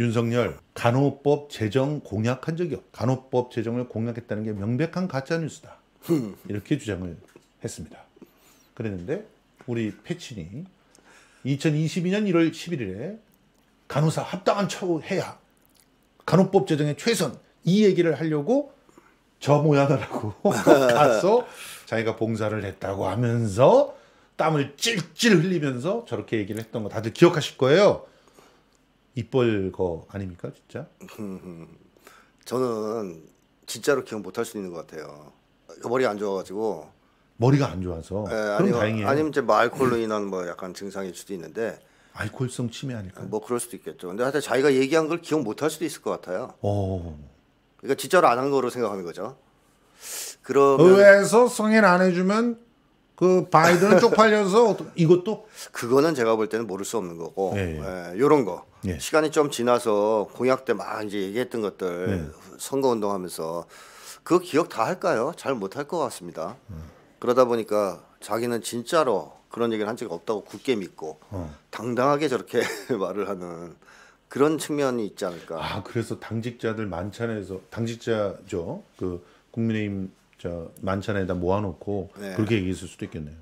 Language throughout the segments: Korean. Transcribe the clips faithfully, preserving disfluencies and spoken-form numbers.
윤석열 간호법 제정 공약한 적이 없고 간호법 제정을 공약했다는 게 명백한 가짜뉴스다. 이렇게 주장을 했습니다. 그랬는데 우리 패친이 이천이십이년 일월 십일일에 간호사 합당한 처우해야 간호법 제정의 최선 이 얘기를 하려고 저 모양하라고 가서 자기가 봉사를 했다고 하면서 땀을 찔찔 흘리면서 저렇게 얘기를 했던 거 다들 기억하실 거예요. 입벌거 아닙니까 진짜? 저는 진짜로 기억 못할 수 있는 것 같아요. 머리가 안 좋아가지고. 머리가 안 좋아서? 네, 그럼 아니면, 다행이에요. 아니면 이제 뭐 알코올로 인한 뭐 약간 증상일 수도 있는데. 알코올성 치매 아닐까요? 뭐 그럴 수도 있겠죠. 근데 하여튼 자기가 얘기한 걸 기억 못할 수도 있을 것 같아요. 오. 그러니까 진짜로 안 한 거로 생각하는 거죠. 그러면 의회에서 승인 안 해주면 그 바이든 쪽팔려서 이것도 그거는 제가 볼 때는 모를 수 없는 거고 예, 예. 예, 이런 거 예. 시간이 좀 지나서 공약 때 막 이제 얘기했던 것들 예. 선거 운동하면서 그 기억 다 할까요? 잘 못할 것 같습니다. 음. 그러다 보니까 자기는 진짜로 그런 얘기를 한 적이 없다고 굳게 믿고 어. 당당하게 저렇게 말을 하는 그런 측면이 있지 않을까. 아 그래서 당직자들 만찬에서 당직자죠. 그 국민의힘 저 만찬에다 모아놓고 네. 그렇게 얘기했을 수도 있겠네요.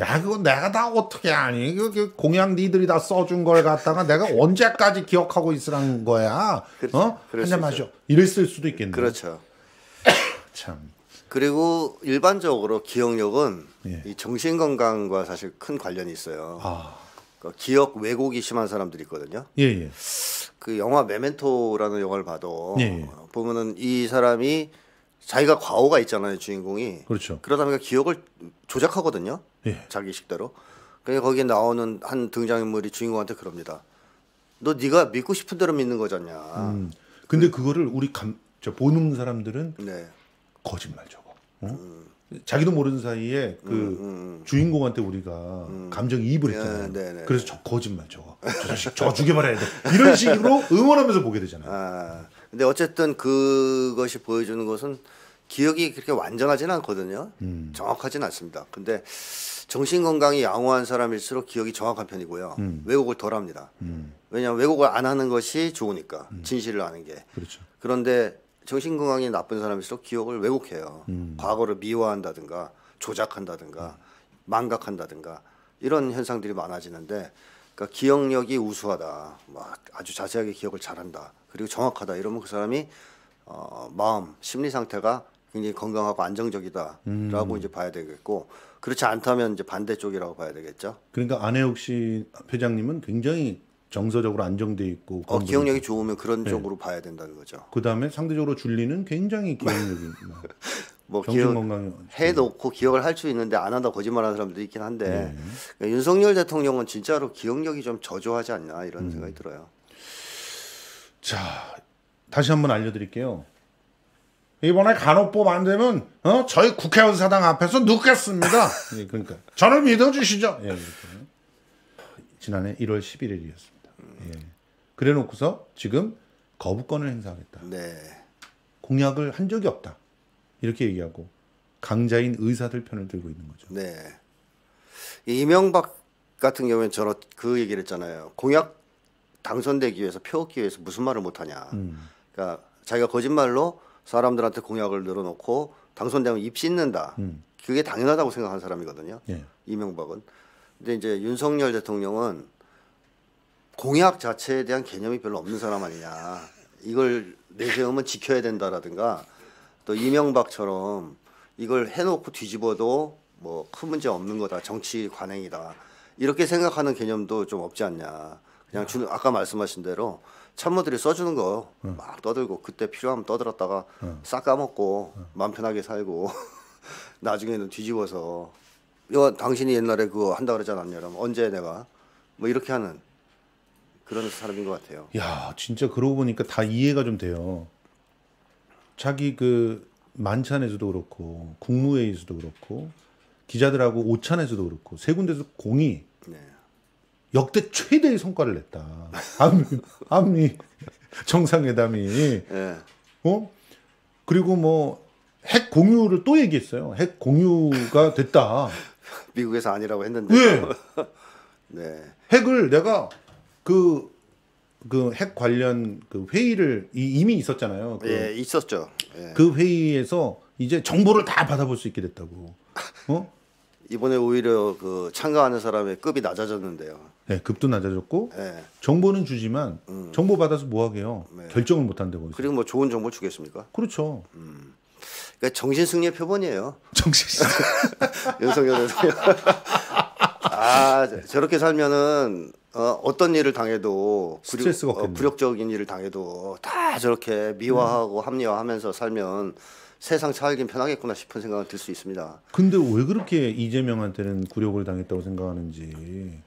야 그건 내가 다 어떻게 아니? 그, 그 공약 니들이 다 써준 걸 갖다가 내가 언제까지 기억하고 있으란 거야? 그렇지, 어? 한잔 마셔. 이랬을 수도 있겠네요. 그렇죠. 참. 그리고 일반적으로 기억력은 예. 이 정신 건강과 사실 큰 관련이 있어요. 아. 그러니까 기억 왜곡이 심한 사람들이 있거든요. 예예. 예. 그 영화 메멘토라는 영화를 봐도 예. 보면은 이 사람이 자기가 과오가 있잖아요, 주인공이. 그렇죠. 그러다 보니까 기억을 조작하거든요. 예. 자기 식대로. 그래서 거기에 나오는 한 등장인물이 주인공한테 그럽니다. 너 네가 믿고 싶은 대로 믿는 거잖냐. 음. 근데 음. 그거를 우리 감, 저 보는 사람들은 네. 거짓말 저거. 어? 음. 자기도 모르는 사이에 그 음, 음, 음. 주인공한테 우리가 음. 감정이입을 했잖아요. 네, 네, 네. 그래서 저 거짓말 저거. 저 자식 저 죽여버려야 돼. 이런 식으로 응원하면서 보게 되잖아요. 아. 근데 어쨌든 그것이 보여주는 것은 기억이 그렇게 완전하지는 않거든요. 음. 정확하지는 않습니다. 근데 정신 건강이 양호한 사람일수록 기억이 정확한 편이고요. 음. 왜곡을 덜 합니다. 음. 왜냐하면 왜곡을 안 하는 것이 좋으니까 음. 진실을 아는 게. 그렇죠. 그런데 정신 건강이 나쁜 사람일수록 기억을 왜곡해요. 음. 과거를 미화한다든가 조작한다든가 음. 망각한다든가 이런 현상들이 많아지는데 그러니까 기억력이 우수하다, 막 아주 자세하게 기억을 잘한다, 그리고 정확하다 이러면 그 사람이 어, 마음, 심리 상태가 굉장히 건강하고 안정적이다라고 음. 이제 봐야 되겠고 그렇지 않다면 이제 반대쪽이라고 봐야 되겠죠. 그러니까 안혜욱 씨 회장님은 굉장히 정서적으로 안정돼 있고 어, 기억력이 좋으면 그런 네. 쪽으로 봐야 된다는 거죠. 그 다음에 상대적으로 줄리는 굉장히 기억력이 뭐 기억 해놓고 기억을 할 수 있는데 안 한다 거짓말하는 사람도 있긴 한데 네. 그러니까 윤석열 대통령은 진짜로 기억력이 좀 저조하지 않나 이런 음. 생각이 들어요. 자 다시 한번 알려드릴게요. 이번에 간호법 안 되면 어? 저희 국회의원 사당 앞에서 눕겠습니다. 네, 그러니까 저를 믿어주시죠. 네, 지난해 일월 십일일이었습니다. 음. 예. 그래놓고서 지금 거부권을 행사하겠다. 네. 공약을 한 적이 없다. 이렇게 얘기하고 강자인 의사들 편을 들고 있는 거죠. 네. 이명박 같은 경우에는 저는 그 얘기를 했잖아요. 공약 당선되기 위해서 표 얻기 위해서 무슨 말을 못하냐. 음. 그러니까 자기가 거짓말로 사람들한테 공약을 늘어놓고 당선되면 입 씻는다. 음. 그게 당연하다고 생각한 사람이거든요. 예. 이명박은. 근데 이제 윤석열 대통령은 공약 자체에 대한 개념이 별로 없는 사람 아니냐. 이걸 내세우면 지켜야 된다라든가 또 이명박처럼 이걸 해놓고 뒤집어도 뭐 큰 문제 없는 거다. 정치 관행이다. 이렇게 생각하는 개념도 좀 없지 않냐. 그냥 주는 아까 말씀하신 대로 참모들이 써주는 거 막 떠들고 그때 필요하면 떠들었다가 싹 까먹고 마음 편하게 살고 나중에는 뒤집어서 여 당신이 옛날에 그거 한다 그러지 않았냐 그러면 언제 내가 뭐 이렇게 하는 그런 사람인 것 같아요. 야 진짜 그러고 보니까 다 이해가 좀 돼요. 자기 그 만찬에서도 그렇고 국무회의에서도 그렇고 기자들하고 오찬에서도 그렇고 세 군데서 공이 네. 역대 최대의 성과를 냈다. 한미, 한미 정상회담이 네. 어 그리고 뭐 핵 공유를 또 얘기했어요. 핵 공유가 됐다. 미국에서 아니라고 했는데. 네. 네. 핵을 내가 그 그 핵 관련 그 회의를 이미 있었잖아요. 그 예, 있었죠. 예. 그 회의에서 이제 정보를 다 받아볼 수 있게 됐다고. 어? 이번에 오히려 그 참가하는 사람의 급이 낮아졌는데요. 네, 급도 낮아졌고 네. 정보는 주지만 음. 정보 받아서 뭐 하게요? 네. 결정을 못 한다고. 그리고 뭐 좋은 정보 주겠습니까? 그렇죠. 음. 그러니까 정신 승리의 표본이에요. 정신 승리. 윤석열 대통령. 아, 네. 저렇게 살면은 어, 어떤 일을 당해도 스트레스가 없겠네. 어, 굴욕적인 일을 당해도 다 저렇게 미화하고 음. 합리화하면서 살면 세상 살긴 편하겠구나 싶은 생각은 들 수 있습니다. 근데 왜 그렇게 이재명한테는 굴욕을 당했다고 생각하는지.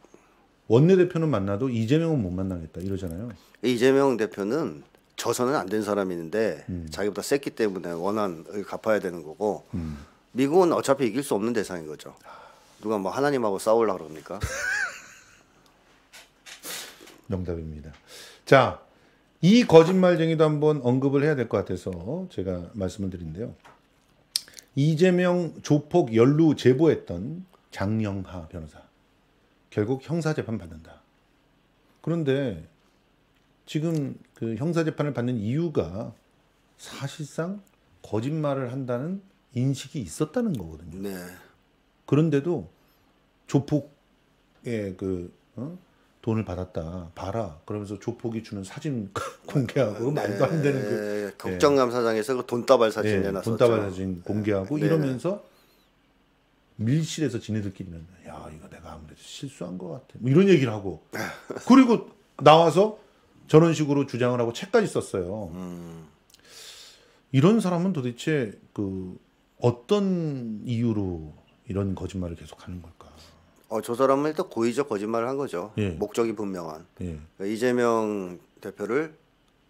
원내대표는 만나도 이재명은 못 만나겠다 이러잖아요. 이재명 대표는 져서는 안 된 사람인데 음. 자기보다 셌기 때문에 원한을 갚아야 되는 거고 음. 미국은 어차피 이길 수 없는 대상인 거죠. 누가 뭐 하나님하고 싸우려고 그럽니까? 명답입니다. 자, 이 거짓말쟁이도 한번 언급을 해야 될 것 같아서 제가 말씀을 드린데요. 이재명 조폭 연루 제보했던 장영하 변호사. 결국 형사재판 받는다. 그런데 지금 그 형사재판을 받는 이유가 사실상 거짓말을 한다는 인식이 있었다는 거거든요. 네. 그런데도 조폭의 그... 어? 돈을 받았다. 봐라. 그러면서 조폭이 주는 사진 공개하고 네, 말도 안 되는 그 격정감사장에서 그 돈다발 사진 네, 내놨었죠. 돈다발 사진 공개하고 네, 이러면서 네. 밀실에서 지네들끼리는 야 이거 내가 아무래도 실수한 것 같아. 뭐 이런 얘기를 하고 그리고 나와서 저런 식으로 주장을 하고 책까지 썼어요. 음. 이런 사람은 도대체 그 어떤 이유로 이런 거짓말을 계속하는 걸까? 어, 저 사람은 일단 고의적 거짓말을 한 거죠. 예. 목적이 분명한. 예. 이재명 대표를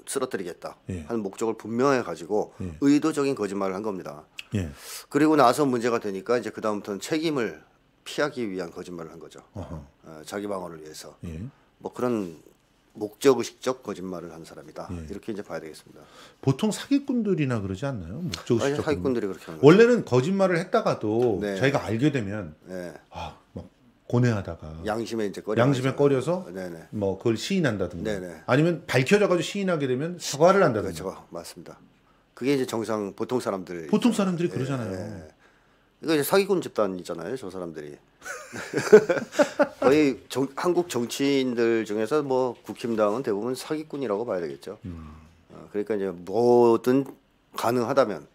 쓰러뜨리겠다 예. 하는 목적을 분명해 가지고 예. 의도적인 거짓말을 한 겁니다. 예. 그리고 나서 문제가 되니까 이제 그 다음부터는 책임을 피하기 위한 거짓말을 한 거죠. 어, 자기 방어를 위해서. 예. 뭐 그런 목적의식적 거짓말을 한 사람이다. 예. 이렇게 이제 봐야 되겠습니다. 보통 사기꾼들이나 그러지 않나요? 목적의식적. 사기꾼들이 그렇게 하는 거죠. 원래는 거짓말을 했다가도 네. 자기가 알게 되면 네. 아, 막 고뇌하다가 양심에 이제 꺼려 양심에 꺼려서 네네. 뭐 그걸 시인한다든가 네네. 아니면 밝혀져가지고 시인하게 되면 사과를 한다든가 그렇죠. 맞습니다. 그게 이제 정상 보통 사람들 보통 사람들이 네. 그러잖아요. 네. 이거 이제 사기꾼 집단이잖아요. 저 사람들이 거의 정, 한국 정치인들 중에서 뭐 국힘당은 대부분 사기꾼이라고 봐야 되겠죠. 음. 그러니까 이제 뭐든 가능하다면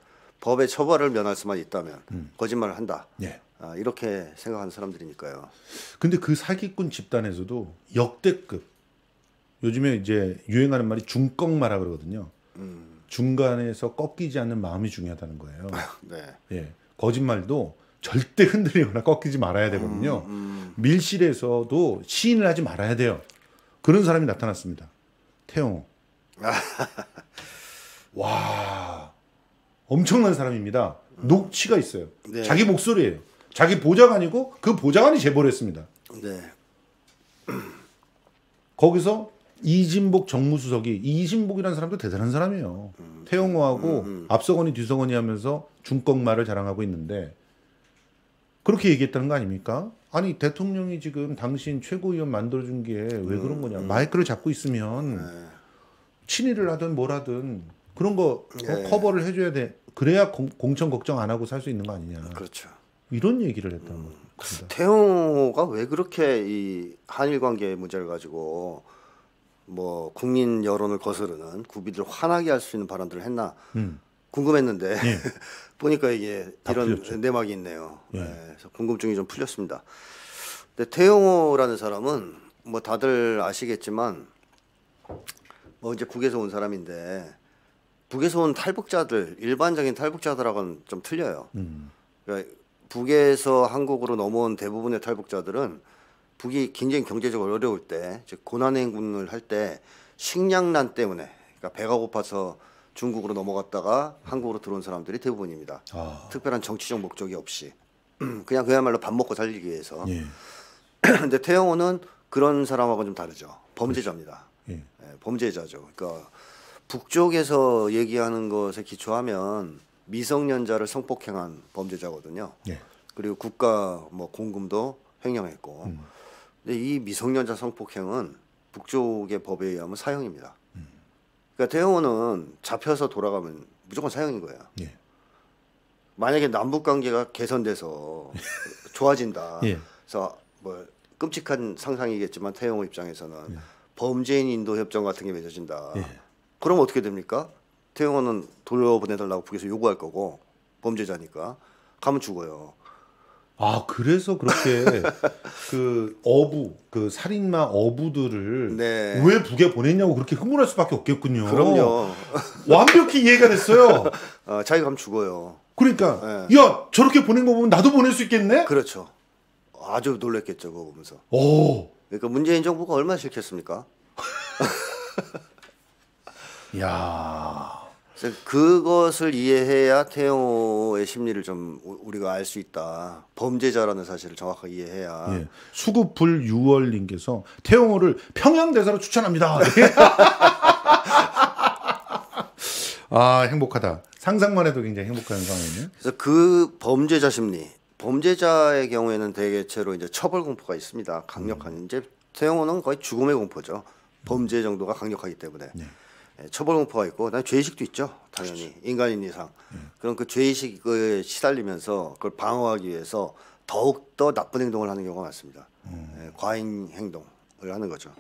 법의 처벌을 면할 수만 있다면 음. 거짓말을 한다. 예. 아, 이렇게 생각하는 사람들이니까요. 근데 그 사기꾼 집단에서도 역대급 요즘에 이제 유행하는 말이 중꺾마라 그러거든요. 음. 중간에서 꺾이지 않는 마음이 중요하다는 거예요. 네. 예, 거짓말도 절대 흔들리거나 꺾이지 말아야 되거든요. 음, 음. 밀실에서도 시인을 하지 말아야 돼요. 그런 사람이 나타났습니다. 태영호. 와, 엄청난 사람입니다. 음. 녹취가 있어요. 네. 자기 목소리예요. 자기 보좌관이고 그 보좌관이 제보를 했습니다. 네. 거기서 이진복 정무수석이 이진복이라는 사람도 대단한 사람이에요. 음, 태영호하고 음, 음. 앞서거니 뒤서거니 하면서 중꺾마를 자랑하고 있는데 그렇게 얘기했다는 거 아닙니까? 아니 대통령이 지금 당신 최고위원 만들어준 게 왜 음, 그런 거냐. 음. 마이크를 잡고 있으면 네. 친일을 하든 뭘 하든 그런 거 네. 커버를 해줘야 돼. 그래야 공, 공천 걱정 안 하고 살 수 있는 거 아니냐. 그렇죠. 이런 얘기를 했다는 음, 겁니다. 태영호가 왜 그렇게 이 한일 관계 문제를 가지고 뭐 국민 여론을 거스르는 구비들을 화나게 할 수 있는 발언들을 했나 음. 궁금했는데 예. 보니까 이게 이런 풀렸죠. 내막이 있네요. 예. 네, 그래서 궁금증이 좀 풀렸습니다. 근데 태영호라는 사람은 뭐 다들 아시겠지만 뭐 이제 북에서 온 사람인데 북에서 온 탈북자들 일반적인 탈북자들하고는 좀 틀려요. 음. 그러니까 북에서 한국으로 넘어온 대부분의 탈북자들은 북이 굉장히 경제적으로 어려울 때, 즉 고난의 행군을 할 때 식량난 때문에 그러니까 배가 고파서 중국으로 넘어갔다가 한국으로 들어온 사람들이 대부분입니다. 아. 특별한 정치적 목적이 없이 그냥 그야말로 밥 먹고 살기 위해서. 예. 근데 태영호는 그런 사람하고는 좀 다르죠. 범죄자입니다. 예. 예, 범죄자죠. 그러니까 북쪽에서 얘기하는 것에 기초하면 미성년자를 성폭행한 범죄자거든요. 예. 그리고 국가 뭐 공금도 횡령했고. 음. 근데 이 미성년자 성폭행은 북쪽의 법에 의하면 사형입니다. 음. 그러니까 태영호는 잡혀서 돌아가면 무조건 사형인 거예요. 예. 만약에 남북 관계가 개선돼서 좋아진다. 예. 그래서 뭐 끔찍한 상상이겠지만 태영호 입장에서는 예. 범죄인 인도 협정 같은 게 맺어진다. 예. 그럼 어떻게 됩니까? 태영호는 돌려보내달라고 북에서 요구할 거고 범죄자니까 가면 죽어요. 아 그래서 그렇게 그 어부 그 살인마 어부들을 네. 왜 북에 보냈냐고 그렇게 흥분할 수밖에 없겠군요. 그럼요. 완벽히 이해가 됐어요. 어, 자기가 가면 죽어요. 그러니까 네. 야 저렇게 보낸 거 보면 나도 보낼 수 있겠네. 그렇죠. 아주 놀랬겠죠 그거 보면서. 오. 그러니까 문재인 정부가 얼마나 싫겠습니까? 야. 그것을 이해해야 태영호의 심리를 좀 우리가 알 수 있다. 범죄자라는 사실을 정확하게 이해해야. 예. 수급불 유월님께서 태영호를 평양대사로 추천합니다. 아 행복하다. 상상만 해도 굉장히 행복한 상황이네요. 그래서 그 범죄자 심리, 범죄자의 경우에는 대개체로 이제 처벌 공포가 있습니다. 강력한 음. 이제 태영호는 거의 죽음의 공포죠. 범죄 정도가 강력하기 때문에. 네. 처벌 공포가 있고 그다음에 죄의식도 있죠. 당연히 그렇죠. 인간인 이상 네. 그럼 그 죄의식에 시달리면서 그걸 방어하기 위해서 더욱더 나쁜 행동을 하는 경우가 많습니다. 음. 예, 과잉 행동을 하는 거죠.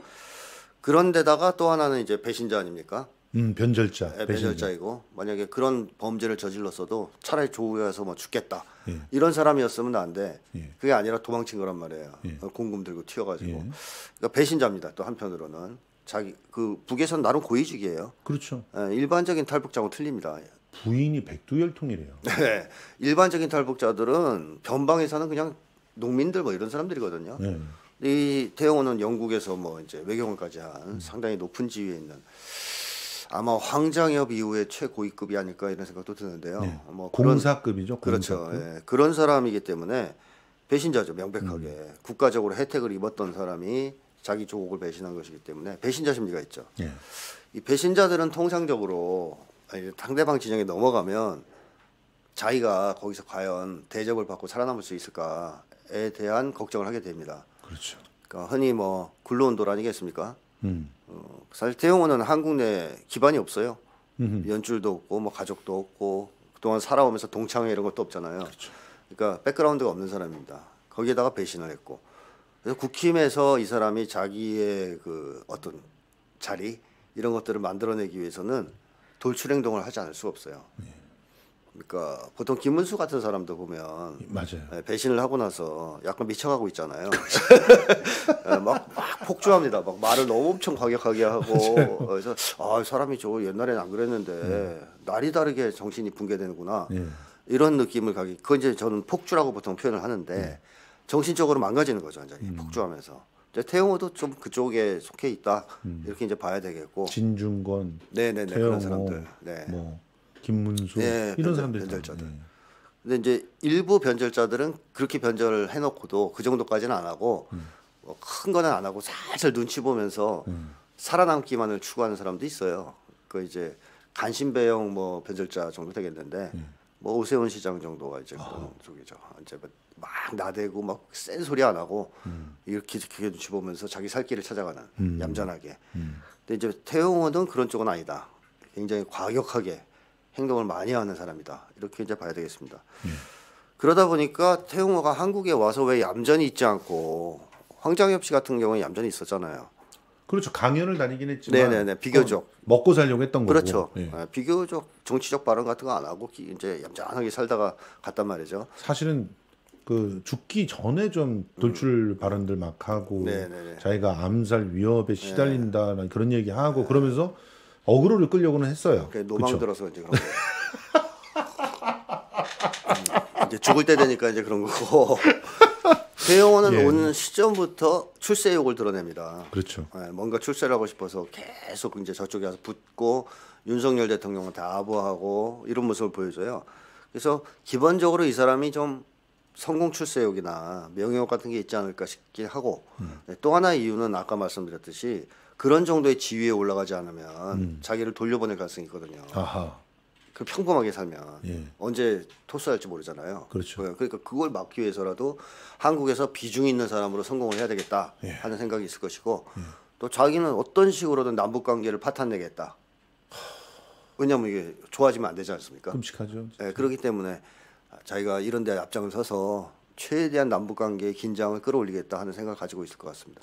그런데다가 또 하나는 이제 배신자 아닙니까? 음, 변절자. 예, 변절자이고 만약에 그런 범죄를 저질렀어도 차라리 조우해서 뭐 죽겠다 예. 이런 사람이었으면 나은데 예. 그게 아니라 도망친 거란 말이에요. 예. 공금 들고 튀어가지고 예. 그러니까 배신자입니다. 또 한편으로는. 자기 그 북에선 나름 고위직이에요. 그렇죠. 예, 일반적인 탈북자하고 틀립니다. 부인이 백두혈통이래요. 네, 일반적인 탈북자들은 변방에서는 그냥 농민들 뭐 이런 사람들이거든요. 네. 이 태영호는 영국에서 뭐 이제 외교관까지 한 음. 상당히 높은 지위에 있는 아마 황장엽 이후에 최고위급이 아닐까 이런 생각도 드는데요. 네. 뭐 공사급이죠. 그런, 공사급. 그렇죠. 예, 그런 사람이기 때문에 배신자죠. 명백하게 음. 국가적으로 혜택을 입었던 사람이. 자기 조국을 배신한 것이기 때문에 배신자 심리가 있죠. 예. 이 배신자들은 통상적으로 상대방 진영에 넘어가면 자기가 거기서 과연 대접을 받고 살아남을 수 있을까에 대한 걱정을 하게 됩니다. 그렇죠. 그러니까 흔히 뭐 굴러온 돌 아니겠습니까? 음. 어, 사실 태영호는 한국 내 기반이 없어요. 음흠. 연줄도 없고 뭐 가족도 없고 그동안 살아오면서 동창회 이런 것도 없잖아요. 그렇죠. 그러니까 백그라운드가 없는 사람입니다. 거기에다가 배신을 했고. 그래서 국힘에서 이 사람이 자기의 그 어떤 자리 이런 것들을 만들어내기 위해서는 돌출 행동을 하지 않을 수 없어요. 그러니까 보통 김문수 같은 사람도 보면 맞아요. 배신을 하고 나서 약간 미쳐가고 있잖아요. 막, 막 폭주합니다. 막 말을 너무 엄청 과격하게 하고 맞아요. 그래서 아 사람이 저 옛날에는 안 그랬는데 네. 날이 다르게 정신이 붕괴되는구나 네. 이런 느낌을 가기. 그건 이제 저는 폭주라고 보통 표현을 하는데. 네. 정신적으로 망가지는 거죠, 완전히 음. 폭주하면서. 태영호도 좀 그쪽에 속해 있다 음. 이렇게 이제 봐야 되겠고. 진중권, 네네네 태영호, 그런 사람들, 네. 뭐 김문수 네, 이런 사람들, 변절자들. 네. 근데 이제 일부 변절자들은 그렇게 변절을 해놓고도 그 정도까지는 안 하고 음. 뭐 큰 거는 안 하고 살살 눈치 보면서 음. 살아남기만을 추구하는 사람도 있어요. 그 이제 간신배형 뭐 변절자 정도 되겠는데. 음. 뭐 오세훈 시장 정도가 이제 그런 아. 쪽이죠. 이제 막 나대고 막 센 소리 안 하고 음. 이렇게 기계 눈치 보면서 자기 살 길을 찾아가는 음. 얌전하게. 음. 근데 이제 태영호는 그런 쪽은 아니다. 굉장히 과격하게 행동을 많이 하는 사람이다. 이렇게 이제 봐야 되겠습니다. 음. 그러다 보니까 태영호가 한국에 와서 왜 얌전히 있지 않고 황장엽 씨 같은 경우에 얌전히 있었잖아요. 그렇죠. 강연을 다니긴 했지만 네네네, 비교적 먹고 살려고 했던 그렇죠. 거고 그렇죠. 예. 비교적 정치적 발언 같은 거 안 하고 이제 얌전하게 살다가 갔단 말이죠. 사실은 그 죽기 전에 좀 돌출 음. 발언들 막 하고 네네네. 자기가 암살 위협에 시달린다 네. 그런 얘기하고 네. 그러면서 어그로를 끌려고는 했어요. 노망 들어서 이제 그런 거 이제 죽을 때 되니까 이제 그런 거고 태영호는 예. 오는 시점부터 출세욕을 드러냅니다. 그렇죠. 네, 뭔가 출세를 하고 싶어서 계속 이제 저쪽에 와서 붙고 윤석열 대통령한테 아부하고 이런 모습을 보여줘요. 그래서 기본적으로 이 사람이 좀 성공 출세욕이나 명예욕 같은 게 있지 않을까 싶긴 하고 음. 네, 또 하나의 이유는 아까 말씀드렸듯이 그런 정도의 지위에 올라가지 않으면 음. 자기를 돌려보낼 가능성이 있거든요. 아하. 그 평범하게 살면 예. 언제 토스할지 모르잖아요. 그렇죠. 그러니까 그걸 막기 위해서라도 한국에서 비중 있는 사람으로 성공을 해야 되겠다 예. 하는 생각이 있을 것이고 예. 또 자기는 어떤 식으로든 남북관계를 파탄내겠다. 왜냐하면 이게 좋아지면 안 되지 않습니까? 끔찍하죠. 네, 그렇기 때문에 자기가 이런 데 앞장을 서서 최대한 남북관계의 긴장을 끌어올리겠다 하는 생각을 가지고 있을 것 같습니다.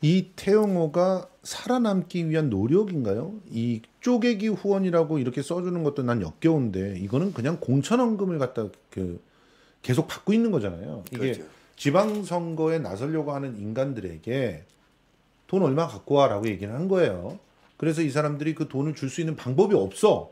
이 태영호가 살아남기 위한 노력인가요? 이 쪼개기 후원이라고 이렇게 써주는 것도 난 역겨운데 이거는 그냥 공천원금을 갖다 그 계속 받고 있는 거잖아요. 이게 그렇죠. 지방선거에 나서려고 하는 인간들에게 돈 얼마 갖고 와라고 얘기를 한 거예요. 그래서 이 사람들이 그 돈을 줄 수 있는 방법이 없어.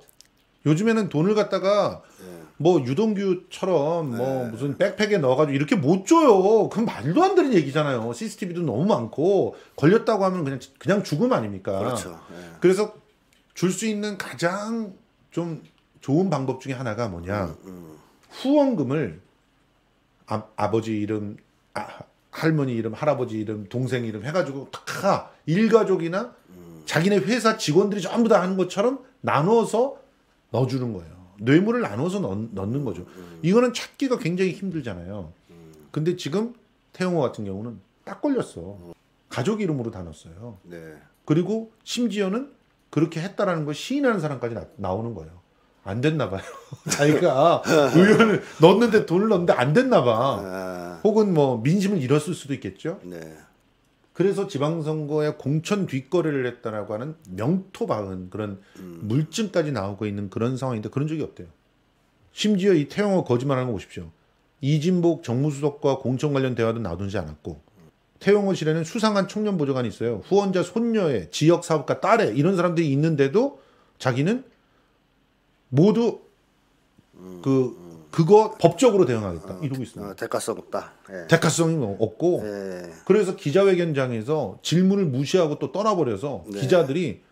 요즘에는 돈을 갖다가 네. 뭐 유동규처럼 뭐 네. 무슨 백팩에 넣어가지고 이렇게 못 줘요. 그건 말도 안 되는 얘기잖아요. 씨씨티비도 너무 많고 걸렸다고 하면 그냥 그냥 죽음 아닙니까? 그렇죠. 네. 그래서 줄 수 있는 가장 좀 좋은 방법 중에 하나가 뭐냐? 음, 음. 후원금을 아, 아버지 이름, 아, 할머니 이름, 할아버지 이름, 동생 이름 해가지고 다 일가족이나 음. 자기네 회사 직원들이 전부 다 하는 것처럼 나눠서 넣어주는 거예요. 뇌물을 나눠서 넣, 넣는 거죠. 음. 이거는 찾기가 굉장히 힘들잖아요. 음. 근데 지금 태영호 같은 경우는 딱 걸렸어. 음. 가족 이름으로 다 넣었어요. 네. 그리고 심지어는 그렇게 했다라는 걸 시인하는 사람까지 나, 나오는 거예요. 안 됐나 봐요. 자기가 의원을 넣었는데 돈을 넣었는데 안 됐나 봐. 아. 혹은 뭐 민심을 잃었을 수도 있겠죠. 네. 그래서 지방선거에 공천 뒷거래를 했다라고 하는 명토박은 그런 음. 물증까지 나오고 있는 그런 상황인데 그런 적이 없대요. 심지어 이 태영호 거짓말하는 거 보십시오. 이진복 정무수석과 공천 관련 대화도 나오지 않았고 태영호실에는 수상한 청년보좌관이 있어요. 후원자 손녀의 지역사업가 딸의 이런 사람들이 있는데도 자기는 모두 그 음, 음. 그거 법적으로 대응하겠다 어, 이러고 있습니다. 어, 대가성 없다. 예. 대가성이 없고 예. 그래서 기자회견장에서 질문을 무시하고 또 떠나버려서 네. 기자들이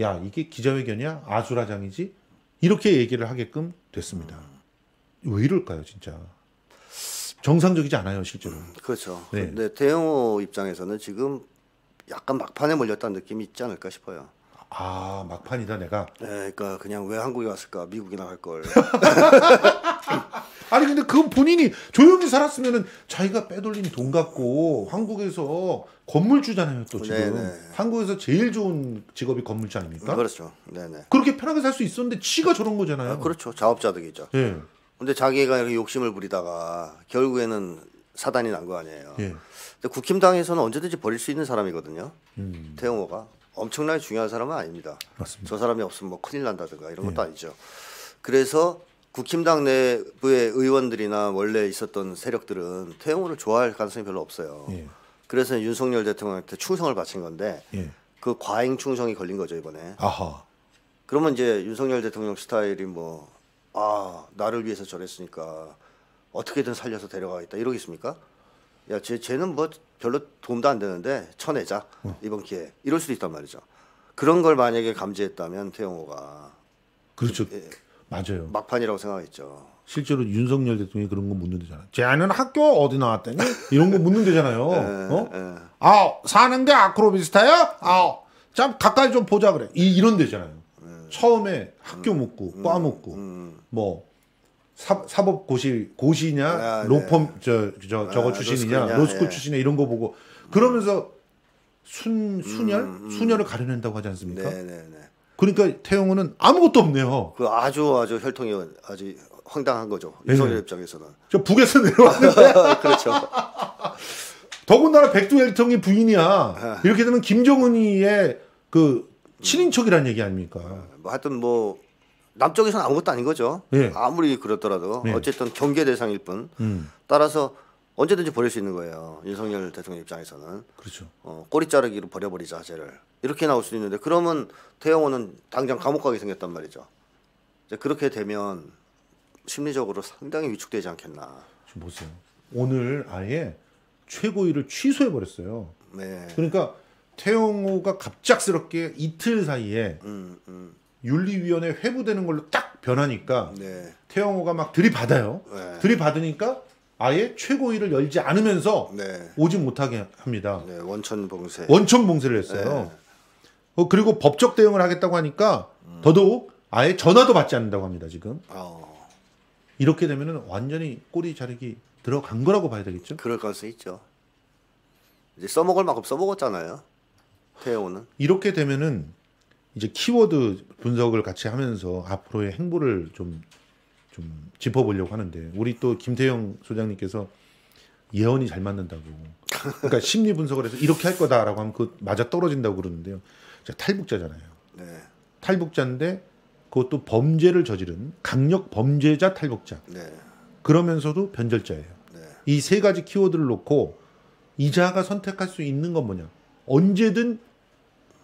야 이게 기자회견이야? 아수라장이지? 이렇게 얘기를 하게끔 됐습니다. 음. 왜 이럴까요 진짜? 정상적이지 않아요 실제로. 음, 그렇죠. 네. 근데 태영호 입장에서는 지금 약간 막판에 몰렸다는 느낌이 있지 않을까 싶어요. 아 막판이다 내가. 네, 그러니까 그냥 왜 한국에 왔을까? 미국이나 갈 걸. 아니 근데 그 본인이 조용히 살았으면은 자기가 빼돌린 돈 갖고 한국에서 건물주잖아요 또 지금. 네네. 한국에서 제일 좋은 직업이 건물주 아닙니까? 음, 그렇죠. 네네. 그렇게 편하게 살 수 있었는데 치가 저런 거잖아요. 아, 그렇죠. 자업자득이죠. 예. 근데 자기가 이렇게 욕심을 부리다가 결국에는 사단이 난 거 아니에요. 예. 근데 국힘당에서는 언제든지 버릴 수 있는 사람이거든요. 음. 태영호가. 엄청나게 중요한 사람은 아닙니다. 맞습니다. 저 사람이 없으면 뭐 큰일 난다든가 이런 것도 예. 아니죠. 그래서 국힘당 내부의 의원들이나 원래 있었던 세력들은 태영호를 좋아할 가능성이 별로 없어요. 예. 그래서 윤석열 대통령한테 충성을 바친 건데 예. 그 과잉 충성이 걸린 거죠 이번에. 아하. 그러면 이제 윤석열 대통령 스타일이 뭐 아 나를 위해서 저랬으니까 어떻게든 살려서 데려가겠다 이러겠습니까? 야, 쟤, 쟤는 뭐 별로 도움도 안 되는데 쳐내자 어. 이번 기회에 이럴 수도 있단 말이죠. 그런 걸 만약에 감지했다면 태영호가 그렇죠. 예, 맞아요. 막판이라고 생각했죠. 실제로 윤석열 대통령이 그런 거 묻는 데잖아요. 쟤는 학교 어디 나왔다니? 이런 거 묻는 데잖아요. 에, 어? 에. 아, 사는 게 아크로비스타야? 아, 참 가까이 좀 보자 그래. 이, 이런 데잖아요. 에. 처음에 학교 음, 묻고 음, 과 묻고 음. 뭐 사, 사법 고시 고시냐 아, 로펌 네. 저, 저 저거 아, 출신이냐 로스쿨이냐, 로스쿨 예. 출신이냐 이런 거 보고 그러면서 순 순혈 음, 음. 순혈을 가려낸다고 하지 않습니까? 네, 네, 네. 그러니까 태영호는 아무것도 없네요. 그 아주 아주 혈통이 아주 황당한 거죠. 윤석열 네. 입장에서는 저 북에서 내려왔는데 그렇죠. 더군다나 백두 혈통이 부인이야. 이렇게 되면 김정은이의 그 친인척이란 얘기 아닙니까? 뭐 하여튼 뭐. 남쪽에서는 아무것도 아닌 거죠. 예. 아무리 그렇더라도 예. 어쨌든 경계 대상일 뿐 음. 따라서 언제든지 버릴 수 있는 거예요. 윤석열 대통령 입장에서는. 그렇죠. 어, 꼬리 자르기로 버려버리자 쟤를. 이렇게 나올 수 있는데 그러면 태영호는 당장 감옥 가게 생겼단 말이죠. 이제 그렇게 되면 심리적으로 상당히 위축되지 않겠나. 지금 보세요. 오늘 아예 최고위를 취소해버렸어요. 네. 그러니까 태영호가 갑작스럽게 이틀 사이에 음, 음. 윤리위원회 회부되는 걸로 딱 변하니까 네. 태영호가 막 들이받아요. 네. 들이받으니까 아예 최고위를 열지 않으면서 네. 오지 못하게 합니다. 네. 원천 봉쇄. 원천 봉쇄를 했어요. 네. 어, 그리고 법적 대응을 하겠다고 하니까 음. 더더욱 아예 전화도 받지 않는다고 합니다. 지금. 어. 이렇게 되면은 완전히 꼬리 자르기 들어간 거라고 봐야 되겠죠? 그럴 가능성이 있죠. 이제 써먹을 만큼 써먹었잖아요. 태영호는? 이렇게 되면은 이제 키워드 분석을 같이 하면서 앞으로의 행보를 좀, 좀 짚어보려고 하는데, 우리 또 김태형 소장님께서 예언이 잘 맞는다고, 그러니까 심리 분석을 해서 이렇게 할 거다라고 하면 그 맞아 떨어진다고 그러는데요. 제가 탈북자잖아요. 네. 탈북자인데 그것도 범죄를 저지른 강력 범죄자 탈북자. 네. 그러면서도 변절자예요. 네. 이 세 가지 키워드를 놓고 이자가 선택할 수 있는 건 뭐냐? 언제든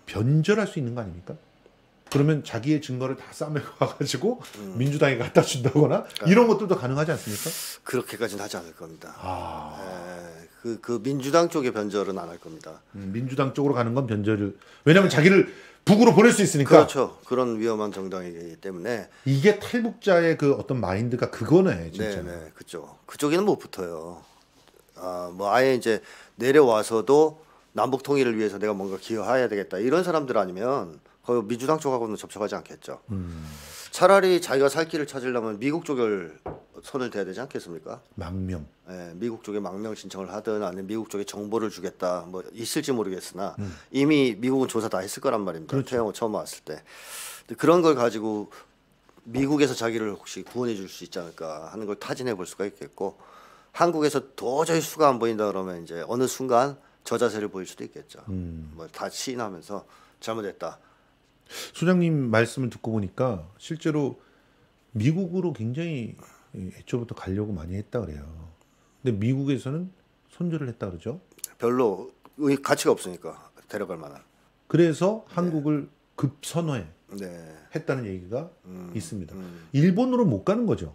변절할 수 있는 거 아닙니까? 그러면 자기의 증거를 다 싸매고 와가지고 음. 민주당에 갖다 준다거나 그러니까, 이런 것들도 가능하지 않습니까? 그렇게까지는 하지 않을 겁니다. 아. 네. 그, 그 민주당 쪽의 변절은 안 할 겁니다. 음, 민주당 쪽으로 가는 건 변절을, 왜냐하면 네. 자기를 북으로 보낼 수 있으니까. 그렇죠. 그런 위험한 정당이기 때문에. 이게 탈북자의 그 어떤 마인드가 그거네, 진짜. 네, 그죠. 그쪽에는 못 붙어요. 아, 뭐 아예 이제 내려와서도 남북 통일을 위해서 내가 뭔가 기여해야 되겠다, 이런 사람들 아니면 거의 민주당 쪽하고는 접촉하지 않겠죠. 음. 차라리 자기가 살 길을 찾으려면 미국 쪽을 손을 대야 되지 않겠습니까? 망명. 예, 미국 쪽에 망명 신청을 하든 아니면 미국 쪽에 정보를 주겠다, 뭐 있을지 모르겠으나 음. 이미 미국은 조사 다 했을 거란 말입니다. 그렇죠. 태영호 처음 왔을 때. 근데 그런 걸 가지고 미국에서 자기를 혹시 구원해 줄 수 있지 않을까 하는 걸 타진해 볼 수가 있겠고, 한국에서 도저히 수가 안 보인다 그러면 이제 어느 순간 저자세를 보일 수도 있겠죠. 음. 뭐 다 시인하면서 잘못했다. 소장님 말씀을 듣고 보니까 실제로 미국으로 굉장히 애초부터 가려고 많이 했다 그래요. 근데 미국에서는 손절을 했다 그러죠. 별로 가치가 없으니까 데려갈 만한. 그래서 네. 한국을 급선회 네. 했다는 얘기가 음, 있습니다. 음. 일본으로 못 가는 거죠.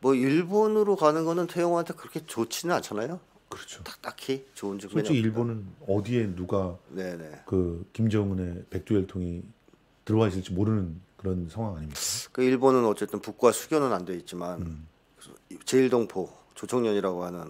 뭐 일본으로 가는 거는 태영호한테 그렇게 좋지는 않잖아요. 그렇죠. 딱, 딱히 좋은 점. 솔직히 일본은 어디에 누가 네네. 그 김정은의 백두혈통이 들어와 있을지 모르는 그런 상황 아닙니까? 그 일본은 어쨌든 북과 수교는 안 돼 있지만 음. 제일동포 조총련이라고 하는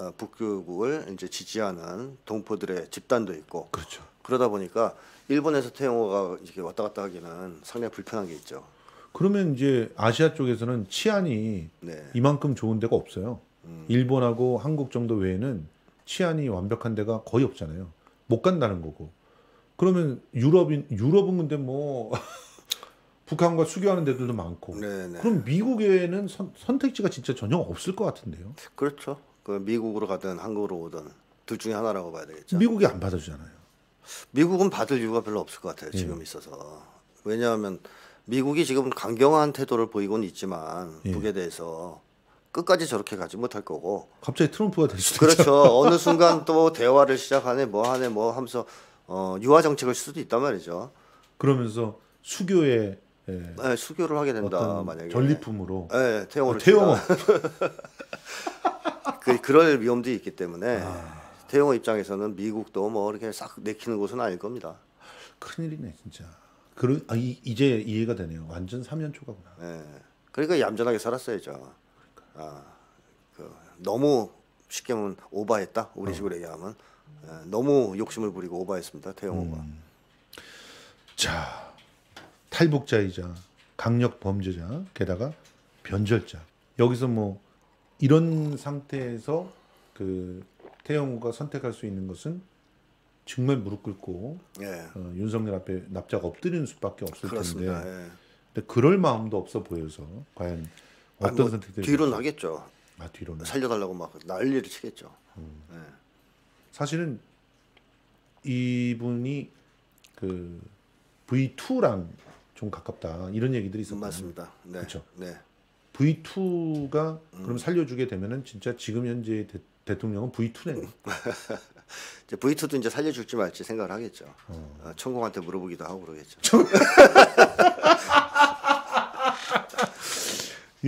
어, 북교국을 이제 지지하는 동포들의 집단도 있고. 그렇죠. 그러다 보니까 일본에서 태영호가 이렇게 왔다 갔다 하기는 상당히 불편한 게 있죠. 그러면 이제 아시아 쪽에서는 치안이 네. 이만큼 좋은 데가 없어요. 음. 일본하고 한국 정도 외에는 치안이 완벽한 데가 거의 없잖아요. 못 간다는 거고. 그러면 유럽인, 유럽은 근데 뭐 북한과 수교하는 데들도 많고. 네네. 그럼 미국에는 선, 선택지가 진짜 전혀 없을 것 같은데요. 그렇죠. 그 미국으로 가든 한국으로 오든 둘 중에 하나라고 봐야 되겠죠. 미국이 안 받아주잖아요. 미국은 받을 이유가 별로 없을 것 같아요. 네. 지금 있어서. 왜냐하면 미국이 지금 강경한 태도를 보이고는 있지만 네. 북에 대해서 끝까지 저렇게 가지 못할 거고. 갑자기 트럼프가 될 수도 있죠. 그렇죠. 어느 순간 또 대화를 시작하네 뭐 하네 뭐 하면서 어, 유화 정책을 쓸 수도 있단 말이죠. 그러면서 수교에 예, 네, 수교를 하게 된다 만약에. 전리품으로. 네, 태영호를. 아, 태영호. 그, 그럴 위험도 있기 때문에 아... 태영호 입장에서는 미국도 뭐 이렇게 싹 내키는 곳은 아닐 겁니다. 큰일이네 진짜. 그러, 아, 이, 이제 이해가 되네요. 완전 삼 년 초과구나. 네. 그러니까 얌전하게 살았어야죠. 아, 그, 너무 쉽게 보면 오바했다, 우리 어. 식으로 얘기하면. 에, 너무 욕심을 부리고 오바했습니다 태영호가. 음. 자, 탈북자이자 강력 범죄자 게다가 변절자, 여기서 뭐 이런 상태에서 그 태영호가 선택할 수 있는 것은 정말 무릎 꿇고 예. 어, 윤석열 앞에 납작 엎드리는 수밖에 없을 그렇습니다. 텐데 예. 근데 그럴 마음도 없어 보여서 과연 어떤 뭐 선택들이 뒤로는 될까요? 하겠죠. 아, 뒤로는. 살려달라고 막 난리를 치겠죠. 음. 네. 사실은 이분이 그 브이 투랑 좀 가깝다 이런 얘기들이 있었거든요. 맞습니다. 네. 그렇죠. 네. 브이 투가 음. 그럼 살려주게 되면은 진짜 지금 현재 대, 대통령은 브이 투네요. 이제 브이 투도 이제 살려줄지 말지 생각을 하겠죠. 어. 어, 천공한테 물어보기도 하고 그러겠죠.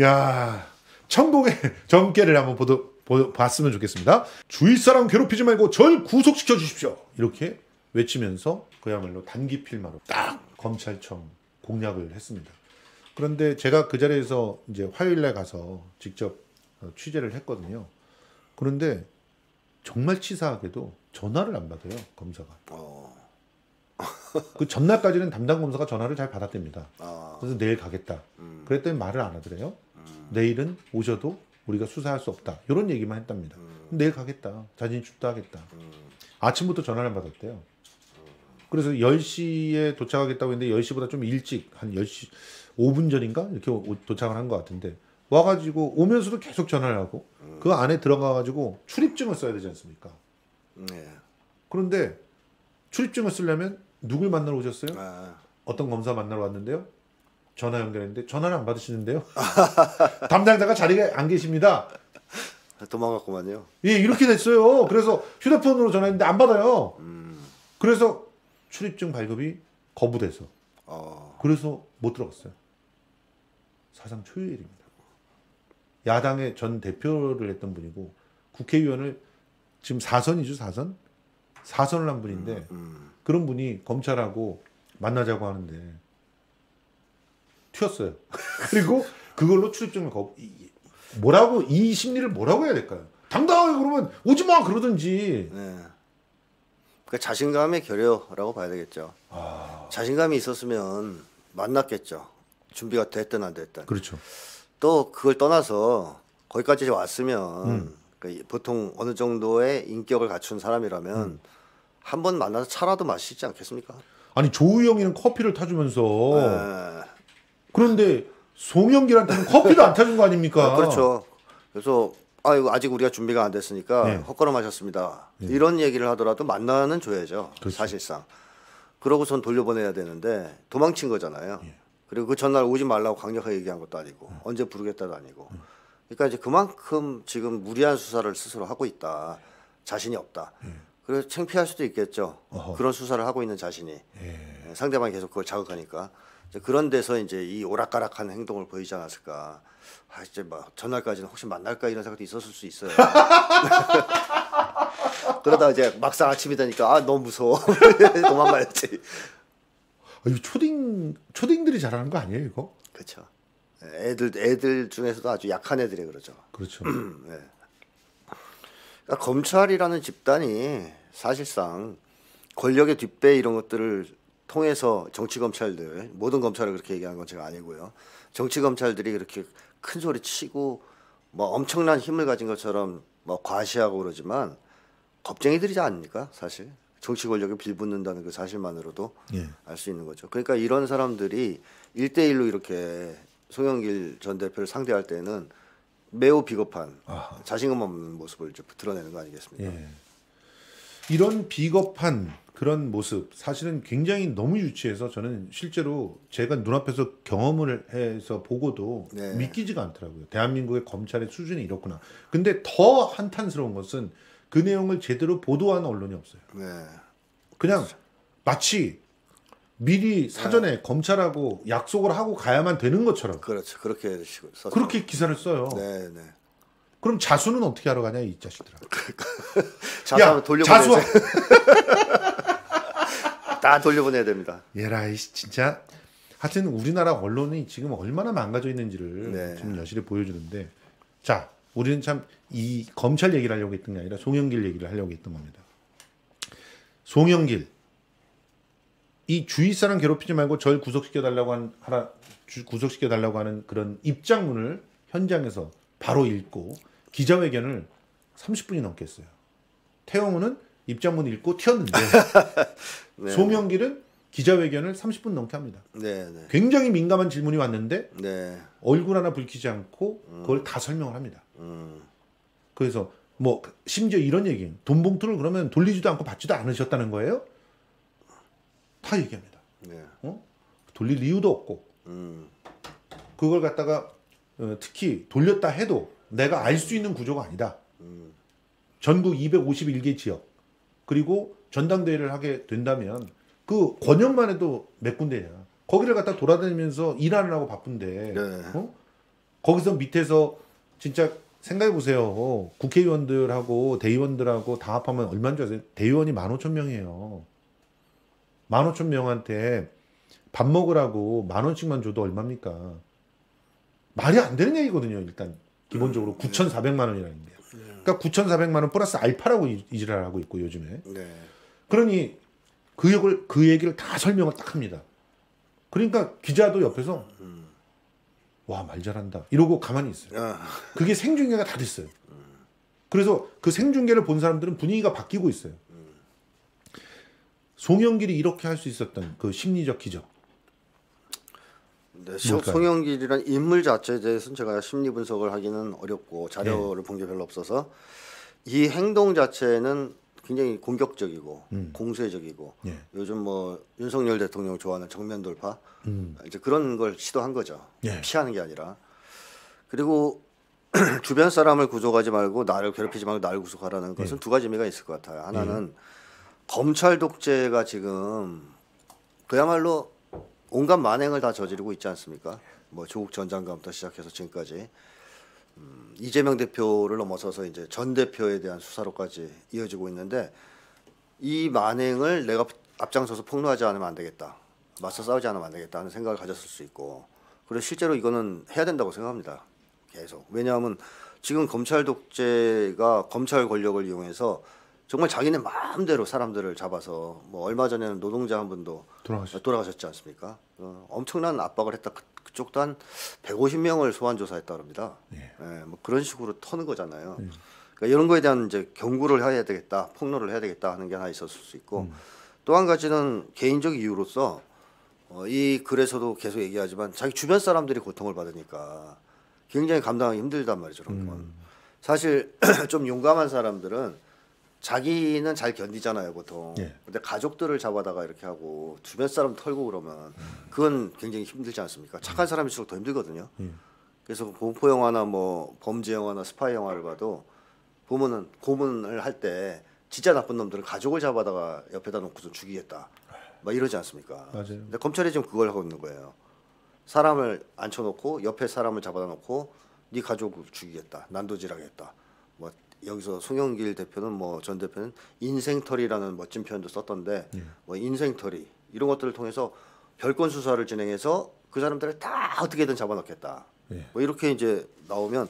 야, 천공의 점괘를 한번 보도, 보, 봤으면 좋겠습니다. 주위 사람 괴롭히지 말고 절 구속시켜 주십시오. 이렇게 외치면서 그야말로 단기필마로 딱 검찰청 공략을 했습니다. 그런데 제가 그 자리에서 이제 화요일날 가서 직접 취재를 했거든요. 그런데 정말 치사하게도 전화를 안 받아요, 검사가. 어... 그 전날까지는 담당 검사가 전화를 잘 받았답니다. 어... 그래서 내일 가겠다. 음... 그랬더니 말을 안 하더래요. 내일은 오셔도 우리가 수사할 수 없다 이런 얘기만 했답니다. 음. 내일 가겠다, 자진 출두하겠다. 음. 아침부터 전화를 받았대요. 그래서 열 시에 도착하겠다고 했는데 열 시보다 좀 일찍 한 열 시 오 분 전인가 이렇게 도착을 한 것 같은데 와가지고 오면서도 계속 전화를 하고 음. 그 안에 들어가가지고 출입증을 써야 되지 않습니까? 네. 그런데 출입증을 쓰려면 누굴 만나러 오셨어요? 아. 어떤 검사 만나러 왔는데요? 전화 연결했는데 전화를 안 받으시는데요? 담당자가 자리에 안 계십니다. 도망갔구만요. 예, 이렇게 됐어요. 그래서 휴대폰으로 전화했는데 안 받아요. 음. 그래서 출입증 발급이 거부돼서 어. 그래서 못 들어갔어요. 사상 초유의 일입니다. 야당의 전 대표를 했던 분이고 국회의원을 지금 사선이죠, 사선? 사선을 한 분인데 음, 음. 그런 분이 검찰하고 만나자고 하는데 튀었어요. 그리고 그걸로 출입증을 거부. 뭐라고 이 심리를 뭐라고 해야 될까요? 당당하게 그러면 오지마 그러든지. 네. 그러니까 자신감의 결여라고 봐야 되겠죠. 아... 자신감이 있었으면 만났겠죠. 준비가 됐든 안 됐든. 그렇죠. 또 그걸 떠나서 거기까지 왔으면 음. 그러니까 보통 어느 정도의 인격을 갖춘 사람이라면 음. 한 번 만나서 차라도 마시지 않겠습니까? 아니 조우영이는 커피를 타주면서 네. 그런데 송영길한테는 커피도 안 타준 거 아닙니까? 아, 그렇죠. 그래서 아이고 아직 우리가 준비가 안 됐으니까 네. 헛걸음하셨습니다. 네. 이런 얘기를 하더라도 만나는 줘야죠. 그렇죠. 사실상 그러고선 돌려보내야 되는데 도망친 거잖아요. 네. 그리고 그 전날 오지 말라고 강력하게 얘기한 것도 아니고 네. 언제 부르겠다도 아니고 네. 그러니까 이제 그만큼 지금 무리한 수사를 스스로 하고 있다. 자신이 없다. 네. 그래서 창피할 수도 있겠죠. 어허. 그런 수사를 하고 있는 자신이 네. 상대방이 계속 그걸 자극하니까 그런 데서 이제 이 오락가락한 행동을 보이지 않았을까. 아, 이제 막 전날까지는 혹시 만날까 이런 생각도 있었을 수 있어요. 그러다 이제 막상 아침이 되니까 아 너무 무서워. 도망가야지. 아, 이거 초딩 초딩들이 잘하는 거 아니에요 이거? 그렇죠. 애들 애들 중에서도 아주 약한 애들이 그러죠. 그렇죠. 네. 그러니까 검찰이라는 집단이 사실상 권력의 뒷배 이런 것들을 통해서 정치 검찰들, 모든 검찰을 그렇게 얘기하는 건 제가 아니고요. 정치 검찰들이 그렇게 큰 소리 치고 뭐 엄청난 힘을 가진 것처럼 뭐 과시하고 그러지만 겁쟁이들이지 않습니까? 사실 정치 권력에 빌붙는다는 그 사실만으로도 예. 알 수 있는 거죠. 그러니까 이런 사람들이 일대일로 이렇게 송영길 전 대표를 상대할 때는 매우 비겁한 아하. 자신감 없는 모습을 좀 드러내는 거 아니겠습니까? 예. 이런 비겁한 그런 모습 사실은 굉장히 너무 유치해서 저는 실제로 제가 눈앞에서 경험을 해서 보고도 네. 믿기지가 않더라고요. 대한민국의 검찰의 수준이 이렇구나. 근데 더 한탄스러운 것은 그 내용을 제대로 보도한 언론이 없어요. 네. 그냥 그렇죠. 마치 미리 사전에 네. 검찰하고 약속을 하고 가야만 되는 것처럼 그렇죠. 그렇게 써서. 그렇게 기사를 써요. 네, 네. 그럼 자수는 어떻게 하러 가냐 이 자식들아. 자수하면 돌려보내야 돼. 다 돌려보내야 됩니다. 예라 이 진짜. 하여튼 우리나라 언론이 지금 얼마나 망가져 있는지를 네. 지금 여실히 보여주는데 자 우리는 참 이 검찰 얘기를 하려고 했던 게 아니라 송영길 얘기를 하려고 했던 겁니다. 송영길 이 주위 사람 괴롭히지 말고 절 구속시켜달라고 한 하라 주, 구속시켜달라고 하는 그런 입장문을 현장에서 바로 읽고 기자회견을 삼십 분이 넘게 했어요. 태영호는 입장문 읽고 튀었는데 네. 송영길은 기자회견을 삼십 분 넘게 합니다. 네, 네. 굉장히 민감한 질문이 왔는데 네. 얼굴 하나 붉히지 않고 음. 그걸 다 설명을 합니다. 음. 그래서 뭐 심지어 이런 얘기 돈 봉투를 그러면 돌리지도 않고 받지도 않으셨다는 거예요? 다 얘기합니다. 네. 어? 돌릴 이유도 없고 음. 그걸 갖다가 어, 특히 돌렸다 해도 내가 알 수 있는 구조가 아니다. 음. 전국 이백오십일 개 지역 그리고 전당대회를 하게 된다면 그 권역만 해도 몇 군데냐. 거기를 갖다 돌아다니면서 일하느라고 바쁜데 네. 어? 거기서 밑에서 진짜 생각해보세요. 국회의원들하고 대의원들하고 다 합하면 얼마인 줄 아세요? 대의원이 만 오천 명이에요. 만 오천 명한테 밥 먹으라고 만 원씩만 줘도 얼마입니까? 말이 안 되는 얘기거든요. 일단 기본적으로 음, 구천사백만 원이라는 게. 음. 그러니까 구천사백만 원 플러스 알파라고 이질을 하고 있고 요즘에. 네. 그러니 그 얘기를, 그 얘기를 다 설명을 딱 합니다. 그러니까 기자도 옆에서 음. 와, 말 잘한다 이러고 가만히 있어요. 야. 그게 생중계가 다 됐어요. 음. 그래서 그 생중계를 본 사람들은 분위기가 바뀌고 있어요. 음. 송영길이 이렇게 할 수 있었던 그 심리적 기적. 네, 송영길이란 인물 자체에 대해서는 제가 심리 분석을 하기는 어렵고 자료를 네. 본 게 별로 없어서 이 행동 자체는 굉장히 공격적이고 음. 공세적이고 네. 요즘 뭐 윤석열 대통령 좋아하는 정면 돌파 음. 이제 그런 걸 시도한 거죠. 네. 피하는 게 아니라. 그리고 주변 사람을 구속하지 말고 나를 괴롭히지 말고 나를 구속하라는 것은 네. 두 가지 의미가 있을 것 같아요. 하나는 네. 검찰 독재가 지금 그야말로 온갖 만행을 다 저지르고 있지 않습니까? 뭐 조국 전 장관부터 시작해서 지금까지 음, 이재명 대표를 넘어서서 이제 전 대표에 대한 수사로까지 이어지고 있는데 이 만행을 내가 앞장서서 폭로하지 않으면 안 되겠다, 맞서 싸우지 않으면 안 되겠다 하는 생각을 가졌을 수 있고, 그리고 실제로 이거는 해야 된다고 생각합니다. 계속. 왜냐하면 지금 검찰 독재가 검찰 권력을 이용해서 정말 자기네 마음대로 사람들을 잡아서 뭐 얼마 전에는 노동자 한 분도 돌아가셨... 돌아가셨지 않습니까? 어, 엄청난 압박을 했다. 그, 그쪽도 한 백오십 명을 소환 조사했다 그럽니다. 예. 예, 뭐 그런 식으로 터는 거잖아요. 예. 그러니까 이런 거에 대한 이제 경고를 해야 되겠다, 폭로를 해야 되겠다 하는 게 하나 있었을 수 있고 음. 또 한 가지는 개인적 이유로서 어, 이 글에서도 계속 얘기하지만 자기 주변 사람들이 고통을 받으니까 굉장히 감당하기 힘들단 말이죠. 그런 건. 음. 사실 좀 용감한 사람들은 자기는 잘 견디잖아요 보통. 예. 근데 가족들을 잡아다가 이렇게 하고 주변 사람 털고 그러면 그건 굉장히 힘들지 않습니까? 착한 사람일수록 더 힘들거든요. 예. 그래서 공포 영화나 뭐 범죄 영화나 스파이 영화를 봐도 보면은 고문을 할 때 진짜 나쁜 놈들은 가족을 잡아다가 옆에다 놓고서 죽이겠다 막 이러지 않습니까? 맞아요. 근데 검찰이 지금 그걸 하고 있는 거예요. 사람을 앉혀놓고 옆에 사람을 잡아다 놓고 네 가족을 죽이겠다, 난도질하겠다. 뭐 여기서 송영길 대표는 뭐 전 대표는 인생털이라는 멋진 표현도 썼던데 예. 뭐 인생털이 이런 것들을 통해서 별건 수사를 진행해서 그 사람들을 다 어떻게든 잡아넣겠다. 예. 뭐 이렇게 이제 나오면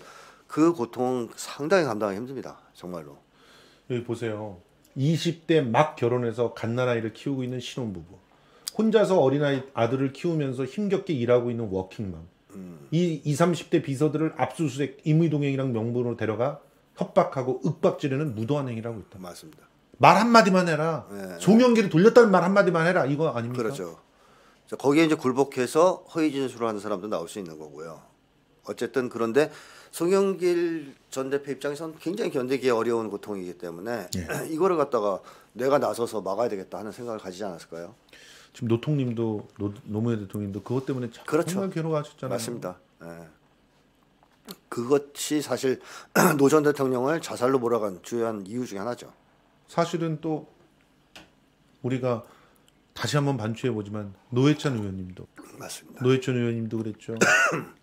그 고통은 상당히 감당하기 힘듭니다. 정말로. 여기 보세요. 이십 대 막 결혼해서 갓난아이를 키우고 있는 신혼부부. 혼자서 어린아이 아들을 키우면서 힘겹게 일하고 있는 워킹맘. 음. 이 이십, 삼십 대 비서들을 압수수색, 임의동행이랑 명분으로 데려가 협박하고 윽박지르는 무도한 행위를 하고 있다. 맞습니다. 말 한마디만 해라. 네. 송영길을 돌렸다는 말 한마디만 해라. 이거 아닙니까? 그렇죠. 거기에 이제 굴복해서 허위 진술을 하는 사람도 나올 수 있는 거고요. 어쨌든 그런데 송영길 전 대표 입장에서는 굉장히 견디기 어려운 고통이기 때문에 네. 이거를 갖다가 내가 나서서 막아야 되겠다 하는 생각을 가지지 않았을까요? 지금 노통님도 노, 노무현 대통령도 그것 때문에 참 그렇죠. 정말 괴로워하셨잖아요. 맞습니다. 네. 그것이 사실 노 전 대통령을 자살로 몰아간 주요한 이유 중에 하나죠. 사실은 또 우리가 다시 한번 반추해 보지만 노회찬 의원님도 맞습니다. 노회찬 의원님도 그랬죠.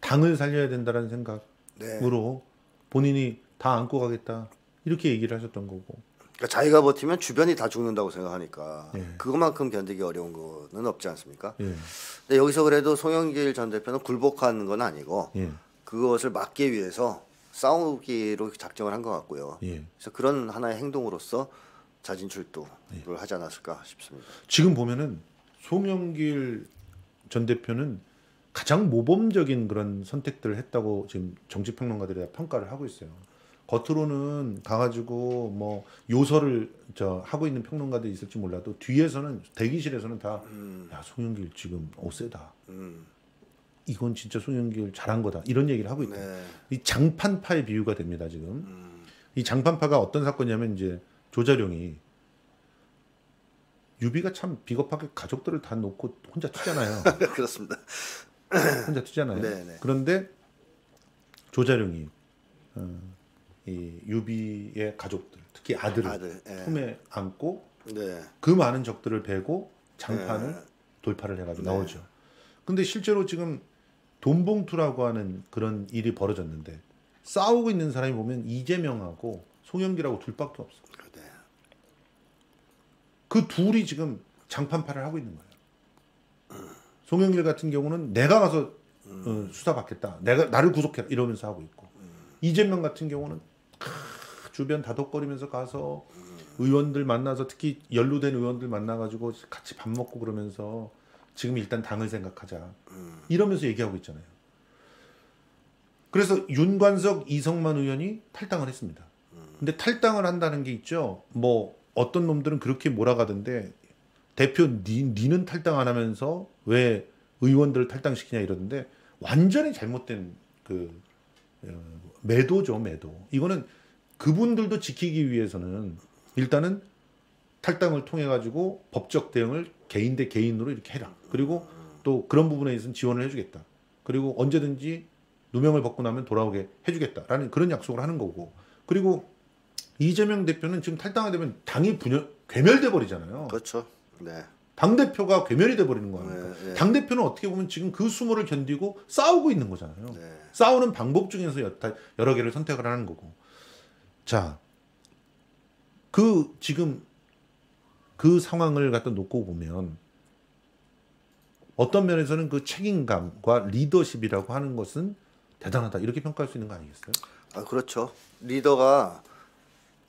당을 살려야 된다는 생각으로 네. 본인이 다 안고 가겠다 이렇게 얘기를 하셨던 거고. 그러니까 자기가 버티면 주변이 다 죽는다고 생각하니까 예. 그것만큼 견디기 어려운 거는 없지 않습니까? 예. 근데 여기서 그래도 송영길 전 대표는 굴복한 건 아니고. 예. 그것을 막기 위해서 싸우기로 작정을 한 것 같고요. 예. 그래서 그런 하나의 행동으로서 자진 출두를 예. 하지 않았을까 싶습니다. 지금 보면은 송영길 전 대표는 가장 모범적인 그런 선택들을 했다고 지금 정치평론가들이 평가를 하고 있어요. 겉으로는 가가지고 뭐 요설을 저 하고 있는 평론가들이 있을지 몰라도 뒤에서는 대기실에서는 다 음. 야, 송영길 지금 오세다. 음. 이건 진짜 송영길 잘한 거다 이런 얘기를 하고 있다. 네. 이 장판파의 비유가 됩니다 지금. 음. 이 장판파가 어떤 사건이냐면 이제 조자룡이 유비가 참 비겁하게 가족들을 다 놓고 혼자 튀잖아요. 그렇습니다. 혼자 튀잖아요. 네네. 그런데 조자룡이 어, 이 유비의 가족들 특히 아들을 아들, 예. 품에 안고 네. 그 많은 적들을 베고 장판을 예. 돌파를 해가지고 네. 나오죠. 근데 실제로 지금 돈봉투라고 하는 그런 일이 벌어졌는데 싸우고 있는 사람이 보면 이재명하고 송영길하고 둘밖에 없어. 네. 그 둘이 지금 장판파를 하고 있는 거예요. 음. 송영길 같은 경우는 내가 가서 음. 어, 수사받겠다. 내가 나를 구속해라 이러면서 하고 있고 음. 이재명 같은 경우는 캬, 주변 다독거리면서 가서 음. 의원들 만나서 특히 연루된 의원들 만나가지고 같이 밥 먹고 그러면서 지금 일단 당을 생각하자 이러면서 얘기하고 있잖아요. 그래서 윤관석, 이성만 의원이 탈당을 했습니다. 근데 탈당을 한다는 게 있죠. 뭐 어떤 놈들은 그렇게 몰아가던데 대표 니, 니는 탈당 안 하면서 왜 의원들을 탈당시키냐 이러는데 완전히 잘못된 그 매도죠, 매도. 이거는 그분들도 지키기 위해서는 일단은 탈당을 통해 가지고 법적 대응을 개인 대 개인으로 이렇게 해라. 그리고 또 그런 부분에 있어서 지원을 해주겠다. 그리고 언제든지 누명을 벗고 나면 돌아오게 해주겠다라는 그런 약속을 하는 거고. 그리고 이재명 대표는 지금 탈당이 되면 당이 분열, 괴멸돼 버리잖아요. 그렇죠. 네. 당 대표가 괴멸이 돼 버리는 거 아닙니까? 네, 네. 당 대표는 어떻게 보면 지금 그 수모를 견디고 싸우고 있는 거잖아요. 네. 싸우는 방법 중에서 여러 개를 선택을 하는 거고. 자, 그 지금 그 상황을 갖다 놓고 보면 어떤 면에서는 그 책임감과 리더십이라고 하는 것은 대단하다 이렇게 평가할 수 있는 거 아니겠어요? 아, 그렇죠. 리더가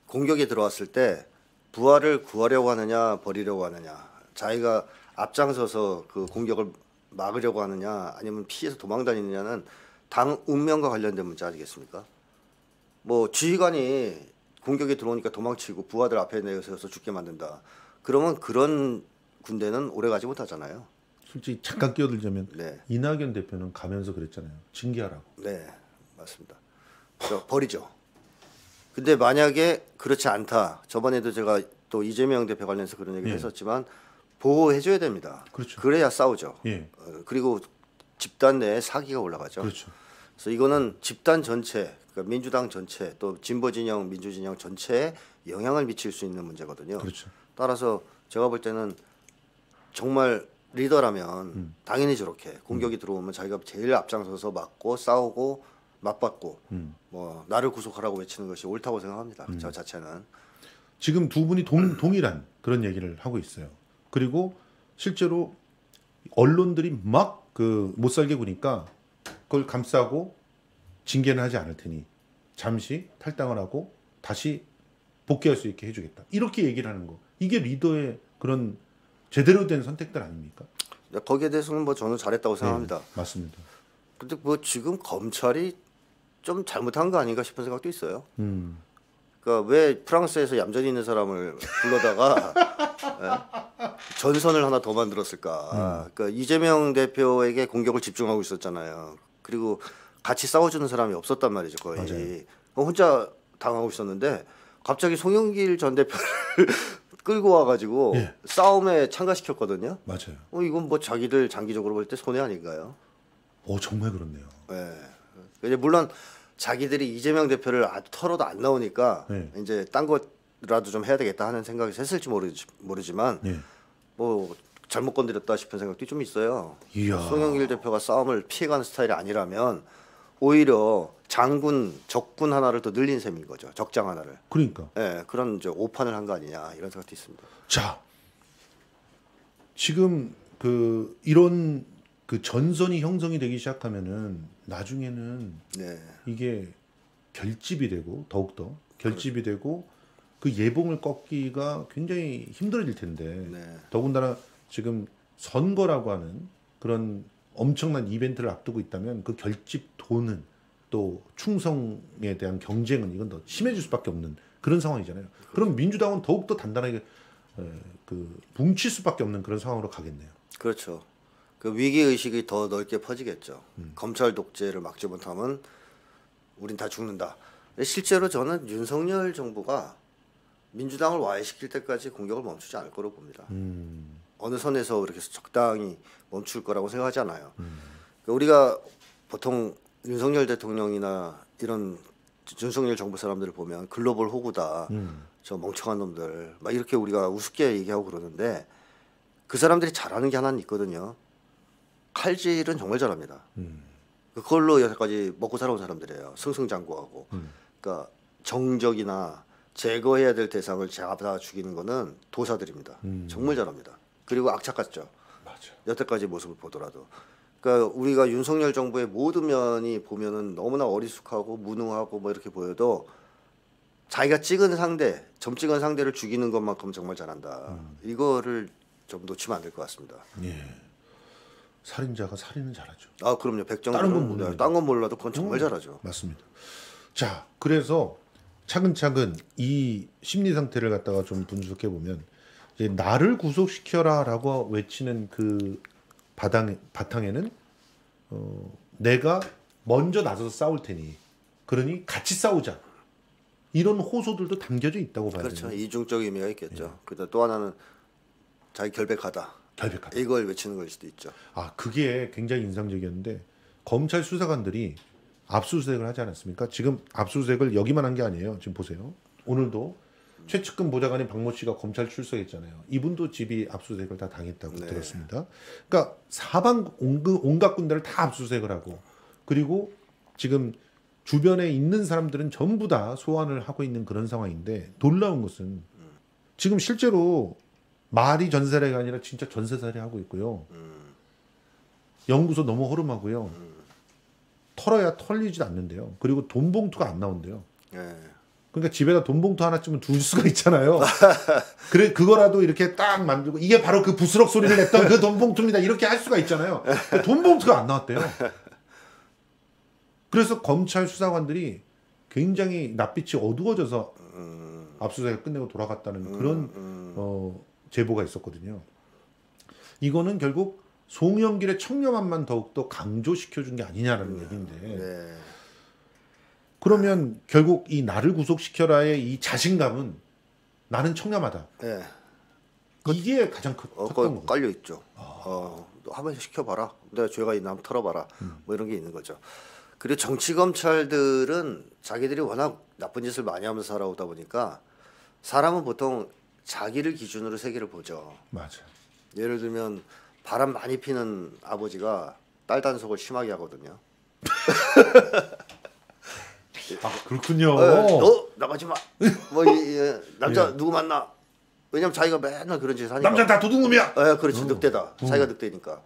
공격이 들어왔을 때 부활을 구하려고 하느냐 버리려고 하느냐, 자기가 앞장서서 그 공격을 막으려고 하느냐 아니면 피해서 도망다니느냐는 당 운명과 관련된 문제 아니겠습니까? 뭐 지휘관이 공격이 들어오니까 도망치고 부하들 앞에 내서서 죽게 만든다. 그러면 그런 군대는 오래가지 못하잖아요. 솔직히 잠깐 끼어들자면 네. 이낙연 대표는 가면서 그랬잖아요. 징계하라고. 네, 맞습니다. 저 버리죠. 근데 만약에 그렇지 않다. 저번에도 제가 또 이재명 대표 관련해서 그런 얘기를 예. 했었지만 보호해줘야 됩니다. 그렇죠. 그래야 싸우죠. 예. 그리고 집단 내에 사기가 올라가죠. 그렇죠. 그래서 이거는 집단 전체, 그러니까 민주당 전체, 또 진보 진영, 민주 진영 전체에 영향을 미칠 수 있는 문제거든요. 그렇죠. 따라서 제가 볼 때는 정말 리더라면 음. 당연히 저렇게 공격이 음. 들어오면 자기가 제일 앞장서서 맞고 싸우고 맞받고 음. 뭐 나를 구속하라고 외치는 것이 옳다고 생각합니다. 음. 저 자체는. 지금 두 분이 동, 동일한 그런 얘기를 하고 있어요. 그리고 실제로 언론들이 막 그 못 살게 구니까 그걸 감싸고 징계는 하지 않을 테니 잠시 탈당을 하고 다시 복귀할 수 있게 해주겠다. 이렇게 얘기를 하는 거. 이게 리더의 그런 제대로 된 선택들 아닙니까? 거기에 대해서는 뭐 저는 잘했다고 생각합니다. 네, 맞습니다. 근데 뭐 지금 검찰이 좀 잘못한 거 아닌가 싶은 생각도 있어요. 음. 그러니까 왜 프랑스에서 얌전히 있는 사람을 불러다가 네? 전선을 하나 더 만들었을까. 음. 그러니까 이재명 대표에게 공격을 집중하고 있었잖아요. 그리고 같이 싸워주는 사람이 없었단 말이죠. 거의. 맞아요. 혼자 당하고 있었는데 갑자기 송영길 전 대표를 끌고 와가지고 예. 싸움에 참가시켰거든요. 맞아요. 어, 이건 뭐 자기들 장기적으로 볼 때 손해 아닌가요? 오, 정말 그렇네요. 네. 물론 자기들이 이재명 대표를 털어도 안 나오니까 네. 이제 딴 거라도 좀 해야 되겠다 하는 생각이 했을지 모르지, 모르지만 네. 뭐 잘못 건드렸다 싶은 생각도 좀 있어요. 이야. 송영길 대표가 싸움을 피해가는 스타일이 아니라면 오히려 장군, 적군 하나를 더 늘린 셈인 거죠. 적장 하나를. 그러니까. 네, 그런 이제 오판을 한 거 아니냐 이런 생각도 있습니다. 자, 지금 그 이런 그 전선이 형성이 되기 시작하면은 나중에는 네. 이게 결집이 되고 더욱더 결집이 그래. 되고 그 예봉을 꺾기가 굉장히 힘들어질 텐데 네. 더군다나 지금 선거라고 하는 그런 엄청난 이벤트를 앞두고 있다면 그 결집 도는 또 충성에 대한 경쟁은 이건 더 심해질 수밖에 없는 그런 상황이잖아요. 그래. 그럼 민주당은 더욱더 단단하게 그 뭉칠 수밖에 없는 그런 상황으로 가겠네요. 그렇죠. 그 위기의식이 더 넓게 퍼지겠죠. 음. 검찰 독재를 막지 못하면 우린 다 죽는다. 실제로 저는 윤석열 정부가 민주당을 와해시킬 때까지 공격을 멈추지 않을 거라고 봅니다. 음. 어느 선에서 이렇게 적당히 멈출 거라고 생각하지 않아요. 음. 그러니까 우리가 보통 윤석열 대통령이나 이런 윤석열 정부 사람들을 보면 글로벌 호구다, 음. 저 멍청한 놈들 막 이렇게 우리가 우습게 얘기하고 그러는데 그 사람들이 잘하는 게 하나는 있거든요. 칼질은 정말 잘합니다. 음. 그걸로 여태까지 먹고 살아온 사람들이에요. 승승장구하고. 음. 그러니까 정적이나 제거해야 될 대상을 잡아 죽이는 거는 도사들입니다. 음. 정말 잘합니다. 그리고 악착 같죠. 맞아. 여태까지 모습을 보더라도. 그러니까 우리가 윤석열 정부의 모든 면이 보면은 너무나 어리숙하고 무능하고 뭐 이렇게 보여도 자기가 찍은 상대, 점 찍은 상대를 죽이는 것만큼 정말 잘한다. 음. 이거를 좀 놓치면 안 될 것 같습니다. 예. 살인자가 살인은 잘하죠. 아, 그럼요. 백정은 다른 건 몰라요. 다른 건 몰라도 그건 정말 음, 잘하죠. 맞습니다. 자, 그래서 차근차근 이 심리 상태를 갖다가 좀 분석해 보면 이제 나를 구속시켜라라고 외치는 그 바당, 바탕에는 어, 내가 먼저 나서서 싸울 테니 그러니 같이 싸우자. 이런 호소들도 담겨져 있다고 봐야 그렇죠. 되는. 이중적 의미가 있겠죠. 예. 그다음 또 하나는 자기 결백하다. 결백하다. 이걸 외치는 걸 수도 있죠. 아, 그게 굉장히 인상적이었는데 검찰 수사관들이 압수수색을 하지 않았습니까? 지금 압수수색을 여기만 한 게 아니에요. 지금 보세요. 오늘도 음. 최측근 보좌관인 박모 씨가 검찰 출석했잖아요. 이분도 집이 압수수색을 다 당했다고 네. 들었습니다. 그러니까 사방 온갖 군데를 다 압수수색을 하고 그리고 지금 주변에 있는 사람들은 전부 다 소환을 하고 있는 그런 상황인데 놀라운 것은 지금 실제로 말이 전세례가 아니라 진짜 전세살이 하고 있고요. 연구소 너무 허름하고요. 털어야 털리지 않는데요. 그리고 돈 봉투가 안 나온대요. 그러니까 집에다 돈 봉투 하나쯤은 둘 수가 있잖아요. 그래, 그거라도 이렇게 딱 만들고 이게 바로 그 부스럭 소리를 냈던 그 돈 봉투입니다. 이렇게 할 수가 있잖아요. 돈 봉투가 안 나왔대요. 그래서 검찰 수사관들이 굉장히 낯빛이 어두워져서 음... 압수수색을 끝내고 돌아갔다는 음... 그런 음... 어, 제보가 있었거든요. 이거는 결국 송영길의 청렴함만 더욱더 강조시켜준 게 아니냐라는 음... 얘기인데 네. 그러면 결국 이 나를 구속시켜라의 이 자신감은 나는 청렴하다. 네. 이게 가장 크, 어, 컸던 거죠. 깔려있죠. 아... 어, 한번 시켜봐라. 내가 죄가 있나 털어봐라. 음. 뭐 이런 게 있는 거죠. 그리고 정치검찰들은 자기들이 워낙 나쁜 짓을 많이 하면서 살아오다 보니까 사람은 보통 자기를 기준으로 세계를 보죠. 맞아. 예를 들면 바람 많이 피는 아버지가 딸 단속을 심하게 하거든요. 아 그렇군요. 어, 너 나가지 마. 뭐 이, 예, 남자 예. 누구 만나. 왜냐면 자기가 맨날 그런 짓을 하니까. 남자 다 도둑놈이야. 예, 그렇지. 어. 늑대다. 어. 자기가 늑대니까.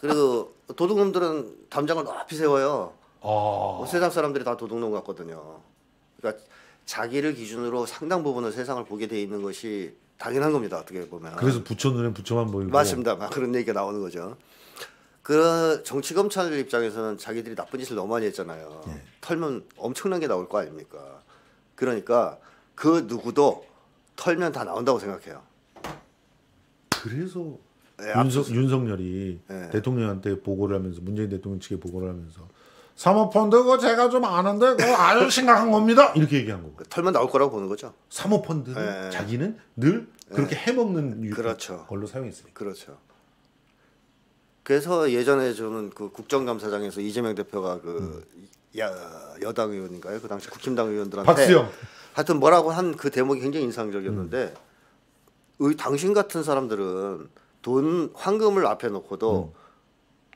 그리고 도둑놈들은 담장을 높이 세워요. 아... 세상 사람들이 다 도둑놈 같거든요. 그러니까 자기를 기준으로 상당 부분을 세상을 보게 돼 있는 것이 당연한 겁니다. 어떻게 보면. 그래서 부처 눈에 부처만 보이고. 맞습니다. 막 그런 얘기가 나오는 거죠. 그 정치검찰 입장에서는 자기들이 나쁜 짓을 너무 많이 했잖아요. 예. 털면 엄청난 게 나올 거 아닙니까. 그러니까 그 누구도 털면 다 나온다고 생각해요. 그래서... 네, 윤석, 윤석열이 네. 대통령한테 보고를 하면서 문재인 대통령 측에 보고를 하면서 사모펀드 그거 제가 좀 아는데 그거 아주 심각한 겁니다 이렇게 얘기한 거고 털면 나올 거라고 보는 거죠. 사모펀드는 네. 자기는 늘 그렇게 네. 해먹는 그렇죠. 걸로 사용했으니까 그렇죠. 그래서 예전에 저는 그 국정감사장에서 이재명 대표가 그 음. 야, 여당 의원인가요? 그 당시 국힘당 의원들한테 박수영 하여튼 뭐라고 한 그 대목이 굉장히 인상적이었는데 음. 당신 같은 사람들은 돈 황금을 앞에 놓고도 음.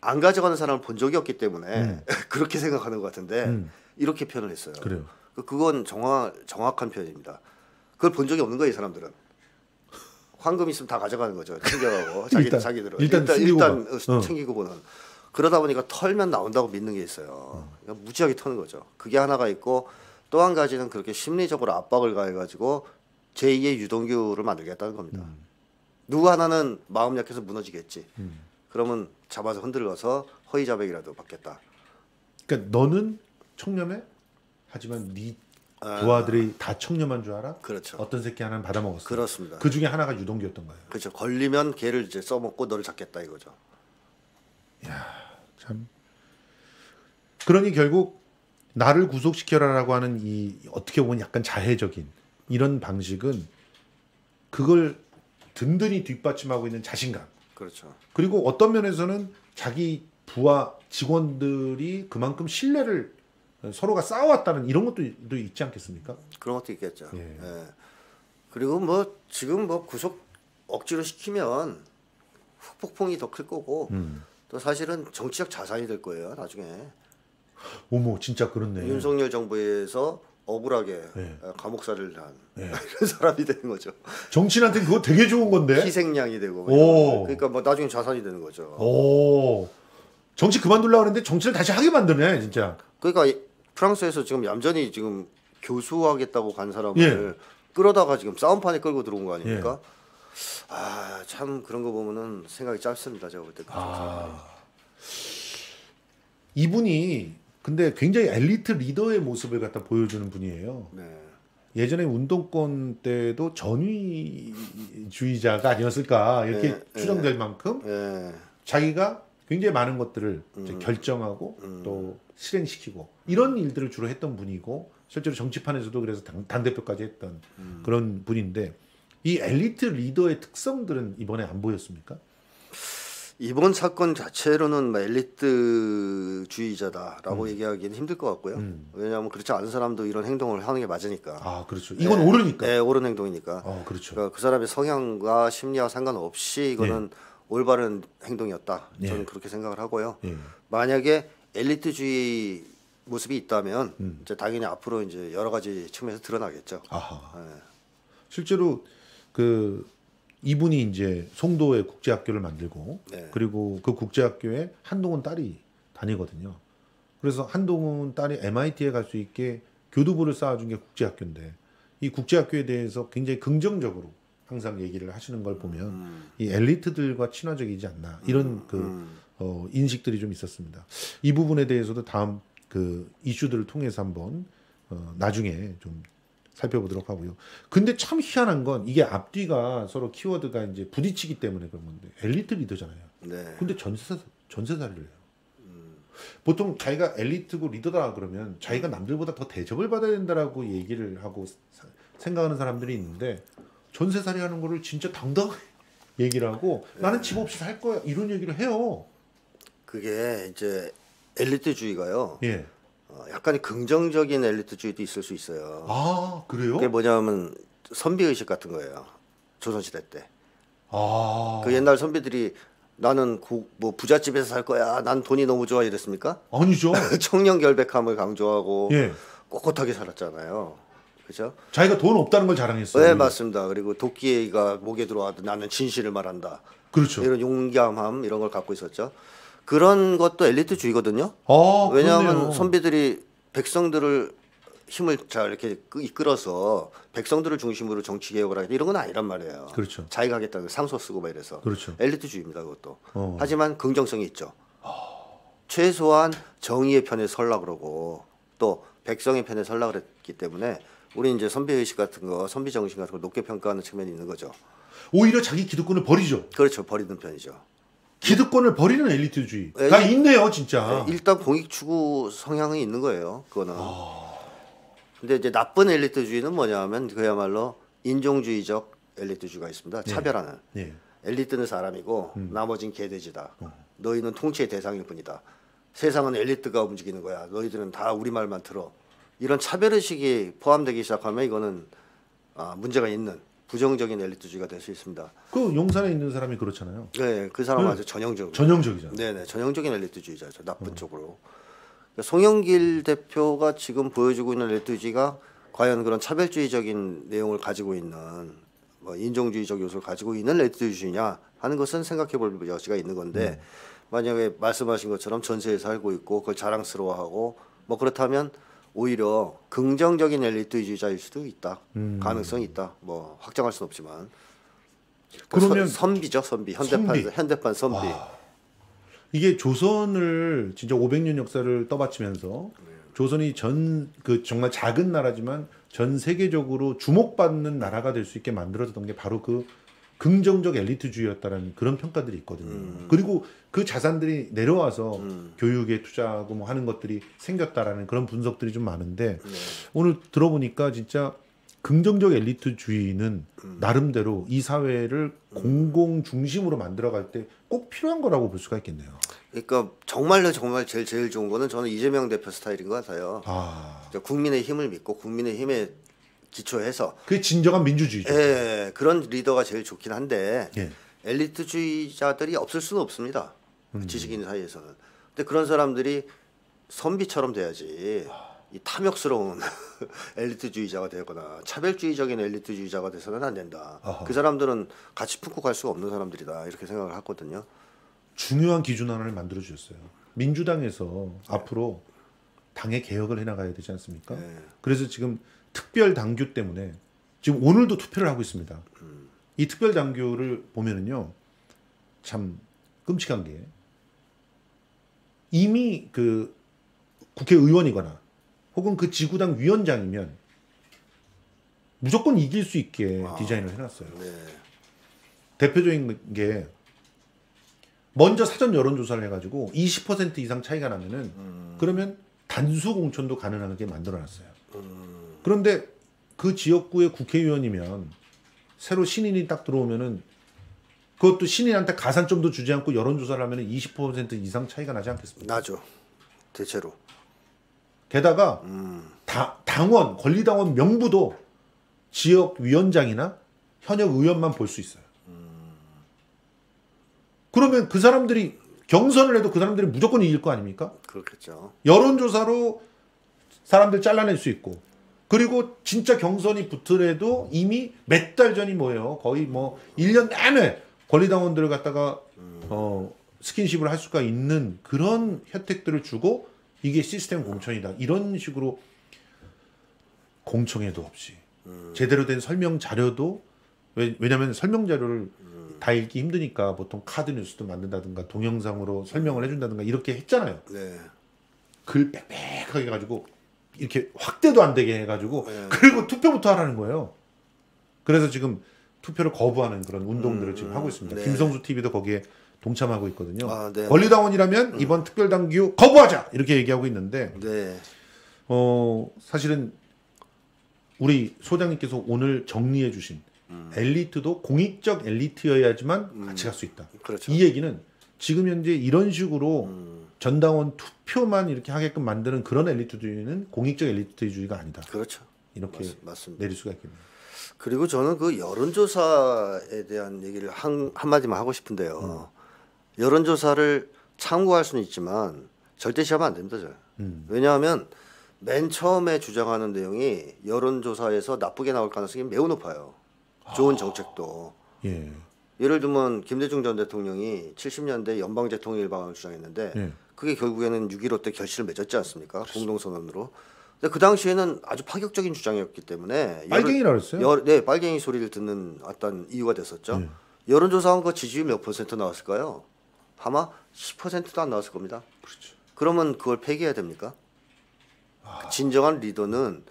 안 가져가는 사람을 본 적이 없기 때문에 음. 그렇게 생각하는 것 같은데 음. 이렇게 표현을 했어요. 그래요. 그건 정확, 정확한 표현입니다. 그걸 본 적이 없는 거예요. 이 사람들은. 황금 있으면 다 가져가는 거죠. 챙겨가고 자기, 일단, 자기들은. 일단, 일단, 일단, 일단 챙기고 보는. 어. 그러다 보니까 털면 나온다고 믿는 게 있어요. 어. 그러니까 무지하게 터는 거죠. 그게 하나가 있고 또 한 가지는 그렇게 심리적으로 압박을 가해가지고 제이의 유동규를 만들겠다는 겁니다. 음. 누구 하나는 마음 약해서 무너지겠지. 음. 그러면 잡아서 흔들어서 허위자백이라도 받겠다. 그러니까 너는 청렴해? 하지만 네 부하들이 아. 다 청렴한 줄 알아? 그렇죠. 어떤 새끼 하나는 받아먹었어. 그렇습니다. 그 중에 하나가 유동규였던 거예요. 그렇죠. 걸리면 걔를 이제 써먹고 너를 잡겠다 이거죠. 이야 참. 그러니 결국 나를 구속시켜라라고 하는 이 어떻게 보면 약간 자해적인 이런 방식은 그걸 든든히 뒷받침하고 있는 자신감. 그렇죠. 그리고 어떤 면에서는 자기 부하 직원들이 그만큼 신뢰를 서로가 쌓아왔다는 이런 것도 있지 않겠습니까? 그런 것도 있겠죠. 예. 예. 그리고 뭐 지금 뭐 구속 억지로 시키면 후폭풍이 더 클 거고 음. 또 사실은 정치적 자산이 될 거예요. 나중에. 어머 진짜 그렇네. 윤석열 정부에서 억울하게 네. 감옥살이를 한 네. 이런 사람이 되는 거죠. 정치인한테 그거 되게 좋은 건데. 희생양이 되고. 오. 그러니까 뭐 나중에 자산이 되는 거죠. 오. 정치 그만둘라 그랬는데 정치를 다시 하게 만드네 진짜. 그러니까 프랑스에서 지금 얌전히 지금 교수하겠다고 간 사람을 예. 끌어다가 지금 싸움판에 끌고 들어온 거 아닙니까? 예. 아 참 그런 거 보면은 생각이 짧습니다. 제가 볼 때. 아. 이분이. 근데 굉장히 엘리트 리더의 모습을 갖다 보여주는 분이에요. 네. 예전에 운동권 때도 전위주의자가 아니었을까 이렇게 네, 추정될 네, 만큼 네. 자기가 굉장히 많은 것들을 음, 결정하고 음. 또 실행시키고 이런 일들을 주로 했던 분이고 실제로 정치판에서도 그래서 당, 당대표까지 했던 음. 그런 분인데 이 엘리트 리더의 특성들은 이번에 안 보였습니까? 이번 사건 자체로는 엘리트주의자다라고 음. 얘기하기는 힘들 것 같고요. 음. 왜냐하면 그렇지 않은 사람도 이런 행동을 하는 게 맞으니까. 아 그렇죠. 이건 네, 옳으니까. 네, 옳은 행동이니까. 어, 그렇죠. 그러니까 그 사람의 성향과 심리와 상관없이 이거는 네. 올바른 행동이었다. 저는 네. 그렇게 생각을 하고요. 네. 만약에 엘리트주의 모습이 있다면 음. 이제 당연히 앞으로 이제 여러 가지 측면에서 드러나겠죠. 아하. 네. 실제로 그. 이분이 이제 송도에 국제학교를 만들고 네. 그리고 그 국제학교에 한동훈 딸이 다니거든요. 그래서 한동훈 딸이 엠아이티에 갈 수 있게 교두보를 쌓아준 게 국제학교인데 이 국제학교에 대해서 굉장히 긍정적으로 항상 얘기를 하시는 걸 보면 음. 이 엘리트들과 친화적이지 않나 이런 음. 그 어, 인식들이 좀 있었습니다. 이 부분에 대해서도 다음 그 이슈들을 통해서 한번 어, 나중에 좀 살펴보도록 하고요. 근데 참 희한한 건 이게 앞뒤가 서로 키워드가 이제 부딪히기 때문에 그런 건데 엘리트 리더잖아요. 네. 근데 전세 전세살이를 해요. 음. 보통 자기가 엘리트고 리더다 그러면 자기가 남들보다 더 대접을 받아야 된다라고 얘기를 하고 사, 생각하는 사람들이 있는데 전세살이 하는 거를 진짜 당당하게 얘기를 하고 네. 나는 집 없이 살 거야 이런 얘기를 해요. 그게 이제 엘리트주의가요. 예. 약간의 긍정적인 엘리트주의도 있을 수 있어요. 아 그래요? 그게 뭐냐면 선비의식 같은 거예요. 조선시대 때. 아. 그 옛날 선비들이 나는 고, 뭐 부잣집에서 살 거야. 난 돈이 너무 좋아 이랬습니까? 아니죠. 청년 결백함을 강조하고 예. 꼿꼿하게 살았잖아요. 그죠? 자기가 돈 없다는 걸 자랑했어요. 네, 맞습니다. 그리고 도끼가 목에 들어와도 나는 진실을 말한다. 그렇죠. 이런 용감함 이런 걸 갖고 있었죠. 그런 것도 엘리트주의거든요. 아, 왜냐하면 그러네요. 선비들이 백성들을 힘을 잘 이렇게 이끌어서 백성들을 중심으로 정치 개혁을 하겠다 이런 건 아니란 말이에요. 그렇죠. 자기가 하겠다는 상소 쓰고 막 이래서. 그렇죠. 엘리트주의입니다 그것도. 어. 하지만 긍정성이 있죠. 어. 최소한 정의의 편에 설라 그러고 또 백성의 편에 설라 그랬기 때문에 우리 이제 선비의식 같은 거 선비 정신 같은 걸 높게 평가하는 측면이 있는 거죠. 오히려 자기 기득권을 버리죠. 그렇죠. 버리는 편이죠. 기득권을 버리는 엘리트주의가 네, 있네요 진짜. 네, 일단 공익추구 성향이 있는 거예요 그거는. 아... 근데 이제 나쁜 엘리트주의는 뭐냐 하면 그야말로 인종주의적 엘리트주의가 있습니다. 차별하는. 네. 네. 엘리트는 사람이고 음. 나머진 개돼지다. 어. 너희는 통치의 대상일 뿐이다. 세상은 엘리트가 움직이는 거야. 너희들은 다 우리 말만 들어. 이런 차별의식이 포함되기 시작하면 이거는 아, 문제가 있는 부정적인 엘리트주의가 될 수 있습니다. 그 용산에 있는 사람이 그렇잖아요. 네, 그 사람은 네. 아주 전형적. 전형적이잖아요. 네, 네, 전형적인 엘리트주의자죠. 나쁜 어. 쪽으로. 그러니까 송영길 대표가 지금 보여주고 있는 엘리트주의가 과연 그런 차별주의적인 내용을 가지고 있는 뭐 인종주의적 요소를 가지고 있는 엘리트주의냐 하는 것은 생각해볼 여지가 있는 건데 음. 만약에 말씀하신 것처럼 전세에 살고 있고 그걸 자랑스러워하고 뭐 그렇다면. 오히려 긍정적인 엘리트주의자일 수도 있다. 음. 가능성이 있다. 뭐 확정할 수는 없지만. 그러면 선, 선비죠, 선비. 현대판 선비. 현대판 선비. 와. 이게 조선을 진짜 오백 년 역사를 떠받치면서 네. 조선이 전 그 정말 작은 나라지만 전 세계적으로 주목받는 나라가 될 수 있게 만들어졌던 게 바로 그 긍정적 엘리트주의였다라는 그런 평가들이 있거든요. 음. 그리고 그 자산들이 내려와서 음. 교육에 투자하고 뭐 하는 것들이 생겼다라는 그런 분석들이 좀 많은데 네. 오늘 들어보니까 진짜 긍정적 엘리트주의는 음. 나름대로 이 사회를 음. 공공 중심으로 만들어갈 때 꼭 필요한 거라고 볼 수가 있겠네요. 그러니까 정말로 정말 제일 제일 좋은 거는 저는 이재명 대표 스타일인 것 같아요. 아. 국민의힘을 믿고 국민의힘에 기초해서 그게 진정한 민주주의죠. 예, 그런 리더가 제일 좋긴 한데 예. 엘리트주의자들이 없을 수는 없습니다. 음. 지식인 사이에서는. 근데 그런 사람들이 선비처럼 돼야지 이 탐욕스러운 엘리트주의자가 되거나 차별주의적인 엘리트주의자가 돼서는 안 된다. 아하. 그 사람들은 같이 품고 갈 수가 없는 사람들이다 이렇게 생각을 하거든요. 중요한 기준 하나를 만들어 주셨어요. 민주당에서 네. 앞으로 당의 개혁을 해나가야 되지 않습니까? 네. 그래서 지금 특별 당규 때문에 지금 오늘도 투표를 하고 있습니다. 음. 이 특별 당규를 보면은요, 참 끔찍한 게 이미 그 국회의원이거나 혹은 그 지구당 위원장이면 무조건 이길 수 있게 아, 디자인을 해놨어요. 네. 대표적인 게 먼저 사전 여론조사를 해가지고 이십 퍼센트 이상 차이가 나면은 음. 그러면 단수 공천도 가능하게 만들어놨어요. 음. 그런데 그 지역구의 국회의원이면 새로 신인이 딱 들어오면은 그것도 신인한테 가산점도 주지 않고 여론조사를 하면은 이십 퍼센트 이상 차이가 나지 않겠습니까? 나죠. 대체로. 게다가 음. 다, 당원, 권리당원 명부도 지역위원장이나 현역 의원만 볼 수 있어요. 음. 그러면 그 사람들이 경선을 해도 그 사람들이 무조건 이길 거 아닙니까? 그렇겠죠. 여론조사로 사람들 잘라낼 수 있고, 그리고 진짜 경선이 붙으래도 이미 몇 달 전이 뭐예요? 거의 뭐 일 년 내내 권리당원들을 갖다가 음. 어, 스킨십을 할 수가 있는 그런 혜택들을 주고 이게 시스템 공천이다. 이런 식으로 공청회도 없이 음. 제대로 된 설명 자료도 왜, 왜냐면 설명 자료를 음. 다 읽기 힘드니까 보통 카드 뉴스도 만든다든가 동영상으로 설명을 해준다든가 이렇게 했잖아요. 네. 글 빽빽하게 가지고 이렇게 확대도 안 되게 해가지고 네. 그리고 투표부터 하라는 거예요. 그래서 지금 투표를 거부하는 그런 운동들을 음. 지금 하고 있습니다. 네. 김성수 티비도 거기에 동참하고 있거든요. 아, 네. 권리당원이라면 음. 이번 특별당규 거부하자 이렇게 얘기하고 있는데 네. 어, 사실은 우리 소장님께서 오늘 정리해 주신 음. 엘리트도 공익적 엘리트여야지만 음. 같이 갈 수 있다. 그렇죠. 이 얘기는 지금 현재 이런 식으로 음. 전당원 투표만 이렇게 하게끔 만드는 그런 엘리트주의는 공익적 엘리트주의가 아니다. 그렇죠. 이렇게 맞습니다. 내릴 수가 있겠네요. 그리고 저는 그 여론조사에 대한 얘기를 한, 한마디만 하고 싶은데요. 음. 여론조사를 참고할 수는 있지만 절대시하면 안 됩니다. 저는. 음. 왜냐하면 맨 처음에 주장하는 내용이 여론조사에서 나쁘게 나올 가능성이 매우 높아요. 좋은 정책도. 아, 예. 예를 들면 김대중 전 대통령이 칠십 년대 연방제 통일 방안을 주장했는데 예. 그게 결국에는 육 일오 때 결실을 맺었지 않습니까? 그렇습니다. 공동선언으로. 근데 그 당시에는 아주 파격적인 주장이었기 때문에 빨갱이라고 했어요? 여, 네. 빨갱이 소리를 듣는 어떤 이유가 됐었죠. 예. 여론조사한 거 지지율 몇 퍼센트 나왔을까요? 아마 십 퍼센트도 안 나왔을 겁니다. 그렇죠. 그러면 그걸 폐기해야 됩니까? 아. 진정한 리더는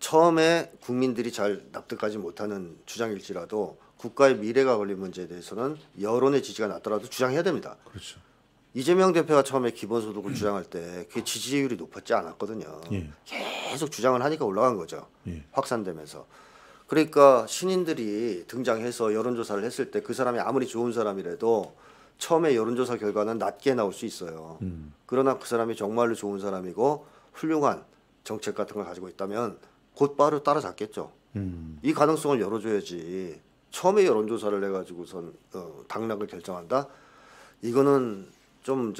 처음에 국민들이 잘 납득하지 못하는 주장일지라도 국가의 미래가 걸린 문제에 대해서는 여론의 지지가 낮더라도 주장해야 됩니다. 그렇죠. 이재명 대표가 처음에 기본소득을 음. 주장할 때 그게 지지율이 높았지 않았거든요. 예. 계속 주장을 하니까 올라간 거죠. 예. 확산되면서. 그러니까 신인들이 등장해서 여론조사를 했을 때 그 사람이 아무리 좋은 사람이라도 처음에 여론조사 결과는 낮게 나올 수 있어요. 음. 그러나 그 사람이 정말로 좋은 사람이고 훌륭한 정책 같은 걸 가지고 있다면 곧바로 따라잡겠죠. 음. 이 가능성을 열어줘야지. 처음에 여론조사를 해가지고선 어, 당락을 결정한다? 이거는 좀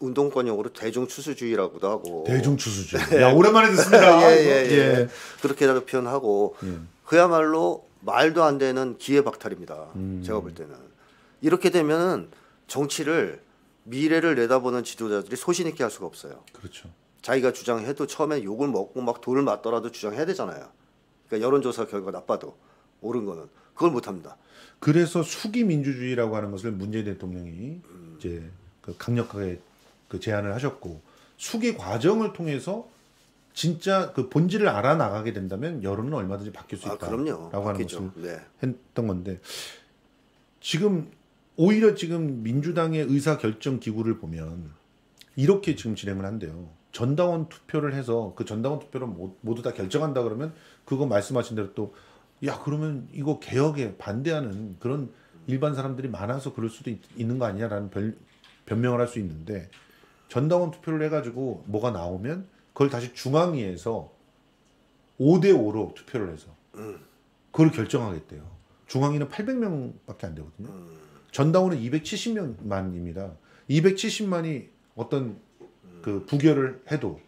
운동권용으로 대중추수주의라고도 하고. 대중추수주의. 야, 오랜만에 듣습니다. 예, 예, 예. 예. 그렇게 표현하고 예. 그야말로 말도 안 되는 기회박탈입니다. 음. 제가 볼 때는. 이렇게 되면은 정치를 미래를 내다보는 지도자들이 소신 있게 할 수가 없어요. 그렇죠. 자기가 주장해도 처음에 욕을 먹고 막 돌을 맞더라도 주장해야 되잖아요. 그러니까 여론조사 결과 나빠도 옳은 거는 그걸 못합니다. 그래서 수기 민주주의라고 하는 것을 문재인 대통령이 음. 이제 그 강력하게 그 제안을 하셨고 수기 과정을 통해서 진짜 그 본질을 알아 나가게 된다면 여론은 얼마든지 바뀔 수 있다라고 아, 하는 것을 네. 했던 건데 지금 오히려 지금 민주당의 의사결정 기구를 보면 이렇게 지금 진행을 한대요. 전당원 투표를 해서 그 전당원 투표를 모두 다 결정한다 그러면 그거 말씀하신 대로 또 야 그러면 이거 개혁에 반대하는 그런 일반 사람들이 많아서 그럴 수도 있, 있는 거 아니냐라는 변, 변명을 할 수 있는데 전당원 투표를 해가지고 뭐가 나오면 그걸 다시 중앙위에서 오 대 오로 투표를 해서 그걸 결정하겠대요. 중앙위는 팔백 명밖에 안 되거든요. 전당원은 이백칠십 명만입니다. 이백칠십만이 어떤 그 부결을 해도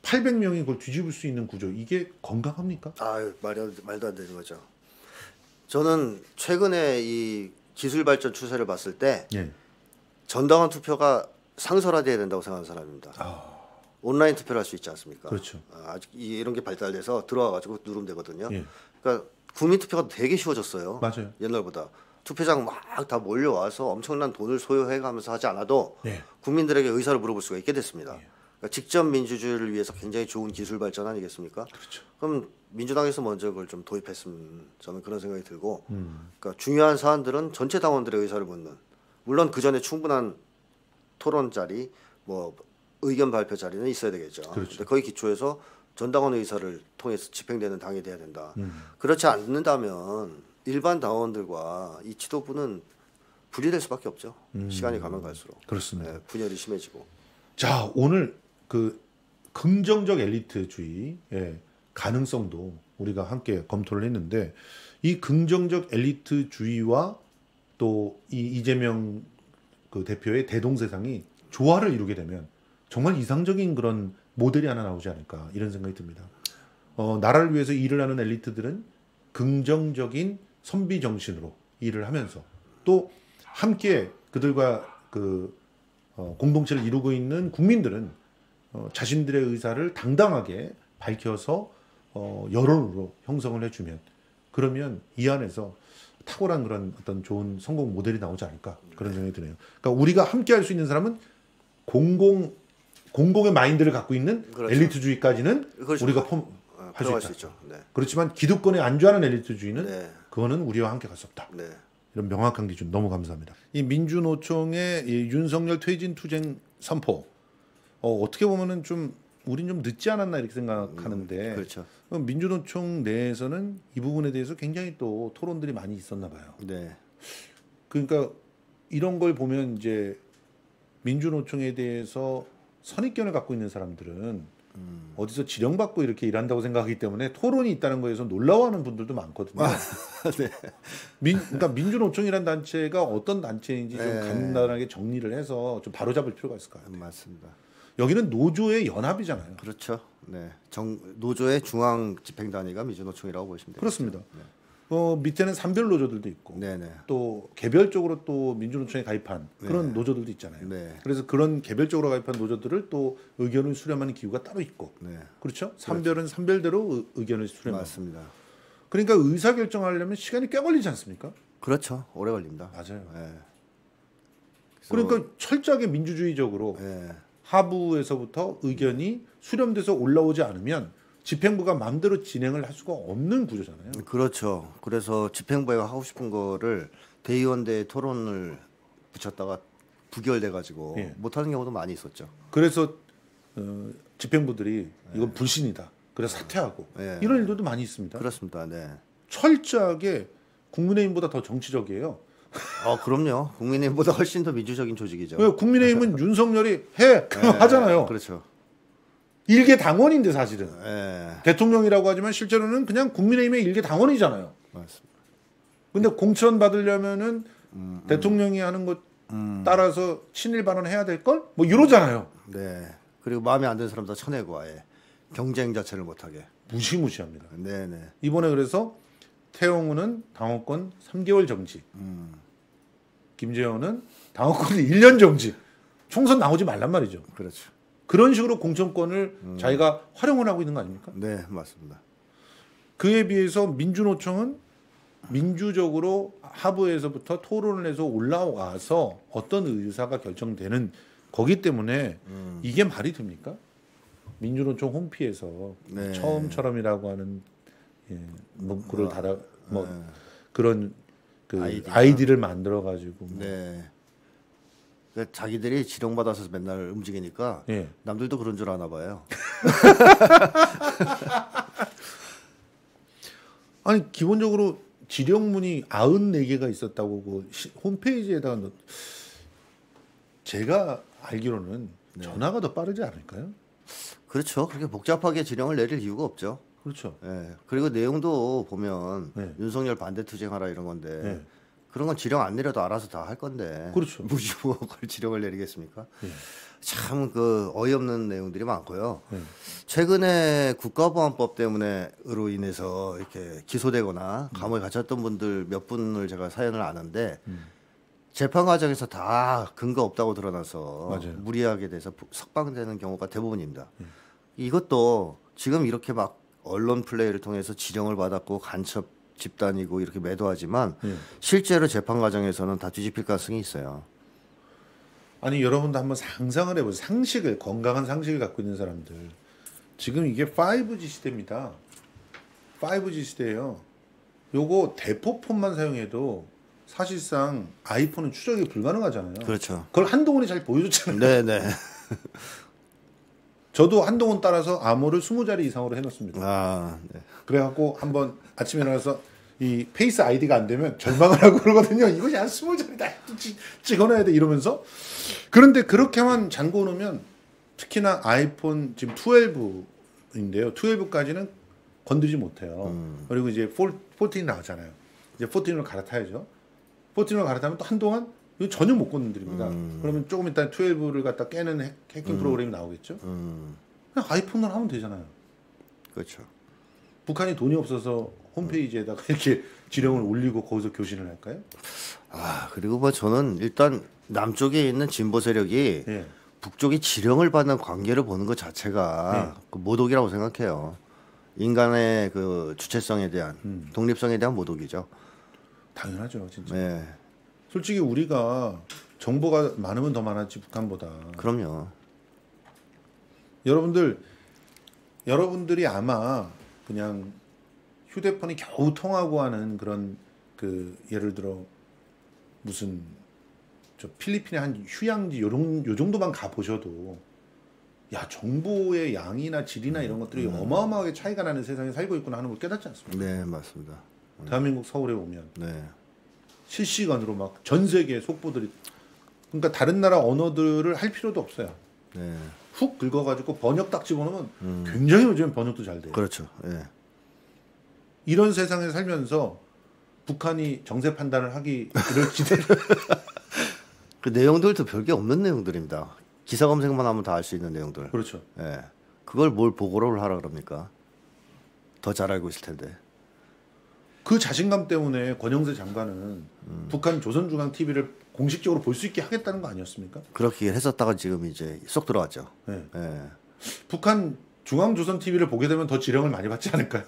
팔백 명이 그걸 뒤집을 수 있는 구조 이게 건강합니까? 아 말도 말도 안 되는 거죠. 저는 최근에 이 기술 발전 추세를 봤을 때 예. 전당원 투표가 상설화돼야 된다고 생각하는 사람입니다. 아. 온라인 투표를 할 수 있지 않습니까? 그렇죠. 아, 아직 이런 게 발달돼서 들어와 가지고 누르면 되거든요. 예. 그러니까 국민 투표가 되게 쉬워졌어요. 맞아요. 옛날보다. 투표장 막 다 몰려와서 엄청난 돈을 소요해가면서 하지 않아도 네. 국민들에게 의사를 물어볼 수가 있게 됐습니다. 네. 그러니까 직접 민주주의를 위해서 굉장히 좋은 기술 발전 아니겠습니까? 그렇죠. 그럼 민주당에서 먼저 그걸 좀 도입했으면 저는 그런 생각이 들고, 음. 그러니까 중요한 사안들은 전체 당원들의 의사를 묻는, 물론 그 전에 충분한 토론 자리, 뭐 의견 발표 자리는 있어야 되겠죠. 그렇죠. 근데 거기 기초에서 전당원 의사를 통해서 집행되는 당이 돼야 된다. 음. 그렇지 않는다면 일반 당원들과 이 지도부는 분리될 수밖에 없죠. 음. 시간이 가면 갈수록. 그렇습니다. 네, 분열이 심해지고. 자, 오늘 그 긍정적 엘리트주의 예, 가능성도 우리가 함께 검토를 했는데, 이 긍정적 엘리트주의와 또 이 이재명 그 대표의 대동세상이 조화를 이루게 되면 정말 이상적인 그런 모델이 하나 나오지 않을까, 이런 생각이 듭니다. 어, 나라를 위해서 일을 하는 엘리트들은 긍정적인 선비 정신으로 일을 하면서 또 함께 그들과 그 어, 공동체를 이루고 있는 국민들은 어, 자신들의 의사를 당당하게 밝혀서 어, 여론으로 형성을 해주면, 그러면 이 안에서 탁월한 그런 어떤 좋은 성공 모델이 나오지 않을까, 그런 생각이 드네요. 그러니까 우리가 함께 할 수 있는 사람은 공공 공공의 마인드를 갖고 있는, 그렇죠. 엘리트주의까지는 그렇죠. 우리가 포, 어, 할 수 있다. 수 있죠. 네. 그렇지만 기득권에 안주하는 엘리트주의는 네. 그거는 우리와 함께 갈 수 없다. 네. 이런 명확한 기준 너무 감사합니다. 이 민주노총의 이 윤석열 퇴진 투쟁 선포, 어, 어떻게 보면은 좀 우린 좀 늦지 않았나 이렇게 생각하는데, 음, 그렇죠. 민주노총 내에서는 이 부분에 대해서 굉장히 또 토론들이 많이 있었나 봐요. 네. 그러니까 이런 걸 보면 이제 민주노총에 대해서 선입견을 갖고 있는 사람들은 음. 어디서 지령받고 이렇게 일한다고 생각하기 때문에 토론이 있다는 거에서 놀라워하는 분들도 많거든요. 아, 네. 민, 그러니까 민주노총이란 단체가 어떤 단체인지 네. 좀 간단하게 정리를 해서 좀 바로잡을 필요가 있을 것 같아요. 음, 맞습니다. 여기는 노조의 연합이잖아요. 그렇죠. 네, 정, 노조의 중앙 집행단위가 민주노총이라고 보시면 됩니다. 그렇습니다. 네. 어, 밑에는 산별 노조들도 있고 네네. 또 개별적으로 또 민주노총에 가입한 그런 네. 노조들도 있잖아요. 네. 그래서 그런 개별적으로 가입한 노조들을 또 의견을 수렴하는 기구가 따로 있고 네. 그렇죠? 산별은 그렇죠. 산별대로 의, 의견을 수렴하고. 맞습니다. 그러니까 의사결정하려면 시간이 꽤 걸리지 않습니까? 그렇죠. 오래 걸립니다. 맞아요. 네. 그러니까 철저하게 민주주의적으로 네. 하부에서부터 의견이 수렴돼서 올라오지 않으면 집행부가 마음대로 진행을 할 수가 없는 구조잖아요. 그렇죠. 그래서 집행부가 하고 싶은 거를 대의원대에 토론을 붙였다가 부결돼가지고 예. 못하는 경우도 많이 있었죠. 그래서 어, 집행부들이 이건 불신이다. 그래서 사퇴하고 예. 이런 일들도 많이 있습니다. 그렇습니다. 네. 철저하게 국민의힘보다 더 정치적이에요. 아, 어, 그럼요. 국민의힘보다 훨씬 더 민주적인 조직이죠. 왜? 국민의힘은 윤석열이 해! 네, 하잖아요. 그렇죠. 일개 당원인데 사실은. 네. 대통령이라고 하지만 실제로는 그냥 국민의힘의 일개 당원이잖아요. 맞습니다. 근데 공천 받으려면은 음, 음. 대통령이 하는 것 음. 따라서 친일 발언해야 될걸? 뭐 이러잖아요. 네. 그리고 마음에 안 드는 사람 다 쳐내고 아예 경쟁 자체를 못하게. 무시무시합니다. 네네. 이번에 그래서 태영호는 당원권 삼 개월 정지, 음. 김재현은 당원권 일 년 정지. 총선 나오지 말란 말이죠. 그렇죠. 그런 식으로 공천권을 음. 자기가 활용을 하고 있는 거 아닙니까? 네, 맞습니다. 그에 비해서 민주노총은 민주적으로 하부에서부터 토론을 해서 올라와서 어떤 의사가 결정되는 거기 때문에 음. 이게 말이 됩니까? 민주노총 홈피에서 네. 처음처럼이라고 하는 예, 문구를 뭐, 달아 뭐 네. 그런 그 아이디가, 아이디를 만들어 가지고 뭐. 네. 그러니까 자기들이 지령받아서 맨날 움직이니까 예. 남들도 그런 줄 아나 봐요. 아니 기본적으로 지령문이 구십사 개가 있었다고 그 시, 홈페이지에다가 넣... 제가 알기로는 네. 전화가 더 빠르지 않을까요? 그렇죠. 그렇게 복잡하게 지령을 내릴 이유가 없죠. 그렇죠. 예. 그리고 내용도 보면 예. 윤석열 반대 투쟁하라 이런 건데 예. 그런 건 지령 안 내려도 알아서 다 할 건데. 그렇죠. 무지 뭐 그걸 지령을 내리겠습니까? 예. 참 그 어이없는 내용들이 많고요. 예. 최근에 국가보안법 때문에로 인해서 이렇게 기소되거나 감옥에 갇혔던 분들 몇 분을 제가 사연을 아는데 음. 재판 과정에서 다 근거 없다고 드러나서 맞아요. 무리하게 돼서 석방되는 경우가 대부분입니다. 예. 이것도 지금 이렇게 막 언론 플레이를 통해서 지령을 받았고 간첩 집단이고 이렇게 매도하지만 예. 실제로 재판 과정에서는 다 뒤집힐 가능성이 있어요. 아니 여러분도 한번 상상을 해보세요. 상식을, 건강한 상식을 갖고 있는 사람들. 지금 이게 파이브지 시대입니다. 파이브지 시대예요. 요거 대포폰만 사용해도 사실상 아이폰은 추적이 불가능하잖아요. 그렇죠. 그걸 한동훈이 잘 보여줬잖아요. 네네. 저도 한동훈 따라서 암호를 스무 자리 이상으로 해놨습니다. 아, 네. 그래갖고 한번 아침에 일어나서 이 페이스 아이디가 안 되면 절망을 하고 그러거든요. 이것이 한 스무 자리다. 찍어놔야 돼 이러면서. 그런데 그렇게만 잠궈 놓으면 특히나 아이폰 지금 십이인데요. 십이까지는 건드리지 못해요. 음. 그리고 이제 사십사 나오잖아요. 이제 십사로 갈아타야죠. 십사로 갈아타면 또 한동안 이거 전혀 못 건드립니다. 음. 그러면 조금 이따 십이를 갖다 깨는 해, 해킹 음. 프로그램이 나오겠죠. 음. 그냥 아이폰으로 하면 되잖아요. 그렇죠. 북한이 돈이 없어서 홈페이지에다가 이렇게 지령을 올리고 거기서 교신을 할까요? 아, 그리고 뭐 저는 일단 남쪽에 있는 진보 세력이 예. 북쪽이 지령을 받는 관계를 보는 것 자체가 예. 그 모독이라고 생각해요. 인간의 그 주체성에 대한 음. 독립성에 대한 모독이죠. 당연하죠, 진짜. 예. 솔직히 우리가 정보가 많으면 더 많았지 북한보다. 그럼요. 여러분들, 여러분들이 아마 그냥 휴대폰이 겨우 통하고 하는 그런 그 예를 들어 무슨 저 필리핀의 한 휴양지 요런 요 정도만 가 보셔도 야 정보의 양이나 질이나 이런 것들이 음. 어마어마하게 차이가 나는 세상에 살고 있구나 하는 걸 깨닫지 않습니까? 네, 맞습니다. 음. 대한민국 서울에 오면. 네. 실시간으로 막 전 세계 속보들이 그러니까 다른 나라 언어들을 할 필요도 없어요. 네. 훅 긁어가지고 번역 딱 집어넣으면 음. 굉장히 요즘 번역도 잘 돼요. 그렇죠. 네. 이런 세상에 살면서 북한이 정세 판단을 하기를 기대를 그 내용들도 별게 없는 내용들입니다. 기사 검색만 하면 다 알 수 있는 내용들. 그렇죠. 네. 그걸 뭘 보고를 하라 그럽니까? 더 잘 알고 있을 텐데. 그 자신감 때문에 권영세 장관은 음. 북한 조선중앙티비를 공식적으로 볼 수 있게 하겠다는 거 아니었습니까? 그렇게 했었다가 지금 이제 쏙 들어왔죠. 네. 네. 북한 중앙조선티비를 보게 되면 더 지령을 많이 받지 않을까요?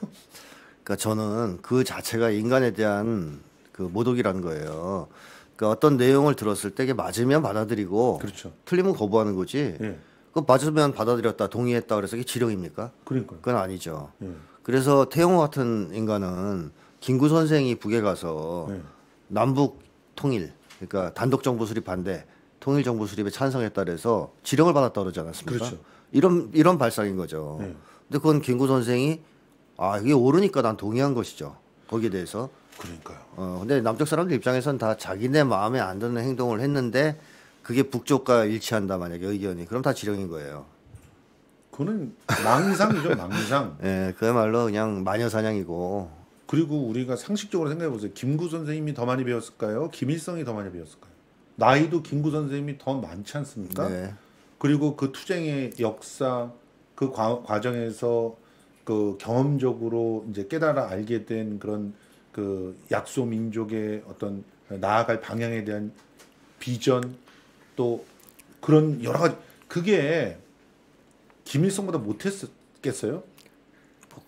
그러니까 저는 그 자체가 인간에 대한 그 모독이라는 거예요. 그러니까 어떤 내용을 들었을 때 이게 맞으면 받아들이고 그렇죠. 틀리면 거부하는 거지. 네. 그 맞으면 받아들였다 동의했다 그래서 이게 지령입니까? 그러니까요. 그건 아니죠. 네. 그래서 태영호 같은 인간은 김구 선생이 북에 가서 네. 남북 통일, 그러니까 단독 정부 수립 반대, 통일 정부 수립에 찬성했다 그래서 지령을 받았다 그러지 않았습니까? 그렇죠. 이런 이런 발상인 거죠. 네. 근데 그건 김구 선생이 아 이게 옳으니까 난 동의한 것이죠. 거기에 대해서. 그러니까요. 어 근데 남쪽 사람들 입장에서는 다 자기네 마음에 안 드는 행동을 했는데 그게 북쪽과 일치한다 만약에 의견이 그럼 다 지령인 거예요. 그거는 망상이죠, 망상. 예, 네, 그야말로 그냥 마녀사냥이고. 그리고 우리가 상식적으로 생각해보세요. 김구 선생님이 더 많이 배웠을까요? 김일성이 더 많이 배웠을까요? 나이도 김구 선생님이 더 많지 않습니까? 네. 그리고 그 투쟁의 역사, 그 과, 과정에서 그 경험적으로 이제 깨달아 알게 된 그런 그 약소 민족의 어떤 나아갈 방향에 대한 비전 또 그런 여러 가지 그게 김일성보다 못했겠어요?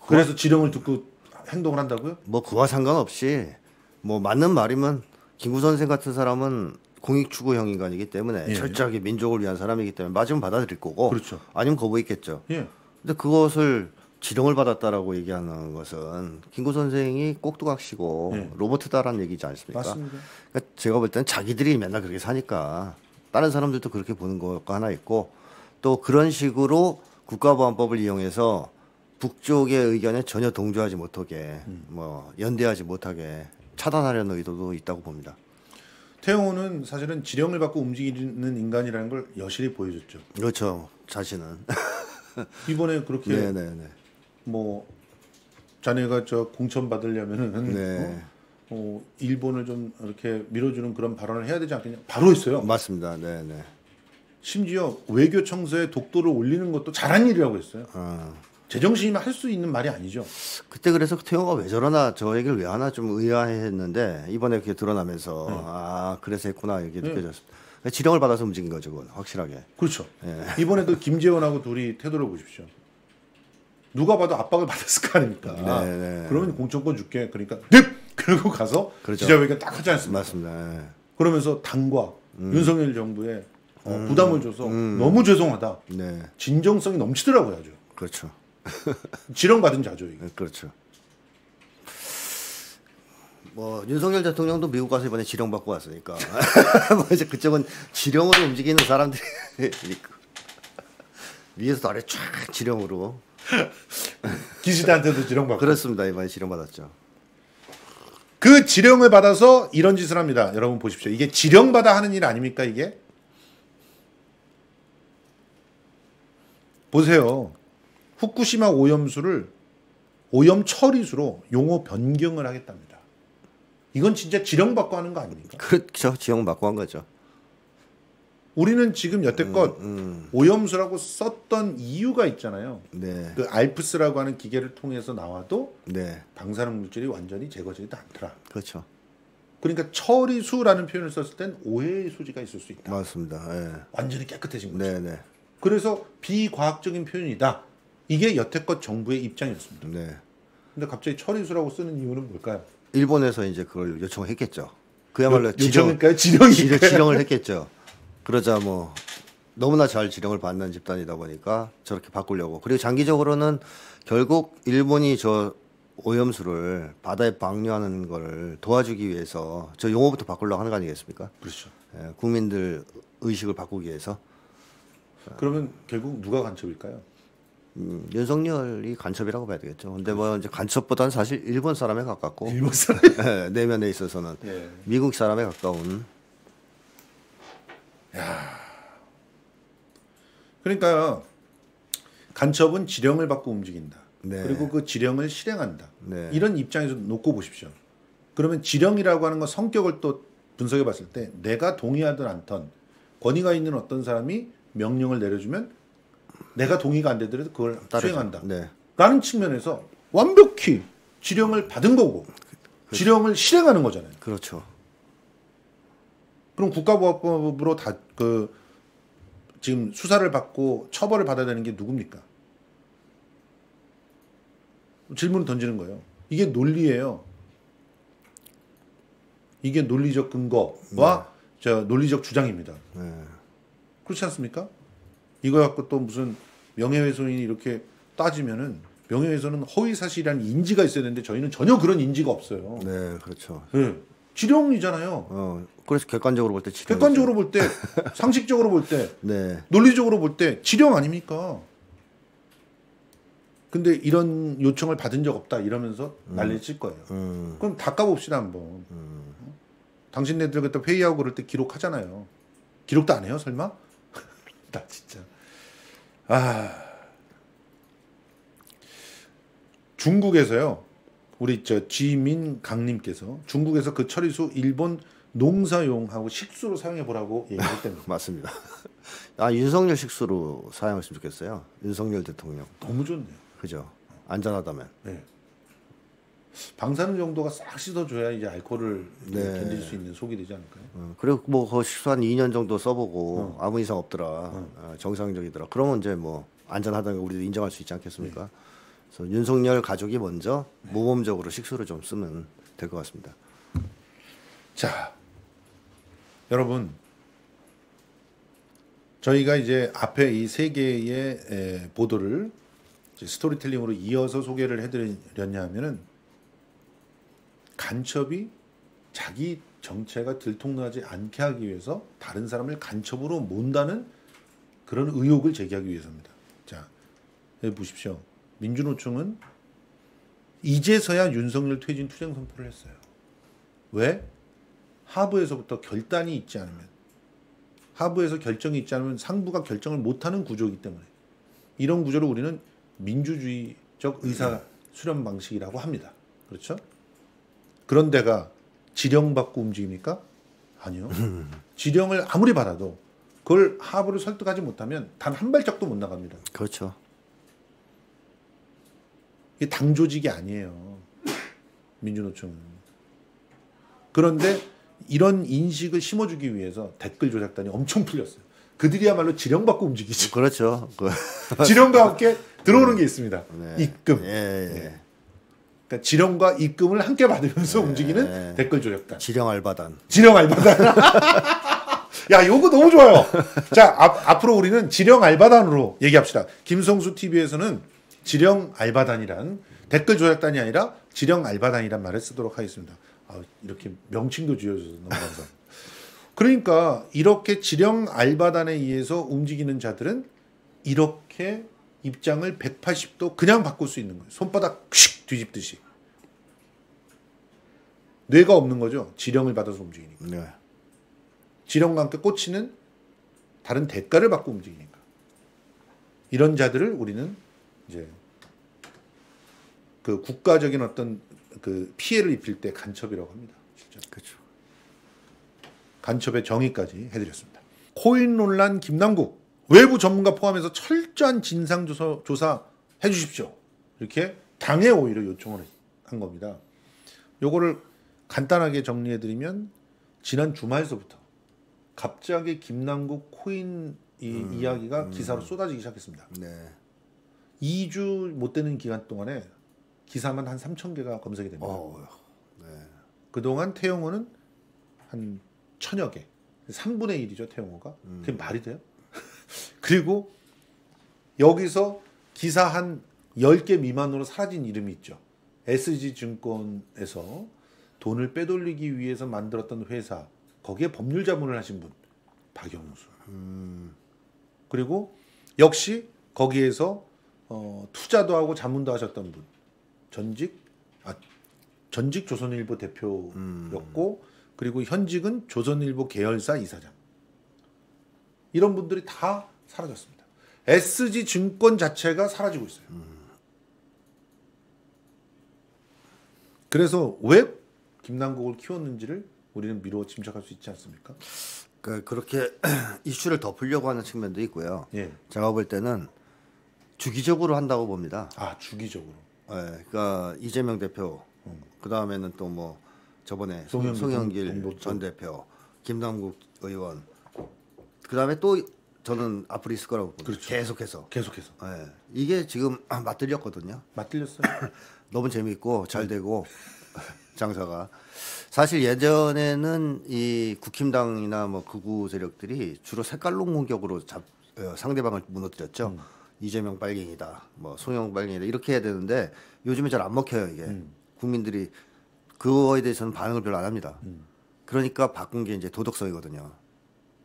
그래서 지령을 듣고 행동을 한다고요? 뭐 그와 상관없이 뭐 맞는 말이면 김구 선생 같은 사람은 공익추구형 인간이기 때문에 예, 철저하게 예. 민족을 위한 사람이기 때문에 맞으면 받아들일 거고 그렇죠. 아니면 거부했겠죠. 예. 근데 그것을 지령을 받았다라고 얘기하는 것은 김구 선생이 꼭두각시고 예. 로버트다라는 얘기지 않습니까? 맞습니다. 그러니까 제가 볼 때는 자기들이 맨날 그렇게 사니까 다른 사람들도 그렇게 보는 것과 하나 있고 또 그런 식으로 국가보안법을 이용해서 북쪽의 의견에 전혀 동조하지 못하게 음. 뭐 연대하지 못하게 차단하려는 의도도 있다고 봅니다. 태영호는 사실은 지령을 받고 움직이는 인간이라는 걸 여실히 보여줬죠. 그렇죠. 자신은. 이번에 그렇게 네네네. 뭐 자네가 저 공천 받으려면은 네. 어, 어, 일본을 좀 이렇게 밀어주는 그런 발언을 해야 되지 않겠냐. 바로 했어요. 맞습니다. 네네. 심지어 외교 청서에 독도를 올리는 것도 잘한 일이라고 했어요. 아. 제정신이면 할 수 있는 말이 아니죠. 그때 그래서 태영호가 왜 저러나 저 얘기를 왜 하나 좀 의아했는데 이번에 그게 드러나면서 네. 아 그래서 했구나 이렇게 네. 느껴졌습니다. 지령을 받아서 움직인 거죠, 그건 확실하게. 그렇죠. 네. 이번에도 김재원하고 둘이 태도를 보십시오. 누가 봐도 압박을 받았을 거 아닙니까. 네, 네. 그러면 공천권 줄게. 그러니까 넵! 그러고 가서 그렇죠. 기자회견 딱 하지 않습니까? 맞습니다. 네. 그러면서 당과 음. 윤석열 정부의 음, 어, 부담을 줘서 음. 너무 죄송하다. 네. 진정성이 넘치더라고요, 아주. 그렇죠. 지령받은 자죠, 이게. 그렇죠. 뭐 윤석열 대통령도 미국 가서 이번에 지령 받고 왔으니까 뭐 이제 그쪽은 지령으로 움직이는 사람들이 위에서 아래 쫙 지령으로 기시대한테도 지령 받고 그렇습니다. 이번에 지령 받았죠. 그 지령을 받아서 이런 짓을 합니다. 여러분 보십시오. 이게 지령 받아 하는 일 아닙니까 이게? 보세요. 후쿠시마 오염수를 오염 처리수로 용어 변경을 하겠답니다. 이건 진짜 지령받고 하는 거 아닙니까? 그렇죠. 지령받고 한 거죠. 우리는 지금 여태껏 음, 음. 오염수라고 썼던 이유가 있잖아요. 네. 그 알프스라고 하는 기계를 통해서 나와도 네. 방사능 물질이 완전히 제거되지도 않더라. 그렇죠. 그러니까 처리수라는 표현을 썼을 땐 오해의 소지가 있을 수 있다. 맞습니다. 네. 완전히 깨끗해진 거죠. 네, 네. 그래서 비과학적인 표현이다. 이게 여태껏 정부의 입장이었습니다. 네. 근데 갑자기 처리수라고 쓰는 이유는 뭘까요? 일본에서 이제 그걸 요청했겠죠. 그야말로 요, 지령, 지령이 지령을 했겠죠. 그러자 뭐 너무나 잘 지령을 받는 집단이다 보니까 저렇게 바꾸려고. 그리고 장기적으로는 결국 일본이 저 오염수를 바다에 방류하는 걸 도와주기 위해서 저 용어부터 바꾸려고 하는 거 아니겠습니까? 그렇죠. 예, 국민들 의식을 바꾸기 위해서. 그러면 결국 누가 간첩일까요? 음, 윤석열이 간첩이라고 봐야 되겠죠. 근데 뭐 이제 간첩보다는 사실 일본 사람에 가깝고 일본 사람 네, 내면에 있어서는 네. 미국 사람에 가까운. 야, 그러니까요. 간첩은 지령을 받고 움직인다. 네. 그리고 그 지령을 실행한다. 네. 이런 입장에서 놓고 보십시오. 그러면 지령이라고 하는 건 성격을 또 분석해 봤을 때 내가 동의하든 않든 권위가 있는 어떤 사람이 명령을 내려주면 내가 동의가 안 되더라도 그걸 수행한다. 네. 라는 측면에서 완벽히 지령을 받은 거고 그, 지령을 실행하는 거잖아요. 그렇죠. 그럼 국가보안법으로 다 그 지금 수사를 받고 처벌을 받아야 되는 게 누굽니까? 질문을 던지는 거예요. 이게 논리예요. 이게 논리적 근거와 네. 저 논리적 주장입니다. 네. 그렇지 않습니까? 이거 갖고 또 무슨 명예훼손이 이렇게 따지면은 명예훼손은 허위사실이라는 인지가 있어야 되는데 저희는 전혀 그런 인지가 없어요. 네, 그렇죠. 네. 지령이잖아요. 어, 그래서 객관적으로 볼 때 지령. 객관적으로 볼 때, 상식적으로 볼 때, 네. 논리적으로 볼 때 지령 아닙니까? 근데 이런 요청을 받은 적 없다 이러면서 음. 난리칠 거예요. 음. 그럼 다 까봅시다 한번. 음. 당신네들 그때 회의하고 그럴 때 기록하잖아요. 기록도 안 해요, 설마? 나 진짜. 아, 중국에서요. 우리 저 지민 강님께서 중국에서 그 처리수 일본 농사용하고 식수로 사용해 보라고 얘기할 때는 맞습니다. 아, 윤석열 식수로 사용했으면 좋겠어요. 윤석열 대통령. 너무 좋네요. 그죠? 안전하다면. 네. 방사능 정도가 싹 씻어줘야 이제 알코올을 네. 견딜 수 있는 속이 되지 않을까요? 어, 그리고 뭐 그 식수 한 이 년 정도 써보고 어. 아무 이상 없더라, 어. 어, 정상적이더라. 그러면 이제 뭐 안전하다는 걸 우리도 인정할 수 있지 않겠습니까? 네. 그래서 윤석열 가족이 먼저 네. 모범적으로 식수를 좀 쓰면 될 것 같습니다. 자, 여러분, 저희가 이제 앞에 이 세 개의 에, 보도를 이제 스토리텔링으로 이어서 소개를 해드렸냐 하면은 간첩이 자기 정체가 들통나지 않게 하기 위해서 다른 사람을 간첩으로 몬다는 그런 의혹을 제기하기 위해서입니다. 자, 여기 보십시오. 민주노총은 이제서야 윤석열 퇴진 투쟁 선포를 했어요. 왜? 하부에서부터 결단이 있지 않으면, 하부에서 결정이 있지 않으면 상부가 결정을 못하는 구조이기 때문에 이런 구조를 우리는 민주주의적 의사 수렴 방식이라고 합니다. 그렇죠? 그런데가 지령받고 움직입니까? 아니요. 지령을 아무리 받아도 그걸 하부를 설득하지 못하면 단 한 발짝도 못 나갑니다. 그렇죠. 이게 당 조직이 아니에요. 민주노총은. 그런데 이런 인식을 심어주기 위해서 댓글 조작단이 엄청 풀렸어요. 그들이야말로 지령받고 움직이죠. 그렇죠. 지령과 함께 들어오는 네. 게 있습니다. 네. 입금. 예, 예. 네. 그러니까 지령과 입금을 함께 받으면서 네. 움직이는 댓글 조작단. 지령 알바단. 지령 알바단. 야, 요거 너무 좋아요. 자, 아, 앞으로 우리는 지령 알바단으로 얘기합시다. 김성수 티비에서는 지령 알바단이란 댓글 조작단이 아니라 지령 알바단이란 말을 쓰도록 하겠습니다. 아, 이렇게 명칭도 지어줘서 너무 감사합니다. 그러니까 이렇게 지령 알바단에 의해서 움직이는 자들은 이렇게 입장을 백팔십 도 그냥 바꿀 수 있는 거예요. 손바닥 휙 뒤집듯이. 뇌가 없는 거죠. 지령을 받아서 움직이니까. 네. 지령과 함께 꽂히는 다른 대가를 받고 움직이니까. 이런 자들을 우리는 이제 그 국가적인 어떤 그 피해를 입힐 때 간첩이라고 합니다. 진짜. 그렇죠. 간첩의 정의까지 해드렸습니다. 코인 논란 김남국 외부 전문가 포함해서 철저한 진상조사 조사 해주십시오. 이렇게 당에 오히려 요청을 한 겁니다. 요거를 간단하게 정리해드리면 지난 주말서부터 갑자기 김남국 코인 이 음, 이야기가 음. 기사로 쏟아지기 시작했습니다. 네. 이 주 못 되는 기간 동안에 기사만 한 삼천 개가 검색이 됩니다. 어, 네. 그동안 태영호는 한 천여 개. 삼분의 일이죠 태영호가. 음. 그게 말이 돼요? 그리고 여기서 기사 한 열 개 미만으로 사라진 이름이 있죠. 에스지증권에서 돈을 빼돌리기 위해서 만들었던 회사, 거기에 법률 자문을 하신 분 박영수. 음. 그리고 역시 거기에서 어, 투자도 하고 자문도 하셨던 분 전직 아, 전직 조선일보 대표였고 음. 그리고 현직은 조선일보 계열사 이사장. 이런 분들이 다 사라졌습니다. 에스지증권 자체가 사라지고 있어요. 음. 그래서 왜 김남국을 키웠는지를 우리는 미루어 짐작할 수 있지 않습니까? 그러니까 그렇게 이슈를 덮으려고 하는 측면도 있고요. 예. 제가 볼 때는 주기적으로 한다고 봅니다. 아, 주기적으로. 예, 그러니까 이재명 대표, 음. 그 다음에는 또 뭐 저번에 송영길, 송영길 전 대표, 김남국 의원, 그 다음에 또 저는 앞으로 있을 거라고 봅니다. 그렇죠. 계속해서. 계속해서. 예, 이게 지금 맞들렸거든요. 맞들렸어요. 너무 재미있고 잘 되고 장사가. 사실 예전에는 이 국힘당이나 뭐 극우 세력들이 주로 색깔론 공격으로 잡, 어, 상대방을 무너뜨렸죠. 음. 이재명 빨갱이다, 뭐 송영 빨갱이다 이렇게 해야 되는데 요즘에 잘 안 먹혀요 이게. 음. 국민들이 그거에 대해서는 반응을 별로 안 합니다. 음. 그러니까 바꾼 게 이제 도덕성이거든요.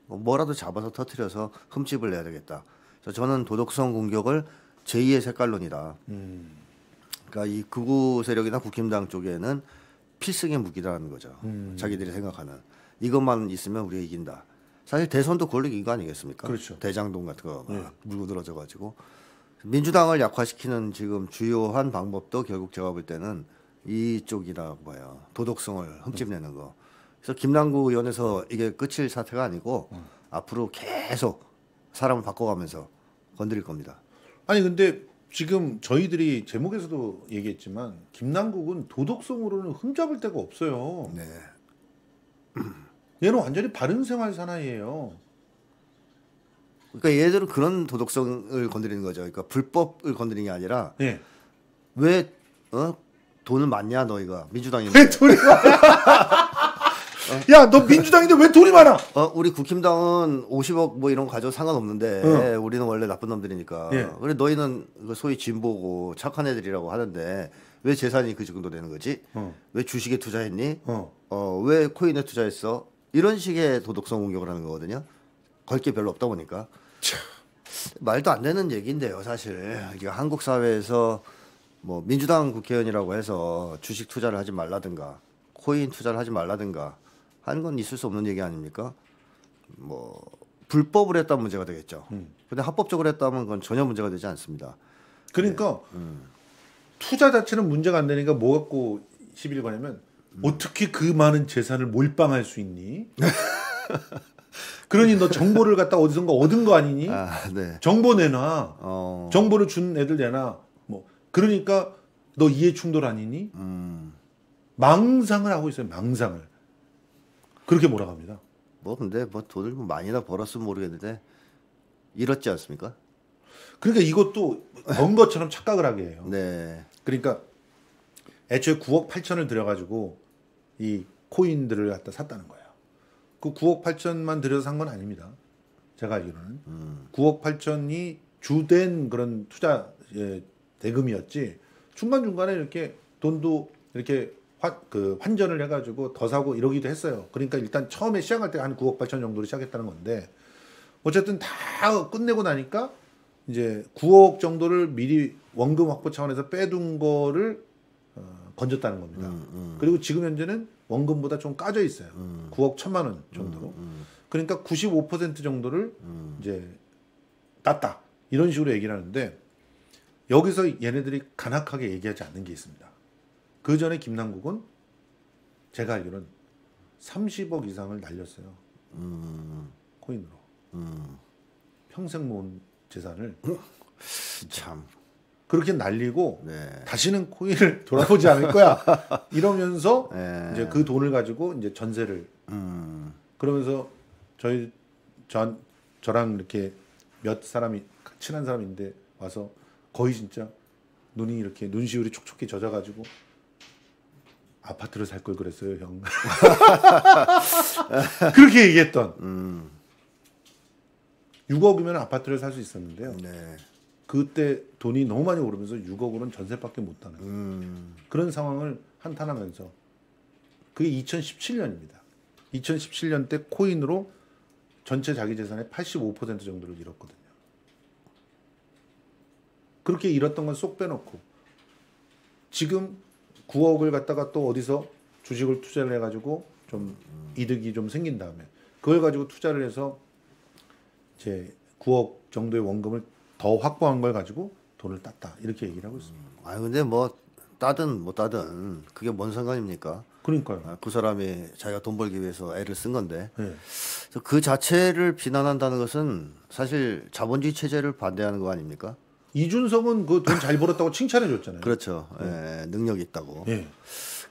뭐라도 잡아서 터뜨려서 흠집을 내야 되겠다. 그래서 저는 도덕성 공격을 제이의 색깔론이다. 음. 그러니까 이 극우 세력이나 국힘당 쪽에는 필승의 무기라는 거죠. 음. 자기들이 생각하는 이것만 있으면 우리가 이긴다. 사실 대선도 그걸로 이긴 거 아니겠습니까? 그렇죠. 대장동 같은 거 막 네. 물고 늘어져가지고 민주당을 약화시키는 지금 주요한 방법도 결국 제가 볼 때는 이쪽이라고 봐요. 도덕성을 흠집내는 거. 그래서 김남국 의원에서 이게 끝일 사태가 아니고 음. 앞으로 계속 사람을 바꿔가면서 건드릴 겁니다. 아니 근데 지금 저희들이 제목에서도 얘기했지만 김남국은 도덕성으로는 흠잡을 데가 없어요. 네. 얘는 완전히 바른생활 사나이예요. 그러니까 얘들은 그런 도덕성을 건드리는 거죠. 그러니까 불법을 건드리는 게 아니라 네. 왜 어? 돈을 많냐 너희가 민주당인데 왜 돈이 많아? 어? 야, 너 민주당인데 왜 돈이 많아? 어, 우리 국힘당은 오십억 뭐 이런 거 가져도 상관없는데 응. 우리는 원래 나쁜 놈들이니까. 예. 그래 너희는 소위 진보고 착한 애들이라고 하는데 왜 재산이 그 정도 되는 거지? 어. 왜 주식에 투자했니? 어. 어, 왜 코인에 투자했어? 이런 식의 도덕성 공격을 하는 거거든요. 걸 게 별로 없다 보니까. 참. 말도 안 되는 얘기인데요, 사실. 그러니까 한국 사회에서 뭐 민주당 국회의원이라고 해서 주식 투자를 하지 말라든가 코인 투자를 하지 말라든가 하는 건 있을 수 없는 얘기 아닙니까? 뭐 불법을 했다면 문제가 되겠죠. 음. 근데 합법적으로 했다면 그건 전혀 문제가 되지 않습니다. 그러니까 네. 음. 투자 자체는 문제가 안 되니까 뭐 갖고 시비를 거냐면 음. 어떻게 그 많은 재산을 몰빵할 수 있니? 그러니 너 정보를 갖다 어디선가 얻은 거 아니니? 아, 네. 정보 내놔. 어... 정보를 준 애들 내놔. 뭐 그러니까 너 이해충돌 아니니? 음. 망상을 하고 있어요. 망상을. 그렇게 몰아갑니다. 뭐 근데 뭐 돈을 많이나 벌었으면 모르겠는데 잃었지 않습니까? 그러니까 이것도 번 것처럼 착각을 하게 해요. 네. 그러니까 애초에 구억 팔천을 들여가지고 이 코인들을 갖다 샀다는 거예요. 그 구억 팔천만 들여서 산 건 아닙니다. 제가 알기로는. 음. 구억 팔천이 주된 그런 투자 예, 대금이었지 중간중간에 이렇게 돈도 이렇게 화, 그 환전을 해가지고 더 사고 이러기도 했어요. 그러니까 일단 처음에 시작할 때 한 구억 팔천 정도로 시작했다는 건데 어쨌든 다 끝내고 나니까 이제 구억 정도를 미리 원금 확보 차원에서 빼둔 거를 어, 건졌다는 겁니다. 음, 음. 그리고 지금 현재는 원금보다 좀 까져 있어요. 음. 구억 천만 원 정도로. 음, 음. 그러니까 구십오 퍼센트 정도를 음. 이제 땄다. 이런 식으로 얘기를 하는데 여기서 얘네들이 간악하게 얘기하지 않는 게 있습니다. 그 전에 김남국은 제가 알기로는 삼십억 이상을 날렸어요. 음. 코인으로. 음. 평생 모은 재산을 참 그렇게 날리고 네. 다시는 코인을 돌아보지 않을 거야 이러면서 네. 이제 그 돈을 가지고 이제 전세를 음. 그러면서 저희 전 저랑 이렇게 몇 사람이 친한 사람인데 와서 거의 진짜 눈이 이렇게 눈시울이 촉촉히 젖어가지고 아파트를 살 걸 그랬어요 형 그렇게 얘기했던. 음. 육억이면 아파트를 살 수 있었는데요. 네. 그때 돈이 너무 많이 오르면서 육억으로는 전세밖에 못 하는 음. 그런 상황을 한탄하면서 그게 이천십칠 년입니다. 이천십칠 년 때 코인으로 전체 자기 재산의 팔십오 퍼센트 정도를 잃었거든요. 그렇게 잃었던 건 쏙 빼놓고 지금 구억을 갖다가 또 어디서 주식을 투자를 해가지고 좀 음. 이득이 좀 생긴 다음에 그걸 가지고 투자를 해서 제 구억 정도의 원금을 더 확보한 걸 가지고 돈을 땄다 이렇게 얘기를 하고 있습니다. 음, 아 근데 뭐 따든 못 따든 그게 뭔 상관입니까? 그러니까요. 아, 그 사람이 자기가 돈 벌기 위해서 애를 쓴 건데 네. 그 자체를 비난한다는 것은 사실 자본주의 체제를 반대하는 거 아닙니까? 이준석은 그 돈 잘 벌었다고 칭찬해 줬잖아요. 그렇죠. 네. 예, 능력이 있다고. 네.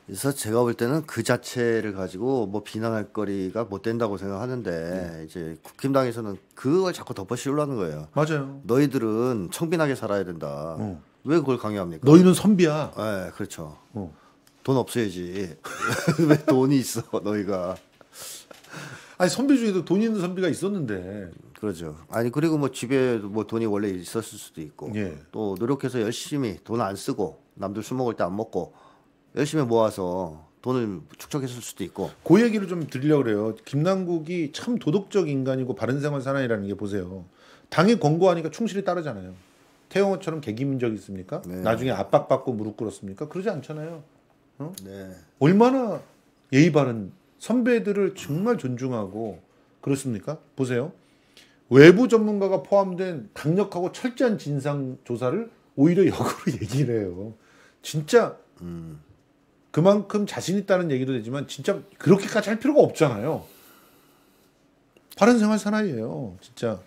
그래서 제가 볼 때는 그 자체를 가지고 뭐 비난할 거리가 못 된다고 생각하는데 네. 이제 국힘당에서는 그걸 자꾸 덮어씌우려는 거예요. 맞아요. 너희들은 청빈하게 살아야 된다. 어. 왜 그걸 강요합니까? 너희는 선비야. 네, 그렇죠. 어. 돈 없어야지. 왜 돈이 있어 너희가. 아니 선비 중에도 돈 있는 선비가 있었는데. 그렇죠. 아니 그리고 뭐 집에 뭐 돈이 원래 있었을 수도 있고 예. 또 노력해서 열심히 돈 안 쓰고 남들 술 먹을 때 안 먹고 열심히 모아서 돈을 축적했을 수도 있고 그 얘기를 좀 드리려고 그래요. 김남국이 참 도덕적 인간이고 바른생활 사나이라는 게 보세요. 당이 권고하니까 충실히 따르잖아요. 태영호처럼 개기민적이 있습니까? 네. 나중에 압박받고 무릎 꿇었습니까? 그러지 않잖아요. 어? 네. 얼마나 예의 바른 선배들을 정말 존중하고 그렇습니까? 보세요. 외부 전문가가 포함된 강력하고 철저한 진상조사를 오히려 역으로 얘기를 해요. 진짜 음. 그만큼 자신 있다는 얘기도 되지만 진짜 그렇게까지 할 필요가 없잖아요. 바른생활 사나이예요. 진짜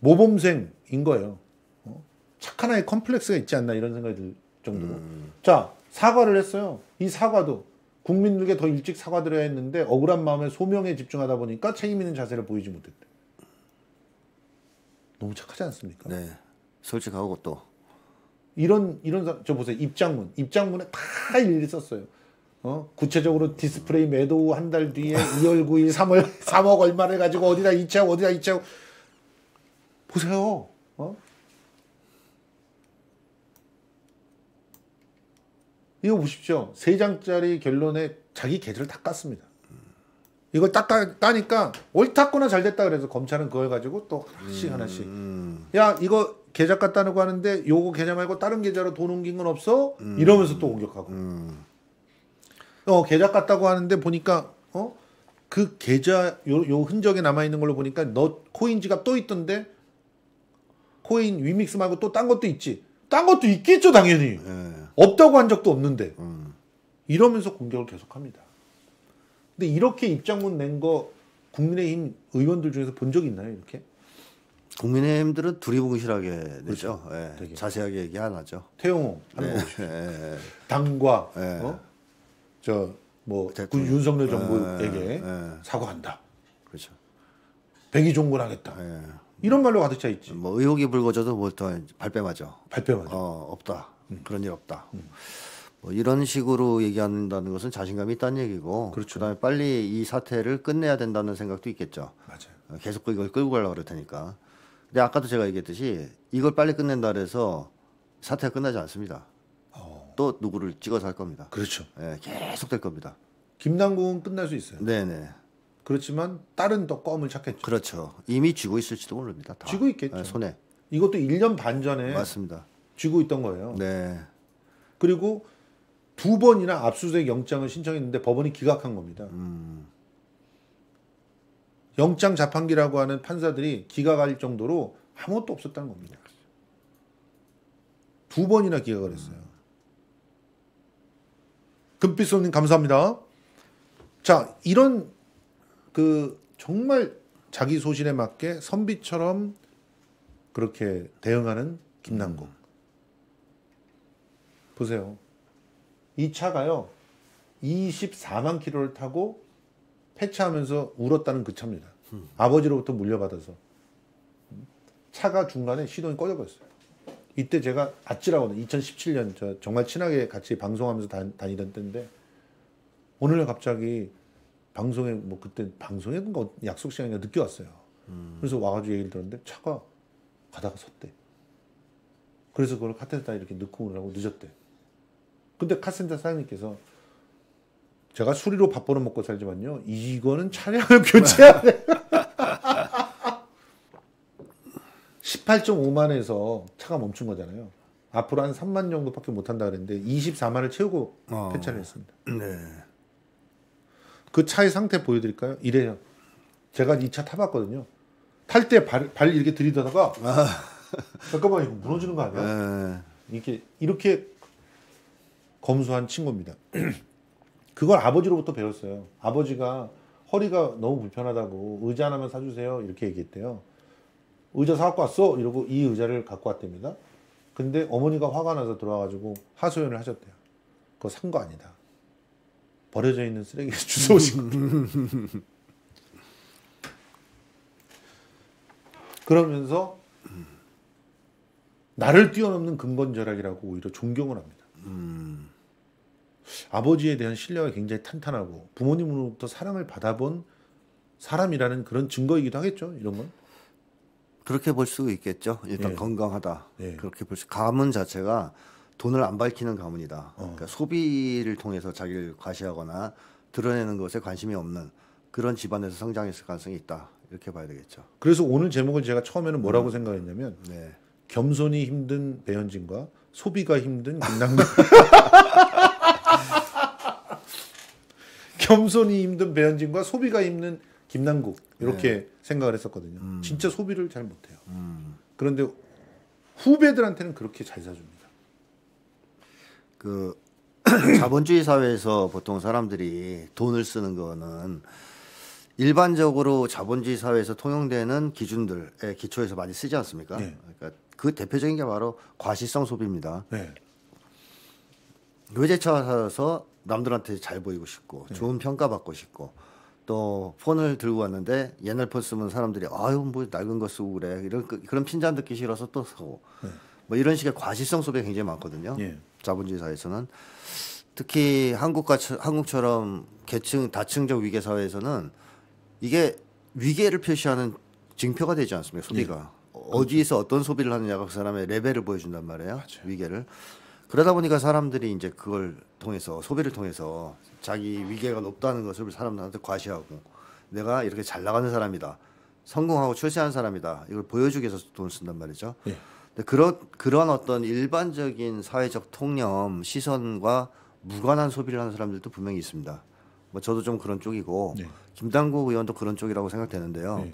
모범생인 거예요. 어? 착 하나의 컴플렉스가 있지 않나 이런 생각이 들 정도로. 음. 자, 사과를 했어요. 이 사과도 국민들에게 더 일찍 사과드려야 했는데 억울한 마음에 소명에 집중하다 보니까 책임 있는 자세를 보이지 못했대. 너무 착하지 않습니까? 네, 솔직하고 또. 이런 이런 저 보세요. 입장문. 입장문에 다 일일이 썼어요. 어? 구체적으로 디스플레이 매도 한 달 뒤에 이월 구일 삼월 삼억 얼마를 가지고 어디다 이체하고 어디다 이체하고 보세요. 어? 이거 보십시오. 세 장짜리 결론에 자기 계좌를 다 깠습니다. 이걸 딱 따니까 옳았거나 잘됐다 그래서 검찰은 그걸 가지고 또 하나씩 하나씩 야 이거 계좌 깠다고 하는데 요거 계좌 말고 다른 계좌로 돈 옮긴 건 없어? 음, 이러면서 또 공격하고 음. 어 계좌 깠다고 하는데 보니까 어 그 계좌 요, 요 흔적에 남아있는 걸로 보니까 너 코인 지갑 또 있던데 코인 위믹스 말고 또 딴 것도 있지 딴 것도 있겠죠 당연히 네. 없다고 한 적도 없는데 음. 이러면서 공격을 계속합니다. 근데 이렇게 입장문 낸 거 국민의힘 의원들 중에서 본 적 있나요? 이렇게? 국민의힘들은 두리뭉실하게 되죠. 그렇죠. 예, 자세하게 얘기 안 하죠. 태영호 한번 보십시오. 예. 당과 예. 어? 저 뭐 윤석열 정부에게 예. 사과한다. 그렇죠. 백의종군하겠다. 예. 이런 말로 가득 차 있지. 뭐 의혹이 불거져도 보통 발뺌하죠. 발뺌하죠. 어, 없다. 음. 그런 일 없다. 음. 뭐 이런 식으로 얘기한다는 것은 자신감이 있다는 얘기고, 그렇죠. 그다음에 빨리 이 사태를 끝내야 된다는 생각도 있겠죠. 맞아요. 계속 이걸 끌고 가려고 그럴 테니까. 근데 아까도 제가 얘기했듯이 이걸 빨리 끝낸다 그래서 사태가 끝나지 않습니다. 어. 또 누구를 찍어서 할 겁니다. 그렇죠. 예, 계속 될 겁니다. 김남국은 끝날 수 있어요. 네네. 그렇지만 다른 더 껌을 찾겠죠. 그렇죠. 이미 쥐고 있을지도 모릅니다. 다. 쥐고 있겠죠. 네, 손에. 이것도 일 년 반 전에 맞습니다. 쥐고 있던 거예요. 네. 그리고 두 번이나 압수수색 영장을 신청했는데 법원이 기각한 겁니다. 음. 영장 자판기라고 하는 판사들이 기각할 정도로 아무것도 없었다는 겁니다. 두 번이나 기각을 했어요. 음. 금빛손님 감사합니다. 자, 이런 그 정말 자기 소신에 맞게 선비처럼 그렇게 대응하는 김남국. 보세요. 이 차가요. 이십사만 킬로를 타고 폐차하면서 울었다는 그 차입니다. 음. 아버지로부터 물려받아서. 차가 중간에 시동이 꺼져버렸어요. 이때 제가 아찔하거든요. 이천십칠 년 저 정말 친하게 같이 방송하면서 다, 다니던 때인데 오늘날 갑자기 방송에 뭐 그때 방송에 뭔가 약속 시간이나 늦게 왔어요. 음. 그래서 와가지고 얘기를 들었는데 차가 가다가 섰대. 그래서 그걸 카센터에다 이렇게 넣고 오느라고 늦었대. 근데 카센터 사장님께서 제가 수리로 밥 벌어 먹고 살지만요, 이거는 차량을 교체해야 돼. 십팔 점 오만에서 차가 멈춘 거잖아요. 앞으로 한 삼만 정도밖에 못한다 그랬는데 이십사만을 채우고 어. 폐차를 했습니다. 네. 그 차의 상태 보여드릴까요? 이래요. 제가 이 차 타봤거든요. 탈 때 발, 발 이렇게 들이다가 아. 잠깐만 이거 무너지는 거 아니야? 네. 이렇게 이렇게 검소한 친구입니다. 그걸 아버지로부터 배웠어요. 아버지가 허리가 너무 불편하다고 의자 하나만 사주세요 이렇게 얘기했대요. 의자 사갖고 왔어? 이러고 이 의자를 갖고 왔답니다. 근데 어머니가 화가 나서 들어와가지고 하소연을 하셨대요. 그거 산 거 아니다. 버려져 있는 쓰레기를 주워오신 거예요. 그러면서 나를 뛰어넘는 근건절약이라고 오히려 존경을 합니다. 음. 아버지에 대한 신뢰가 굉장히 탄탄하고 부모님으로부터 사랑을 받아본 사람이라는 그런 증거이기도 하겠죠. 이런 건 그렇게 볼 수 있겠죠. 일단 예. 건강하다. 예. 그렇게 볼 수. 가문 자체가 돈을 안 밝히는 가문이다. 어. 그러니까 소비를 통해서 자기를 과시하거나 드러내는 것에 관심이 없는 그런 집안에서 성장했을 가능성이 있다. 이렇게 봐야 되겠죠. 그래서 오늘 제목을 제가 처음에는 뭐라고 음. 생각했냐면 네. 겸손이 힘든 배현진과 소비가 힘든 김남국. 겸손이 힘든 배현진과 소비가 힘든 김남국. 이렇게 네. 생각을 했었거든요. 음. 진짜 소비를 잘 못해요. 음. 그런데 후배들한테는 그렇게 잘 사줍니다. 그 자본주의 사회에서 보통 사람들이 돈을 쓰는 거는 일반적으로 자본주의 사회에서 통용되는 기준들에 기초해서 많이 쓰지 않습니까? 네. 그러니까 그 대표적인 게 바로 과시성 소비입니다. 네. 외제차 사서 남들한테 잘 보이고 싶고 네. 좋은 평가 받고 싶고 또 폰을 들고 왔는데 옛날 폰 쓰면 사람들이 아유 뭐 낡은 거 쓰고 그래 이런 그런 핀잔 듣기 싫어서 또 사고 네. 뭐 이런 식의 과시성 소비가 굉장히 많거든요. 네. 자본주의 사회에서는 특히 한국과 한국처럼 계층 다층적 위계 사회에서는 이게 위계를 표시하는 징표가 되지 않습니까? 소비가 네. 어디에서 어떤 소비를 하느냐가 그 사람의 레벨을 보여준단 말이에요. 맞아요. 위계를. 그러다 보니까 사람들이 이제 그걸 통해서 소비를 통해서 자기 위계가 높다는 것을 사람들한테 과시하고 내가 이렇게 잘 나가는 사람이다, 성공하고 출세한 사람이다 이걸 보여주기 위해서 돈을 쓴단 말이죠. 네. 그런 그런 어떤 일반적인 사회적 통념 시선과 무관한 소비를 하는 사람들도 분명히 있습니다. 뭐 저도 좀 그런 쪽이고 네. 김남국 의원도 그런 쪽이라고 생각되는데요. 네.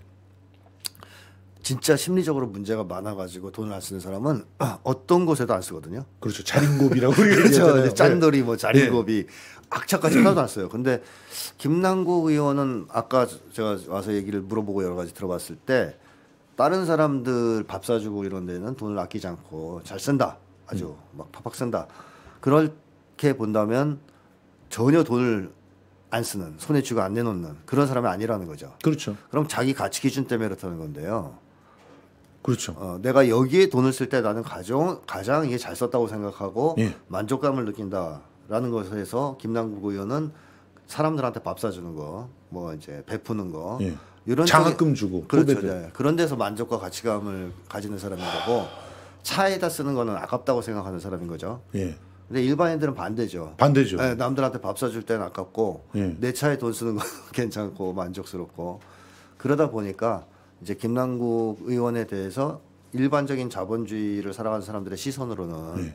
진짜 심리적으로 문제가 많아가지고 돈을 안 쓰는 사람은 어떤 곳에도 안 쓰거든요. 그렇죠. 자린고비라고 그러죠. 짠돌이, 뭐 자린고비, 네. 악착같이 하나도 안 써요. 근데 김남국 의원은 아까 제가 와서 얘기를 물어보고 여러 가지 들어봤을 때. 다른 사람들 밥 사주고 이런 데는 돈을 아끼지 않고 잘 쓴다. 아주 음. 막 팍팍 쓴다. 그렇게 본다면 전혀 돈을 안 쓰는, 손에 쥐고 안 내놓는 그런 사람이 아니라는 거죠. 그렇죠. 그럼 자기 가치 기준 때문에 그렇다는 건데요. 그렇죠. 어, 내가 여기에 돈을 쓸 때 나는 가정, 가장 이게 잘 썼다고 생각하고 예. 만족감을 느낀다. 라는 것에서 김남국 의원은 사람들한테 밥 사주는 거, 뭐 이제 베푸는 거, 예. 이런 장학금 쪽에, 주고 그렇죠. 네. 그런 데서 만족과 가치감을 가지는 사람인 거고 차에다 쓰는 거는 아깝다고 생각하는 사람인 거죠. 예. 근데 일반인들은 반대죠. 반대죠. 네, 남들한테 밥 사줄 때는 아깝고 예. 내 차에 돈 쓰는 건 괜찮고 만족스럽고 그러다 보니까 이제 김남국 의원에 대해서 일반적인 자본주의를 살아가는 사람들의 시선으로는 예.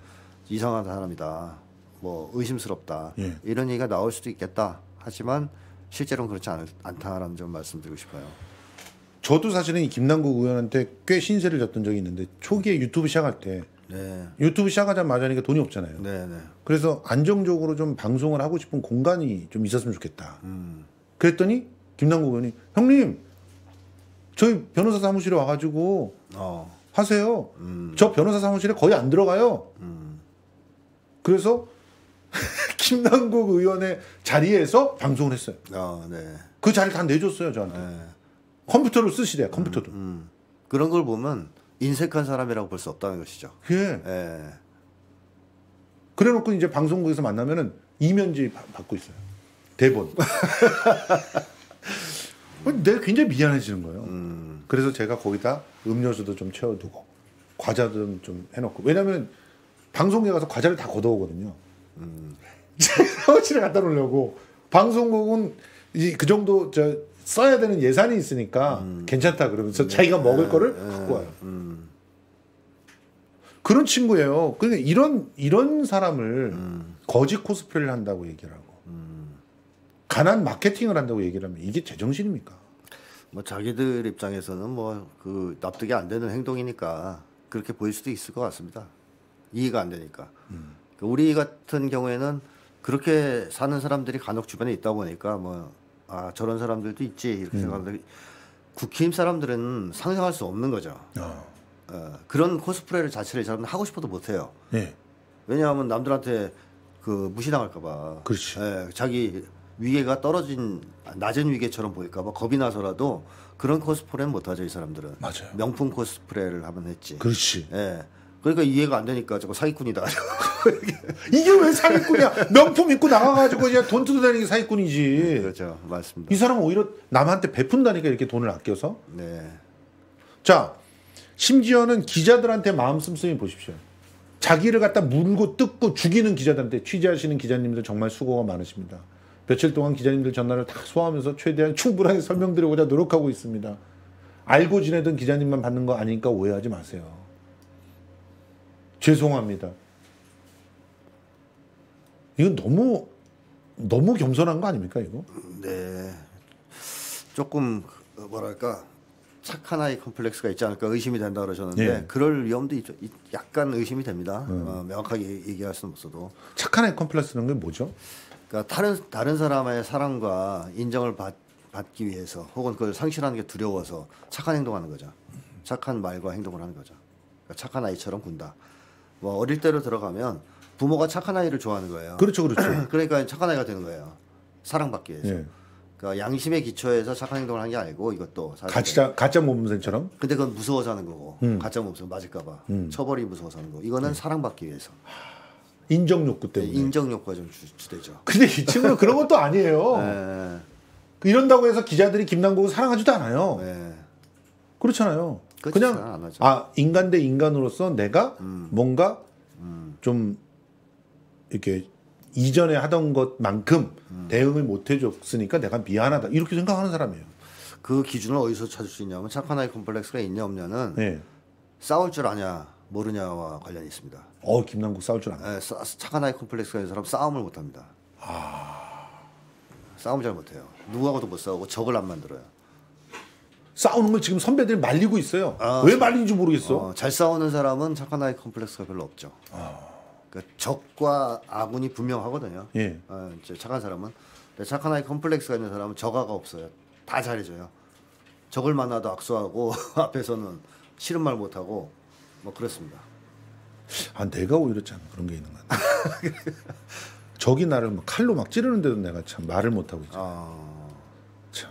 이상한 사람이다. 뭐 의심스럽다. 예. 이런 얘기가 나올 수도 있겠다. 하지만 실제로는 그렇지 않, 않다라는 점 말씀드리고 싶어요. 저도 사실은 이 김남국 의원한테 꽤 신세를 졌던 적이 있는데 초기에 유튜브 시작할 때 네. 유튜브 시작하자마자 하니까 돈이 없잖아요. 네, 네. 그래서 안정적으로 좀 방송을 하고 싶은 공간이 좀 있었으면 좋겠다. 음. 그랬더니 김남국 의원이 형님 저희 변호사 사무실에 와가지고 어. 하세요. 음. 저 변호사 사무실에 거의 안 들어가요. 음. 그래서 김남국 의원의 자리에서 방송을 했어요. 어, 네. 그 자리를 다 내줬어요 저한테. 네. 컴퓨터로 쓰시래요. 컴퓨터도. 음, 음. 그런 걸 보면 인색한 사람이라고 볼 수 없다는 것이죠. 예. 예. 그래놓고 이제 방송국에서 만나면은 이면지 바, 받고 있어요. 대본. 내가 굉장히 미안해지는 거예요. 음. 그래서 제가 거기다 음료수도 좀 채워두고 과자도 좀 해놓고 왜냐면 방송국에 가서 과자를 다 걷어오거든요. 음. 사무실에 갖다 놓으려고 방송국은 이 그 정도 저 써야 되는 예산이 있으니까 음. 괜찮다 그러면서 네. 자기가 먹을 네. 거를 네. 갖고 와요. 음. 그런 친구예요. 그런데 이런 이런 사람을 음. 거짓 코스프레를 한다고 얘기를 하고 음. 가난 마케팅을 한다고 얘기를 하면 이게 제정신입니까? 뭐 자기들 입장에서는 뭐 그 납득이 안 되는 행동이니까 그렇게 보일 수도 있을 것 같습니다. 이해가 안 되니까. 음. 우리 같은 경우에는 그렇게 사는 사람들이 간혹 주변에 있다 보니까 뭐 아 저런 사람들도 있지 이렇게 음. 생각하는데 국힘 사람들은 상상할 수 없는 거죠. 어. 어, 그런 코스프레를 자체를 이 사람은 하고 싶어도 못해요. 예. 왜냐하면 남들한테 그 무시당할까 봐. 그렇지. 예, 자기 위계가 떨어진 낮은 위계처럼 보일까 봐 겁이 나서라도 그런 코스프레는 못하죠 이 사람들은. 맞아요. 명품 코스프레를 하면 했지. 그렇지. 예. 그러니까 이해가 안 되니까 저거 사기꾼이다. 이게 왜 사기꾼이야? 명품 입고 나가가지고 그냥 돈 뜯어내는 게 사기꾼이지. 그렇죠, 맞습니다. 이 사람은 오히려 남한테 베푼다니까 이렇게 돈을 아껴서. 네. 자, 심지어는 기자들한테 마음 씀씀이 보십시오. 자기를 갖다 물고 뜯고 죽이는 기자들한테 취재하시는 기자님들 정말 수고가 많으십니다. 며칠 동안 기자님들 전화를 다 소화하면서 최대한 충분하게 설명드리고자 노력하고 있습니다. 알고 지내던 기자님만 받는 거 아니니까 오해하지 마세요. 죄송합니다. 이건 너무 너무 겸손한 거 아닙니까 이거? 네. 조금 뭐랄까 착한 아이 컴플렉스가 있지 않을까 의심이 된다 그러셨는데 네. 그럴 위험도 있죠. 약간 의심이 됩니다. 음. 어, 명확하게 얘기할 수는 없어도. 착한 아이 컴플렉스는 게 뭐죠? 그러니까 다른 다른 사람의 사랑과 인정을 받, 받기 위해서 혹은 그걸 상실하는 게 두려워서 착한 행동하는 거죠. 착한 말과 행동을 하는 거죠. 그러니까 착한 아이처럼 군다. 뭐 어릴 때로 들어가면 부모가 착한 아이를 좋아하는 거예요. 그렇죠, 그렇죠. 그러니까 착한 아이가 되는 거예요. 사랑받기 위해서. 예. 그러니까 양심의 기초에서 착한 행동을 한 게 아니고 이것도 가짜 가짜 몸생처럼. 근데 그건 무서워서 하는 거고 음. 가짜 몸생 맞을까봐 음. 처벌이 무서워서 하는 거. 이거는 음. 사랑받기 위해서. 인정 욕구 때문에. 네, 인정 욕구가 좀 주, 주되죠. 근데 이 친구는 그런 것도 아니에요. 네. 이런다고 해서 기자들이 김남국을 사랑하지도 않아요. 네. 그렇잖아요. 그냥 아 인간 대 인간으로서 내가 음. 뭔가 음. 좀 이렇게 이전에 하던 것만큼 음. 대응을 못 해줬으니까 내가 미안하다 이렇게 생각하는 사람이에요. 그 기준을 어디서 찾을 수 있냐면 착한 아이 컴플렉스가 있냐 없냐는 네. 싸울 줄 아냐 모르냐와 관련이 있습니다. 어 김남국 싸울 줄 아냐. 네, 싸, 착한 아이 컴플렉스가 있는 사람 싸움을 못합니다. 아... 싸움을 잘 못해요. 누구하고도 못 싸우고 적을 안 만들어요. 싸우는 걸 지금 선배들이 말리고 있어요. 아, 왜 말리는지 모르겠어. 어, 잘 싸우는 사람은 착한 아이 컴플렉스가 별로 없죠. 아. 그러니까 적과 아군이 분명하거든요. 예. 어, 이제 착한 사람은. 착한 아이 컴플렉스가 있는 사람은 적화가 없어요. 다 잘해줘요. 적을 만나도 악수하고 앞에서는 싫은 말 못하고 뭐 그렇습니다. 아 내가 오히려 참 그런 게 있는 것 같아. 적이 나를 막 칼로 막 찌르는데도 내가 참 말을 못하고 있잖아. 아. 참.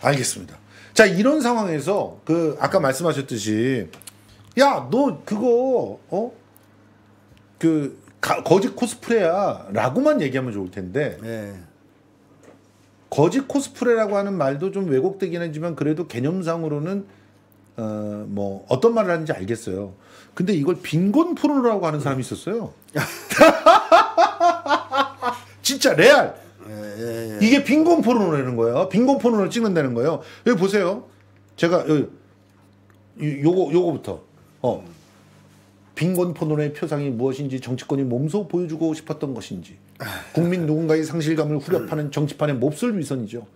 알겠습니다. 자 이런 상황에서 그 아까 말씀하셨듯이 야 너 그거 어 그 가, 거짓 코스프레야 라고만 얘기하면 좋을 텐데 네. 거짓 코스프레라고 하는 말도 좀 왜곡되긴 했지만 그래도 개념상으로는 어, 뭐 어떤 말을 하는지 알겠어요. 근데 이걸 빈곤 프로라고 하는 사람이 있었어요. 진짜 레알. 예, 예, 예. 이게 빈곤 포르노라는 거예요. 빈곤 포르노를 찍는다는 거예요. 여기 보세요. 제가 여기, 요거 요거부터 어 빈곤 포르노의 표상이 무엇인지 정치권이 몸소 보여주고 싶었던 것인지 국민 누군가의 상실감을 후려파는 정치판의 몹쓸 위선이죠.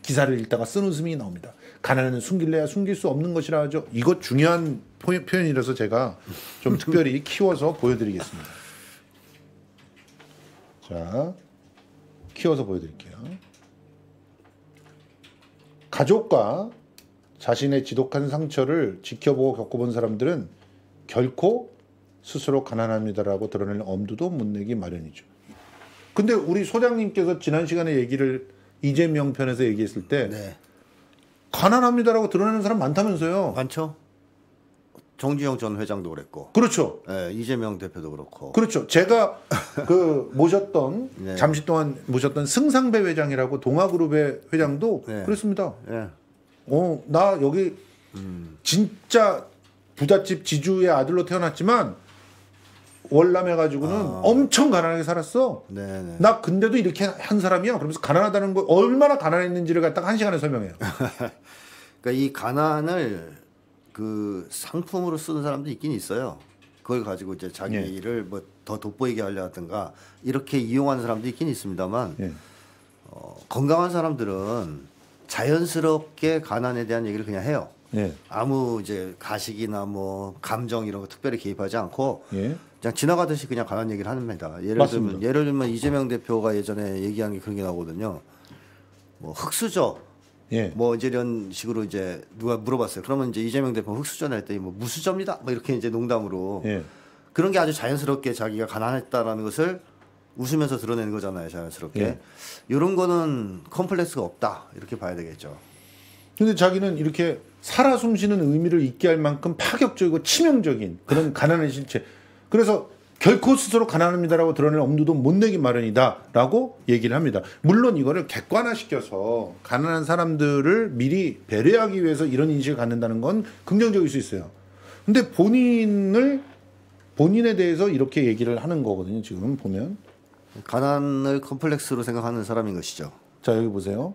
기사를 읽다가 쓴 웃음이 나옵니다. 가난은 숨길래야 숨길 수 없는 것이라 하죠. 이거 중요한 포, 표현이라서 제가 좀 특별히 키워서 보여드리겠습니다. 자. 키워서 보여드릴게요. 가족과 자신의 지독한 상처를 지켜보고 겪어본 사람들은 결코 스스로 가난합니다라고 드러낼 엄두도 못 내기 마련이죠. 근데 우리 소장님께서 지난 시간에 얘기를 이재명 편에서 얘기했을 때 네. 가난합니다라고 드러내는 사람 많다면서요. 많죠. 정주영 전 회장도 그랬고. 그렇죠. 예, 이재명 대표도 그렇고. 그렇죠. 제가 그 모셨던 네. 잠시 동안 모셨던 승상배 회장이라고 동아그룹의 회장도 네. 그랬습니다. 네. 어, 나 여기 음. 진짜 부잣집 지주의 아들로 태어났지만 월남해가지고는 아. 엄청 가난하게 살았어. 네네. 나 근데도 이렇게 한 사람이야. 그러면서 가난하다는 거 얼마나 가난했는지를 갖다가 한 시간에 설명해요. 그러니까 이 가난을 그 상품으로 쓰는 사람도 있긴 있어요. 그걸 가지고 이제 자기 예. 일을 뭐 더 돋보이게 하려든가 이렇게 이용하는 사람도 있긴 있습니다만 예. 어, 건강한 사람들은 자연스럽게 가난에 대한 얘기를 그냥 해요. 예. 아무 이제 가식이나 뭐 감정 이런 거 특별히 개입하지 않고 예. 그냥 지나가듯이 그냥 가난 얘기를 합니다. 예를 맞습니다. 들면 예를 들면 이재명 대표가 예전에 얘기한 게 그런 게 나오거든요. 뭐 흙수저 예. 뭐 이제 이런 식으로 이제 누가 물어봤어요. 그러면 이제 이재명 대표 흑수저 할 때 뭐 무수저입니다. 뭐 이렇게 이제 농담으로 예. 그런 게 아주 자연스럽게 자기가 가난했다라는 것을 웃으면서 드러내는 거잖아요. 자연스럽게 예. 이런 거는 컴플렉스가 없다 이렇게 봐야 되겠죠. 근데 자기는 이렇게 살아 숨쉬는 의미를 잊게 할 만큼 파격적이고 치명적인 그런 가난의 실체. 그래서 결코 스스로 가난합니다라고 드러낼 엄두도 못 내기 마련이다라고 얘기를 합니다. 물론 이거를 객관화시켜서 가난한 사람들을 미리 배려하기 위해서 이런 인식을 갖는다는 건 긍정적일 수 있어요. 근데 본인을 본인에 대해서 이렇게 얘기를 하는 거거든요. 지금 보면 가난을 컴플렉스로 생각하는 사람인 것이죠. 자 여기 보세요.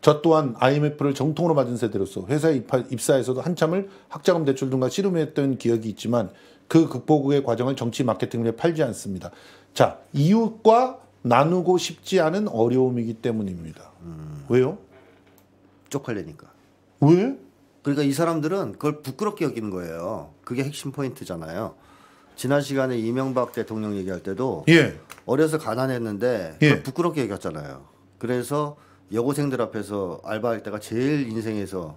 저 또한 아이엠에프를 정통으로 맞은 세대로서 회사에 입하, 입사에서도 한참을 학자금 대출 등과 씨름했던 기억이 있지만 그 극복의 과정을 정치 마케팅에 팔지 않습니다. 자, 이웃과 나누고 싶지 않은 어려움이기 때문입니다. 음. 왜요? 쪽팔리니까. 왜? 그러니까 이 사람들은 그걸 부끄럽게 여기는 거예요. 그게 핵심 포인트잖아요. 지난 시간에 이명박 대통령 얘기할 때도 예. 어려서 가난했는데 예. 부끄럽게 여겼잖아요. 그래서 여고생들 앞에서 알바할 때가 제일 인생에서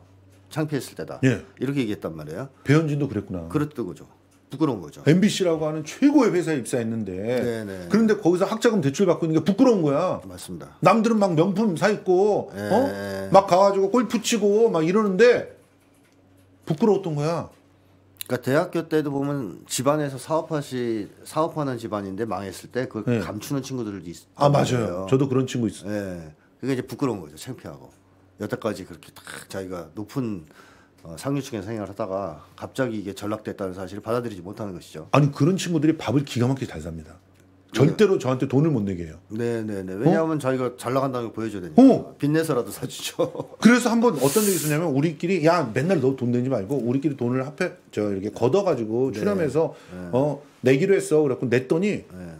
창피했을 때다. 예. 이렇게 얘기했단 말이에요. 배현진도 그랬구나. 그랬던 거죠. 부끄러운 거죠. 엠비씨라고 하는 최고의 회사에 입사했는데 네네. 그런데 거기서 학자금 대출 받고 있는 게 부끄러운 거야. 맞습니다. 남들은 막 명품 사 입고 어? 막 가가지고 골프 치고 막 이러는데 부끄러웠던 거야. 그러니까 대학교 때도 보면 집안에서 사업하시 사업하는 집안인데 망했을 때 그걸 네. 감추는 친구들도 있어요. 아 맞아요. 저도 그런 친구 있어요. 네. 그게 이제 부끄러운 거죠. 창피하고 여태까지 그렇게 딱 자기가 높은 어, 상류층에서 생활을 하다가 갑자기 이게 전락됐다는 사실을 받아들이지 못하는 것이죠. 아니 그런 친구들이 밥을 기가 막히게 잘 삽니다. 절대로 저한테 돈을 못 내게 해요. 네네네. 왜냐하면 어? 저희가 잘 나간다는 걸 보여줘야 되니까. 어? 빚내서라도 사주죠. 그래서 한번 어떤 일이 있었냐면 우리끼리 야 맨날 너 돈 내지 말고 우리끼리 돈을 합해 저 이렇게 걷어가지고 추렴해서 네. 네. 어 내기로 했어. 그래갖고 냈더니 네.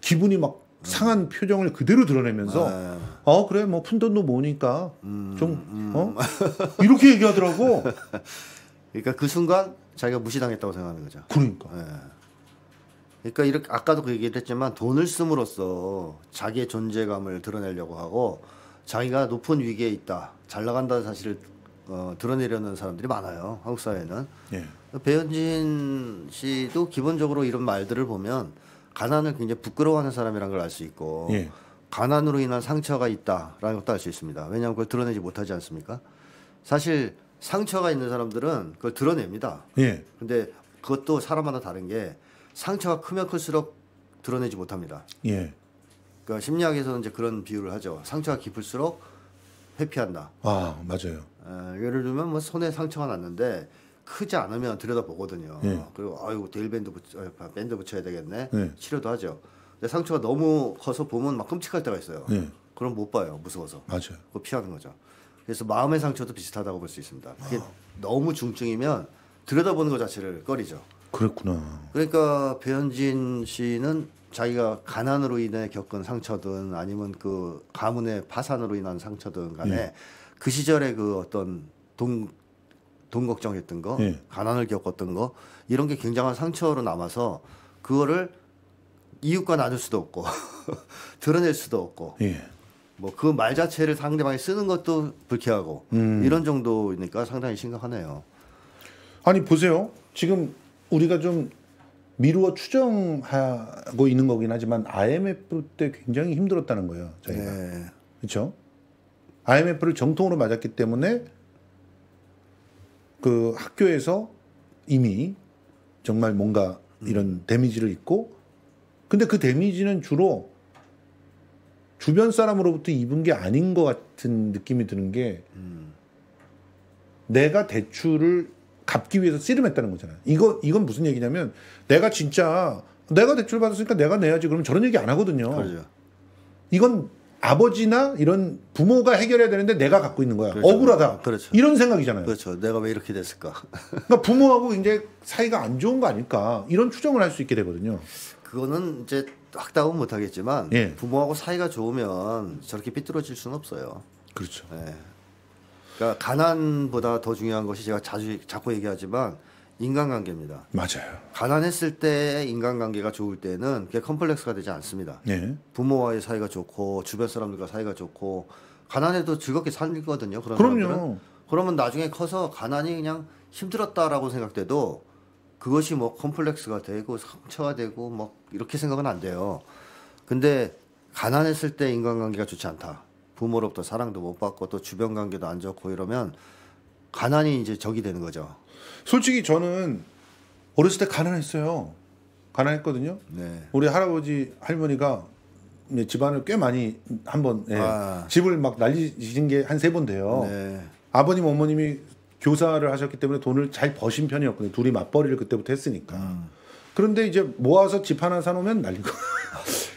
기분이 막 상한 표정을 그대로 드러내면서 아, 어 그래 뭐 푼돈도 모으니까 음, 좀 음. 어? 이렇게 얘기하더라고. 그러니까 그 순간 자기가 무시당했다고 생각하는 거죠. 그러니까. 네. 그러니까 이렇게 아까도 그 얘기를 했지만 돈을 씀으로써 자기의 존재감을 드러내려고 하고 자기가 높은 위기에 있다, 잘 나간다는 사실을 어, 드러내려는 사람들이 많아요. 한국 사회는. 예. 배현진 씨도 기본적으로 이런 말들을 보면 가난을 굉장히 부끄러워하는 사람이라는 걸 알 수 있고 예. 가난으로 인한 상처가 있다라는 것도 알 수 있습니다. 왜냐하면 그걸 드러내지 못하지 않습니까? 사실 상처가 있는 사람들은 그걸 드러냅니다. 예. 근데 그것도 사람마다 다른 게 상처가 크면 클수록 드러내지 못합니다. 예. 그러니까 심리학에서는 이제 그런 비유를 하죠. 상처가 깊을수록 회피한다. 아, 맞아요. 에, 예를 들면 뭐 손에 상처가 났는데 크지 않으면 들여다보거든요. 예. 그리고 아이고 데일밴드 붙여, 밴드 붙여야 되겠네. 예. 치료도 하죠. 근데 상처가 너무 커서 보면 막 끔찍할 때가 있어요. 예. 그럼 못 봐요. 무서워서. 맞아요. 그거 피하는 거죠. 그래서 마음의 상처도 비슷하다고 볼 수 있습니다. 그게 아. 너무 중증이면 들여다보는 것 자체를 꺼리죠. 그랬구나. 그러니까 배현진 씨는 자기가 가난으로 인해 겪은 상처든 아니면 그 가문의 파산으로 인한 상처든 간에 예. 그 시절에 그 어떤 돈, 돈 걱정했던 거, 예. 가난을 겪었던 거 이런 게 굉장한 상처로 남아서 그거를 이웃과 나눌 수도 없고 드러낼 수도 없고 예. 뭐 그 말 자체를 상대방이 쓰는 것도 불쾌하고 음. 이런 정도니까 상당히 심각하네요. 아니 보세요. 지금 우리가 좀 미루어 추정하고 있는 거긴 하지만 아이엠에프 때 굉장히 힘들었다는 거예요. 저희가. 네. 그렇죠? 아이엠에프를 정통으로 맞았기 때문에 그 학교에서 이미 정말 뭔가 이런 음. 데미지를 입고 근데 그 데미지는 주로 주변 사람으로부터 입은 게 아닌 것 같은 느낌이 드는 게 음. 내가 대출을 갚기 위해서 씨름했다는 거잖아요. 이거, 이건 무슨 얘기냐면 내가 진짜 내가 대출 받았으니까 내가 내야지 그러면 저런 얘기 안 하거든요. 그렇죠. 이건 아버지나 이런 부모가 해결해야 되는데 내가 갖고 있는 거야. 그렇죠. 억울하다. 그렇죠. 이런 생각이잖아요. 그렇죠. 내가 왜 이렇게 됐을까. 그러니까 부모하고 이제 사이가 안 좋은 거 아닐까 이런 추정을 할 수 있게 되거든요. 그거는 이제 확답은 못하겠지만 예. 부모하고 사이가 좋으면 저렇게 삐뚤어질 수는 없어요. 그렇죠. 예. 그러니까 가난보다 더 중요한 것이 제가 자주 자꾸 얘기하지만 인간관계입니다. 맞아요. 가난했을 때 인간관계가 좋을 때는 그게 컴플렉스가 되지 않습니다. 예. 부모와의 사이가 좋고 주변 사람들과 사이가 좋고 가난해도 즐겁게 살거든요. 그런 그럼요. 사람들은. 그러면 나중에 커서 가난이 그냥 힘들었다라고 생각돼도 그것이 뭐 컴플렉스가 되고 상처가 되고 뭐 이렇게 생각은 안 돼요. 근데 가난했을 때 인간관계가 좋지 않다. 부모로부터 사랑도 못 받고 또 주변 관계도 안 좋고 이러면 가난이 이제 적이 되는 거죠. 솔직히 저는 어렸을 때 가난했어요. 가난했거든요. 네. 우리 할아버지 할머니가 집안을 꽤 많이 한번 예, 아. 집을 막 날리신 게 한 세 번 돼요. 네. 아버님 어머님이 교사를 하셨기 때문에 돈을 잘 버신 편이었거든요. 둘이 맞벌이를 그때부터 했으니까. 음. 그런데 이제 모아서 집 하나 사놓으면 날리고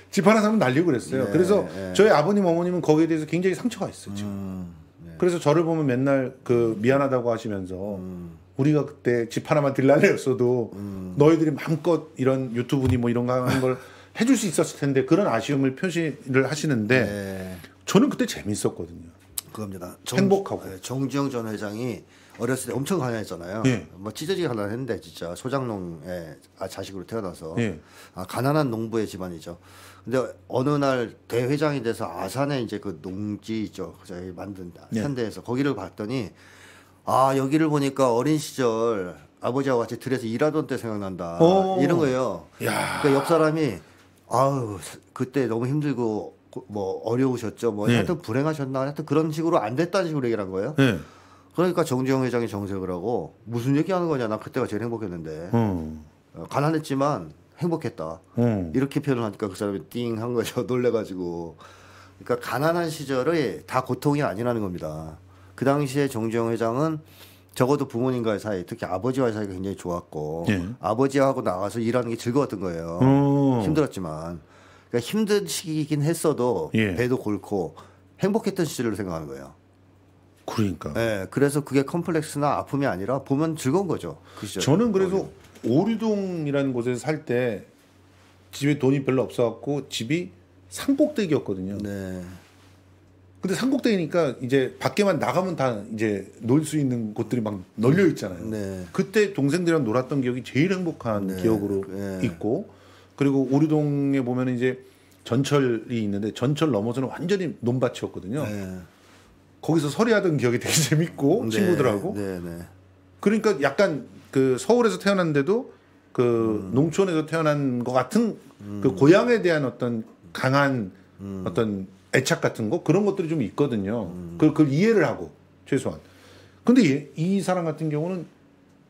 집 하나 사면 날리고 그랬어요. 네, 그래서 네. 저희 아버님 어머님은 거기에 대해서 굉장히 상처가 있어요. 지금. 음, 네. 그래서 저를 보면 맨날 그 미안하다고 하시면서 음. 우리가 그때 집 하나만 들날려였어도 음. 너희들이 마음껏 이런 유튜브니 뭐 이런 거 하는 걸 해줄 수 있었을 텐데 그런 아쉬움을 표시를 하시는데 네. 저는 그때 재밌었거든요. 그겁니다. 정, 행복하고. 네, 정주영 전 회장이 어렸을 때 엄청 가난했잖아요. 예. 뭐 찢어지게 가난했는데 진짜 소장농의 자식으로 태어나서 예. 아, 가난한 농부의 집안이죠. 근데 어느 날 대회장이 돼서 아산에 이제 그 농지 있죠. 저희 만든 예. 현대에서 거기를 봤더니 아 여기를 보니까 어린 시절 아버지와 같이 들에서 일하던 때 생각난다. 오오. 이런 거예요. 그러니까 옆 사람이 아우 그때 너무 힘들고 뭐 어려우셨죠. 뭐 예. 하여튼 불행하셨나 하여튼 그런 식으로 안 됐다는 식으로 얘기를 한 거예요. 예. 그러니까 정지영 회장이 정색을 하고 무슨 얘기하는 거냐 나 그때가 제일 행복했는데 음. 가난했지만 행복했다 음. 이렇게 표현을 하니까 그 사람이 띵 한 거죠. 놀래가지고 그러니까 가난한 시절이 다 고통이 아니라는 겁니다. 그 당시에 정지영 회장은 적어도 부모님과의 사이 특히 아버지와의 사이가 굉장히 좋았고 예. 아버지하고 나가서 일하는 게 즐거웠던 거예요. 오. 힘들었지만 그러니까 힘든 시기이긴 했어도 예. 배도 골고 행복했던 시절로 생각하는 거예요. 그러니까. 네, 그래서 그게 컴플렉스나 아픔이 아니라 보면 즐거운 거죠. 그 저는 그래서 오류동이라는 곳에서 살 때 집에 돈이 별로 없어갖고 집이 산꼭대기였거든요. 네. 근데 산꼭대기니까 이제 밖에만 나가면 다 이제 놀 수 있는 곳들이 막 널려 있잖아요. 네. 그때 동생들이랑 놀았던 기억이 제일 행복한 네. 기억으로 네. 있고 그리고 오류동에 보면 이제 전철이 있는데 전철 넘어서는 완전히 논밭이었거든요. 네. 거기서 서리하던 기억이 되게 재밌고 네, 친구들하고 네, 네. 그러니까 약간 그 서울에서 태어났는데도 그 음. 농촌에서 태어난 것 같은 음. 그 고향에 대한 어떤 강한 음. 어떤 애착 같은 거 그런 것들이 좀 있거든요. 음. 그걸, 그걸 이해를 하고 최소한 근데 이, 이 사람 같은 경우는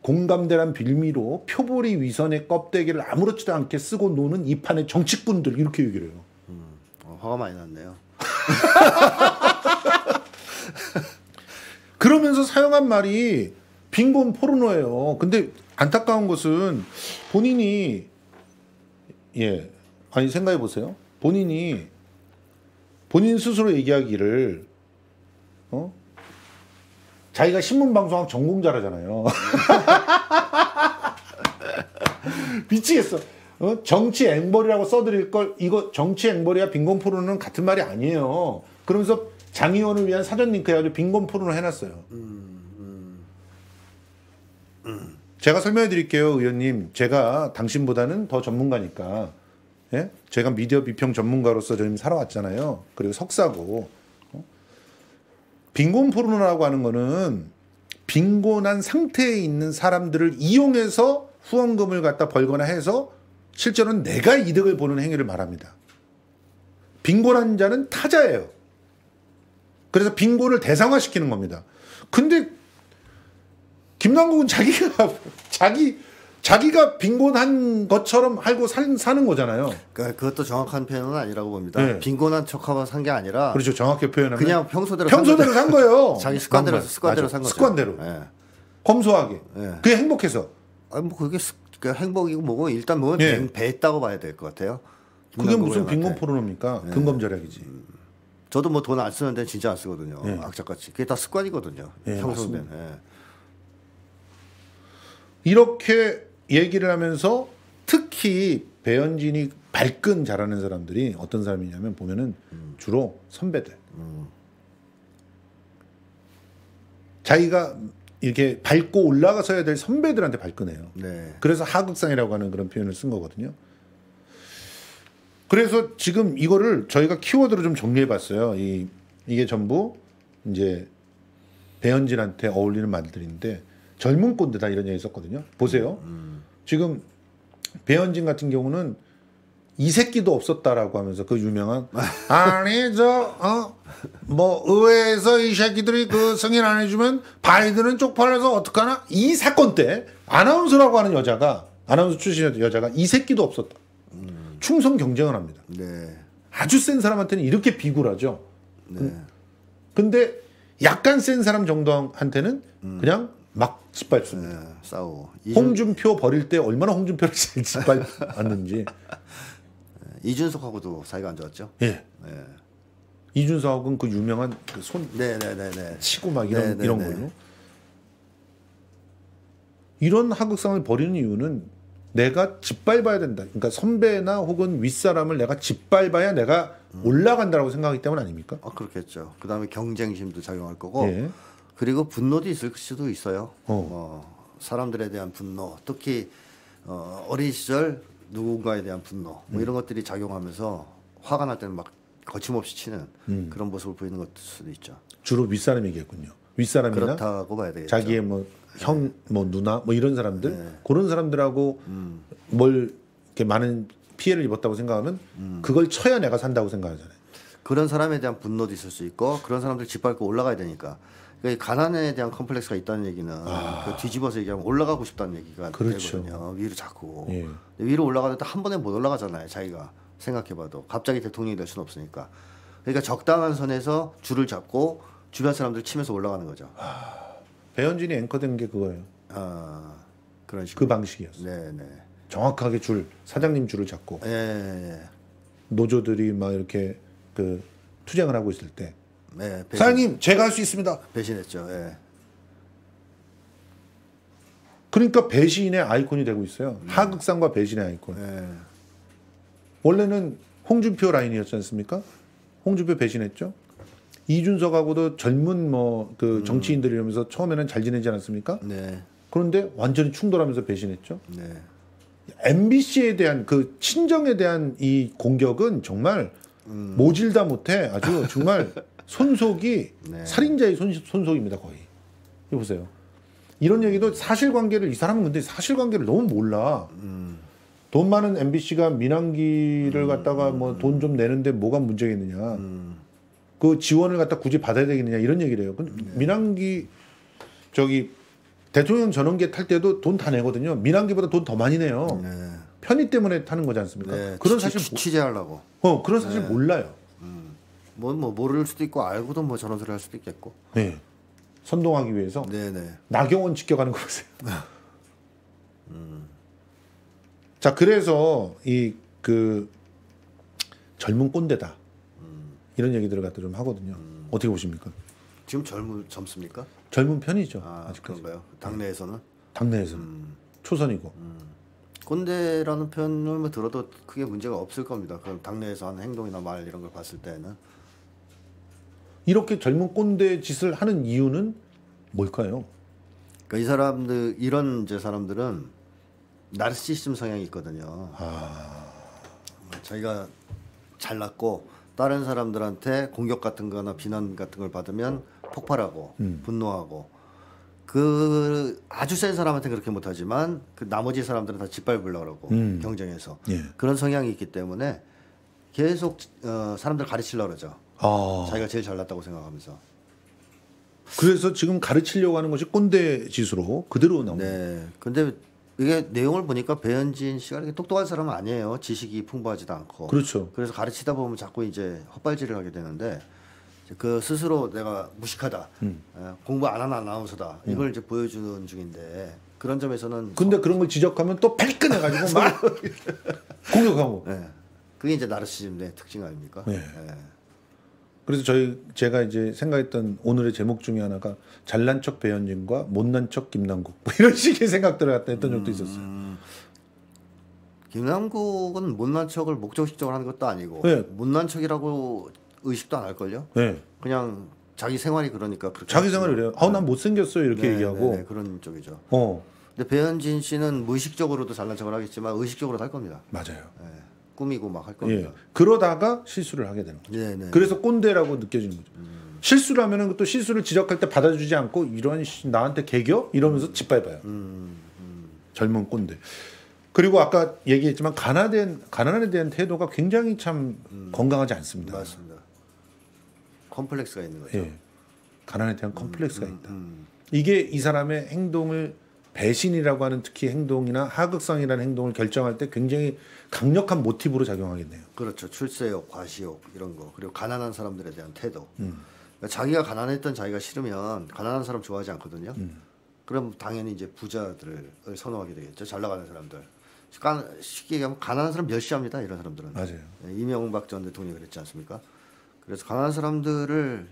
공감대란 빌미로 표보리 위선의 껍데기를 아무렇지도 않게 쓰고 노는 이 판의 정치꾼들, 이렇게 얘기를 해요. 음, 어, 화가 많이 났네요. 그러면서 사용한 말이 빈곤 포르노예요. 근데 안타까운 것은 본인이, 예, 아니 생각해 보세요. 본인이 본인 스스로 얘기하기를, 어? 자기가 신문방송학 전공자라잖아요. 미치겠어. 어? 정치 앵벌이라고 써드릴 걸, 이거 정치 앵벌이야 빈곤 포르노는 같은 말이 아니에요. 그러면서 장 의원을 위한 사전 링크 해가지고 빈곤 포르노 해놨어요. 음, 음, 음. 제가 설명해 드릴게요, 의원님. 제가 당신보다는 더 전문가니까. 예? 제가 미디어 비평 전문가로서 지금 살아왔잖아요. 그리고 석사고. 빈곤 포르노라고 하는 거는 빈곤한 상태에 있는 사람들을 이용해서 후원금을 갖다 벌거나 해서 실제로는 내가 이득을 보는 행위를 말합니다. 빈곤한 자는 타자예요. 그래서 빈곤을 대상화시키는 겁니다. 근데 김남국은 자기가 자기 자기가 빈곤한 것처럼 알고 살, 사는 거잖아요. 그러니까 그것도 정확한 표현은 아니라고 봅니다. 네. 빈곤한 척하고 산 게 아니라, 그렇죠, 정확히 표현하면 그냥 평소대로 평소대로 산, 산 거예요. 자기 습관대로 습관대로 산 거죠. 습관대로. 예. 검소하게. 예. 그게 행복해서. 아니 뭐 그게 습, 그러니까 행복이고 뭐고 일단 뭐 예. 배했다고 봐야 될 것 같아요. 그게 무슨 빈곤 포르노입니까? 예. 근검절약이지. 음. 저도 뭐 돈 안 쓰는 데는 진짜 안 쓰거든요. 예. 악착같이. 그게 다 습관이거든요. 예, 평소대로. 예. 이렇게 얘기를 하면서 특히 배현진이 발끈 잘하는 사람들이 어떤 사람이냐면 보면은 음. 주로 선배들. 음. 자기가 이렇게 밟고 올라가서야 될 선배들한테 발끈해요. 네. 그래서 하극상이라고 하는 그런 표현을 쓴 거거든요. 그래서 지금 이거를 저희가 키워드로 좀 정리해봤어요. 이, 이게 전부 이제 배현진한테 어울리는 말들인데 젊은 꼰대다 이런 얘기 있었거든요. 보세요. 음. 지금 배현진 같은 경우는 이 새끼도 없었다라고 하면서 그 유명한 아니 저 어 뭐 의회에서 이 새끼들이 그 승인 안 해주면 바이든은 쪽팔려서 어떡하나, 이 사건 때 아나운서라고 하는 여자가, 아나운서 출신의 여자가 이 새끼도 없었다. 음. 충성 경쟁을 합니다. 네. 아주 센 사람한테는 이렇게 비굴하죠. 네. 근데 약간 센 사람 정도한테는 음. 그냥 막 짓밟습니다. 네, 싸우고. 홍준표 버릴 때 얼마나 홍준표를 짓밟았는지. 이준석하고도 사이가 안 좋았죠. 예. 네. 이준석하고는 그 유명한 그 손 네네네네. 치고 막 이런 네네네. 이런 걸로. 이런 하극상을 벌이는 이유는 내가 짓밟아야 된다. 그러니까 선배나 혹은 윗사람을 내가 짓밟아야 내가 음. 올라간다라고 생각하기 때문 아닙니까? 아 그렇겠죠. 그 다음에 경쟁심도 작용할 거고. 예. 그리고 분노도 있을 수도 있어요. 어. 어, 사람들에 대한 분노, 특히 어, 어린 시절 누군가에 대한 분노, 뭐 이런 음. 것들이 작용하면서 화가 날 때는 막 거침없이 치는 음. 그런 모습을 보이는 것일 수도 있죠. 주로 윗사람이겠군요. 윗사람이나 그렇다고 봐야 되겠죠. 자기의 뭐 형, 네. 뭐 누나, 뭐 이런 사람들, 네. 그런 사람들하고 음. 뭘 이렇게 많은 피해를 입었다고 생각하면 음. 그걸 쳐야 내가 산다고 생각하잖아요. 그런 사람에 대한 분노도 있을 수 있고, 그런 사람들 짓밟고 올라가야 되니까. 그러니까 가난에 대한 컴플렉스가 있다는 얘기는 아... 그 뒤집어서 얘기하면 올라가고 싶다는 얘기가 그렇죠. 되거든요. 위로 자꾸. 예. 위로 올라가는데 한 번에 못 올라가잖아요. 자기가 생각해봐도. 갑자기 대통령이 될 수는 없으니까. 그러니까 적당한 선에서 줄을 잡고 주변 사람들 치면서 올라가는 거죠. 아... 배현진이 앵커된 게 그거예요. 아... 그런 식으로. 그 방식이었어요. 네네. 정확하게 줄, 사장님 줄을 잡고. 예. 노조들이 막 이렇게 그 투쟁을 하고 있을 때. 네, 배신, 사장님 제가 할 수 있습니다. 배신했죠. 네. 그러니까 배신의 아이콘이 되고 있어요. 네. 하극상과 배신의 아이콘. 네. 원래는 홍준표 라인이었지 않습니까? 홍준표 배신했죠. 이준석하고도 젊은 뭐 그 정치인들 이러면서 처음에는 잘 지내지 않았습니까? 네. 그런데 완전히 충돌하면서 배신했죠. 네. 엠비씨에 대한 그 친정에 대한 이 공격은 정말 음. 모질다 못해 아주 정말 손속이 네. 살인자의 손, 손속입니다 거의. 이거 보세요. 이런 얘기도 사실관계를, 이 사람은 근데 사실관계를 너무 몰라. 음. 돈 많은 엠비씨가 민항기를 음. 갖다가 뭐 돈 좀 내는데 뭐가 문제겠느냐. 음. 그 지원을 갖다 굳이 받아야 되겠느냐 이런 얘기를 해요. 근데 네. 민항기 저기 대통령 전원기에 탈 때도 돈 다 내거든요. 민항기보다 돈 더 많이 내요. 네. 편의 때문에 타는 거지 않습니까? 네. 그런 취, 사실 취재하려고. 어, 그런 사실 네. 몰라요. 음. 뭐, 뭐 모를 수도 있고 알고도 뭐 저런 소리 할 수도 있겠고. 네. 선동하기 위해서. 네네. 나경원 지켜가는 거 보세요. 음. 자, 그래서 이 그 젊은 꼰대다. 음. 이런 얘기들을 갖다 좀 하거든요. 음. 어떻게 보십니까? 지금 젊은 젊습니까? 젊은 편이죠. 아, 아직까지. 그런가요? 당내에서는? 당내에서는. 음. 초선이고. 음. 꼰대라는 표현을 들어도 크게 문제가 없을 겁니다. 그럼 당내에서 하는 행동이나 말 이런 걸 봤을 때는. 이렇게 젊은 꼰대 짓을 하는 이유는 뭘까요? 그러니까 이 사람들, 이런 이제 사람들은 나르시시즘 성향이 있거든요. 아... 자기가 잘났고 다른 사람들한테 공격 같은 거나 비난 같은 걸 받으면 폭발하고 음. 분노하고 그 아주 센 사람한테는 그렇게 못하지만 그 나머지 사람들은 다 짓밟으려고 하고 음. 경쟁에서 예. 그런 성향이 있기 때문에 계속 어, 사람들 가르치려고 그러죠. 아. 자기가 제일 잘났다고 생각하면서. 그래서 지금 가르치려고 하는 것이 꼰대 짓으로 그대로 나옵니다. 네. 근데 이게 내용을 보니까 배현진 씨가 이렇게 똑똑한 사람은 아니에요. 지식이 풍부하지도 않고. 그렇죠. 그래서 가르치다 보면 자꾸 이제 헛발질을 하게 되는데 그 스스로 내가 무식하다, 음. 공부 안 하는 아나운서다 이걸 음. 이제 보여주는 중인데 그런 점에서는. 근데 어, 그런 걸 지적하면 또 발끈해가지고 막 공격하고. 네. 그게 이제 나르시즘의 특징 아닙니까? 네. 네. 그래서 저희 제가 이제 생각했던 오늘의 제목 중에 하나가 잘난 척 배현진과 못난 척 김남국 뭐 이런 식의 생각들을 갖다 했던 적도 있었어요. 음, 김남국은 못난 척을 목적식적으로 하는 것도 아니고 네. 못난 척이라고 의식도 안 할걸요. 네. 그냥 자기 생활이 그러니까 그렇게 자기 생활이 그래요. 아, 난 못생겼어요 이렇게 네, 얘기하고 네, 네, 그런 쪽이죠. 어. 근데 배현진 씨는 무의식적으로도 잘난 척을 하겠지만 의식적으로도 할 겁니다. 맞아요. 네. 꾸미고 막 할 겁니다. 예. 그러다가 실수를 하게 되는 거죠. 네네. 그래서 꼰대라고 느껴지는 거죠. 음. 실수를 하면은 또 실수를 지적할 때 받아주지 않고 이런 씨, 나한테 개겨? 이러면서 음. 짓밟아요. 음. 음. 젊은 꼰대. 그리고 아까 얘기했지만 가난한, 가난에 대한 태도가 굉장히 참 음. 건강하지 않습니다. 맞습니다. 컴플렉스가 있는 거죠. 예. 가난에 대한 컴플렉스가 음. 있다. 음. 이게 이 사람의 행동을 배신이라고 하는 특히 행동이나 하극상이라는 행동을 결정할 때 굉장히 강력한 모티브로 작용하겠네요. 그렇죠. 출세욕, 과시욕 이런 거. 그리고 가난한 사람들에 대한 태도. 음. 그러니까 자기가 가난했던 자기가 싫으면 가난한 사람 좋아하지 않거든요. 음. 그럼 당연히 이제 부자들을 선호하게 되겠죠. 잘 나가는 사람들. 쉽게 얘기하면 가난한 사람 멸시합니다. 이런 사람들은. 맞아요. 이명박 전 대통령이 그랬지 않습니까? 그래서 가난한 사람들을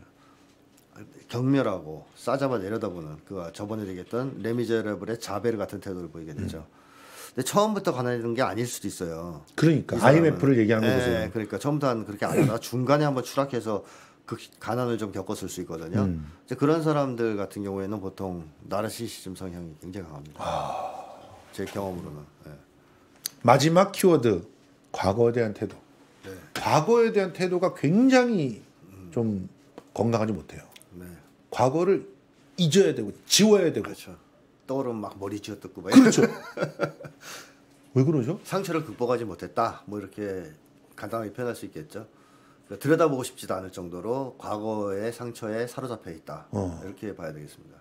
경멸하고 싸잡아 내려다보는 그 저번에 얘기했던 레미제라블의 자베르 같은 태도를 보이게 되죠. 음. 근데 처음부터 가난했던 게 아닐 수도 있어요. 그러니까 아이엠에프를 얘기하는 네, 거 보세요. 그러니까 처음부터는 그렇게 아니라 중간에 한번 추락해서 그 가난을 좀 겪었을 수 있거든요. 음. 이제 그런 사람들 같은 경우에는 보통 나르시시즘 성향이 굉장히 강합니다. 아... 제 경험으로는. 네. 마지막 키워드 과거에 대한 태도. 네. 과거에 대한 태도가 굉장히 음. 좀 건강하지 못해요. 네. 과거를 잊어야 되고 지워야 되고. 그렇죠. 떠오르면 막 머리 쥐어뜯고. 그렇죠. 왜 그러죠? 상처를 극복하지 못했다. 뭐 이렇게 간단하게 표현할 수 있겠죠. 그러니까 들여다보고 싶지도 않을 정도로 과거의 상처에 사로잡혀 있다. 어. 이렇게 봐야 되겠습니다.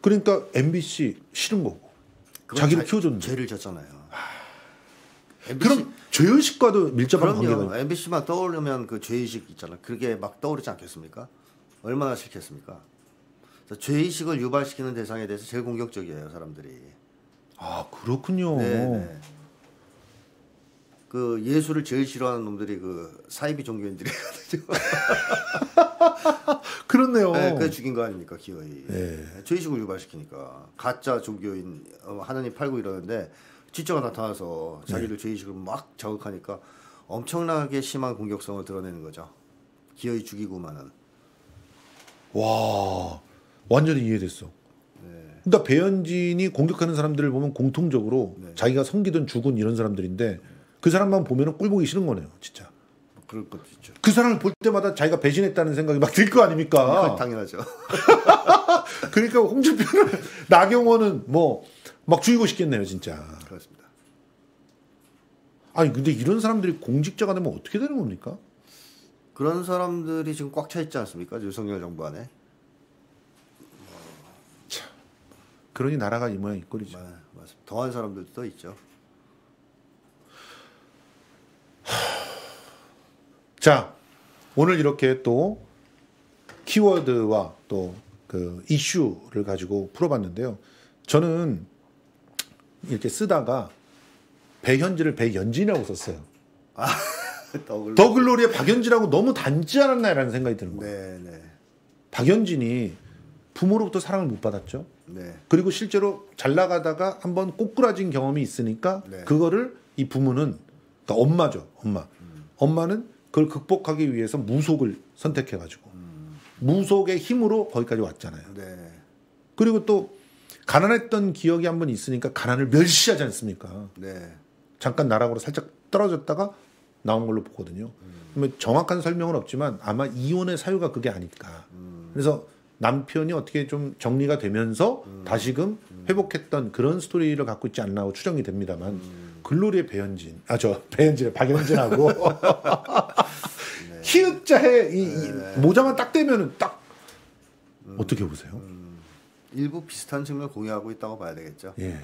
그러니까 엠비씨 싫은 거고. 자기를 자, 키워줬는데. 죄를 졌잖아요. 하... 엠비씨... 그럼 죄의식과도 밀접한 관계가 있어요. 엠비씨만 떠오르면 그 죄의식 있잖아요. 그게 막 떠오르지 않겠습니까? 얼마나 싫겠습니까? 죄의식을 유발시키는 대상에 대해서 제일 공격적이에요, 사람들이. 아, 그렇군요. 네네. 그 예수를 제일 싫어하는 놈들이 그 사이비 종교인들이거든요. 그렇네요. 네, 그게 죽인 거 아닙니까, 기어이. 네. 죄의식을 유발시키니까. 가짜 종교인, 어, 하느님 팔고 이러는데 진짜가 나타나서 자기들 네. 죄의식을 막 자극하니까 엄청나게 심한 공격성을 드러내는 거죠. 기어이 죽이고만은. 와... 완전히 이해됐어. 네. 그러니까 배현진이 공격하는 사람들을 보면 공통적으로 네. 자기가 섬기던 주군 이런 사람들인데 그 사람만 보면 꿀 보기 싫은 거네요. 진짜. 그럴 것도 있죠. 그 사람을 볼 때마다 자기가 배신했다는 생각이 막 들 거 아닙니까? 당연하죠. 그러니까 홍준표는 나경원은 뭐 막 죽이고 싶겠네요. 진짜. 그렇습니다. 아니 근데 이런 사람들이 공직자가 되면 어떻게 되는 겁니까? 그런 사람들이 지금 꽉 차 있지 않습니까? 윤석열 정부 안에. 그러니 나라가 이 모양 이 꼴이죠. 맞, 맞습니다. 더한 사람들도 더 있죠. 자, 오늘 이렇게 또 키워드와 또 그 이슈를 가지고 풀어봤는데요. 저는 이렇게 쓰다가 배현진을 배연진이라고 썼어요. 아, 더글로리. 더글로리의 박연진하고 너무 닮지 않았나라는 생각이 드는 거예요. 네, 네. 박연진이 부모로부터 사랑을 못 받았죠. 네. 그리고 실제로 잘 나가다가 한번 꼬꾸라진 경험이 있으니까 네. 그거를 이 부모는, 그러니까 엄마죠. 엄마. 음. 엄마는 그걸 극복하기 위해서 무속을 선택해가지고 음. 무속의 힘으로 거기까지 왔잖아요. 네. 그리고 또 가난했던 기억이 한번 있으니까 가난을 멸시하지 않습니까? 네. 잠깐 나락으로 살짝 떨어졌다가 나온 걸로 보거든요. 음. 정확한 설명은 없지만 아마 이혼의 사유가 그게 아닐까. 음. 그래서 남편이 어떻게 좀 정리가 되면서 음. 다시금 회복했던 그런 스토리를 갖고 있지 않나 추정이 됩니다만 음. 글로리의 배현진, 아 저 배현진의 박현진하고 네. 히읗자에 이, 이 모자만 딱 대면은 딱 음. 어떻게 보세요? 음. 일부 비슷한 측면을 공유하고 있다고 봐야 되겠죠. 예.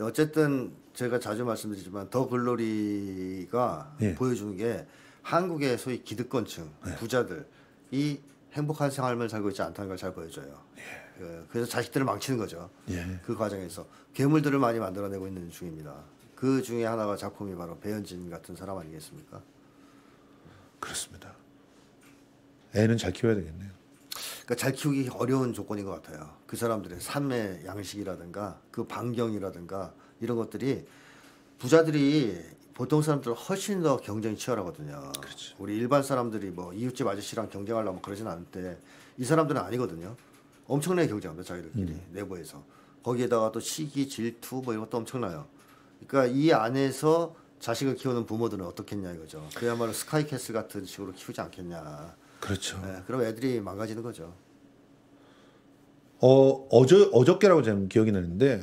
어쨌든 제가 자주 말씀드리지만 더 글로리가 예. 보여주는 게 한국의 소위 기득권층 예. 부자들이 행복한 생활만 살고 있지 않다는 걸 잘 보여줘요. 예. 그래서 자식들을 망치는 거죠. 예. 그 과정에서 괴물들을 많이 만들어내고 있는 중입니다. 그 중에 하나가 작품이 바로 배현진 같은 사람 아니겠습니까? 그렇습니다. 애는 잘 키워야 되겠네요. 그러니까 잘 키우기 어려운 조건인 것 같아요. 그 사람들의 삶의 양식이라든가 그 반경이라든가 이런 것들이 부자들이 보통 사람들은 훨씬 더 경쟁이 치열하거든요. 그렇지. 우리 일반 사람들이 뭐 이웃집 아저씨랑 경쟁하려면 그러진 않은데 이 사람들은 아니거든요. 엄청나게 경쟁합니다. 자기들끼리 음. 내부에서. 거기에다가 또 시기, 질투 뭐 이런 것도 엄청나요. 그러니까 이 안에서 자식을 키우는 부모들은 어떻겠냐 이거죠. 그야말로 스카이캐슬 같은 식으로 키우지 않겠냐. 그렇죠. 네, 그럼 애들이 망가지는 거죠. 어, 어저, 어저께라고 제가 기억이 나는데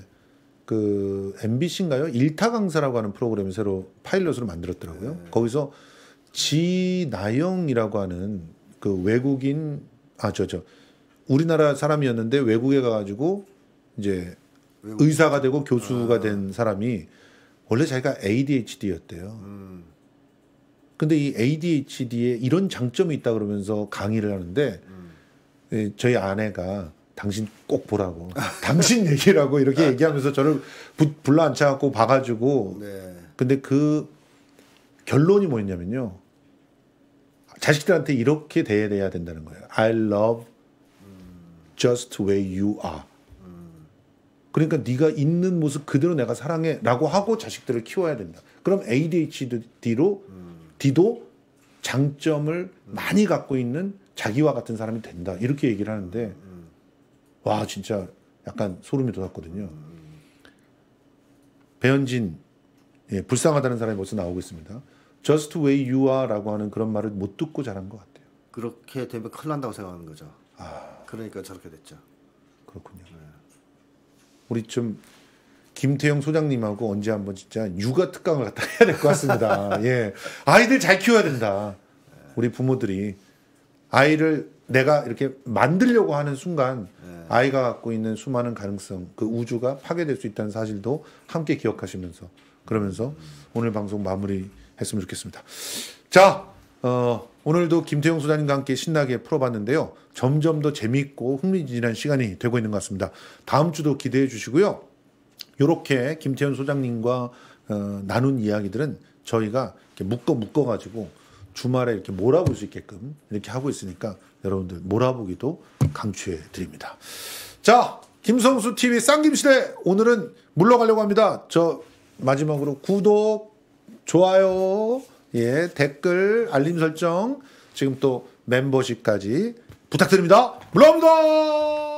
그 엠비씨인가요? 일타 강사라고 하는 프로그램을 새로 파일럿으로 만들었더라고요. 네. 거기서 지나영이라고 하는 그 외국인 아 저 저 우리나라 사람이었는데 외국에 가가지고 이제 외국인. 의사가 되고 교수가 아. 된 사람이 원래 자기가 에이디에이치디였대요. 음. 근데 이 에이디에이치디에 이런 장점이 있다 그러면서 강의를 하는데 음. 저희 아내가 당신 꼭 보라고 당신 얘기라고 이렇게 얘기하면서 저를 부, 불러 앉혀갖고 봐가지고 네. 근데 그 결론이 뭐였냐면요, 자식들한테 이렇게 대해야 된다는 거예요. I love just the way you are. 음. 그러니까 네가 있는 모습 그대로 내가 사랑해 라고 하고 자식들을 키워야 된다. 그럼 에이디에이치디로 음. D도 장점을 음. 많이 갖고 있는 자기와 같은 사람이 된다 이렇게 얘기를 하는데 음. 와 진짜 약간 소름이 돋았거든요. 음. 배현진 예, 불쌍하다는 사람이 벌써 나오고 있습니다. Just way you are 라고 하는 그런 말을 못 듣고 자란 것 같아요. 그렇게 되면 큰일 난다고 생각하는 거죠. 아, 그러니까 저렇게 됐죠. 그렇군요. 네. 우리 좀 김태형 소장님하고 언제 한번 진짜 육아 특강을 갖다 해야 될 것 같습니다. 예, 아이들 잘 키워야 된다. 네. 우리 부모들이 아이를 내가 이렇게 만들려고 하는 순간 네. 아이가 갖고 있는 수많은 가능성, 그 우주가 파괴될 수 있다는 사실도 함께 기억하시면서 그러면서 음. 오늘 방송 마무리했으면 좋겠습니다. 자, 어, 오늘도 김태형 소장님과 함께 신나게 풀어봤는데요. 점점 더 재미있고 흥미진진한 시간이 되고 있는 것 같습니다. 다음 주도 기대해 주시고요. 이렇게 김태형 소장님과 어, 나눈 이야기들은 저희가 이렇게 묶어 묶어 가지고 주말에 이렇게 몰아볼 수 있게끔 이렇게 하고 있으니까 여러분들 몰아보기도 강추해 드립니다. 자, 김성수 티비 쌍김시대 오늘은 물러가려고 합니다. 저 마지막으로 구독, 좋아요, 예, 댓글, 알림 설정, 지금 또 멤버십까지 부탁드립니다. 물러갑니다.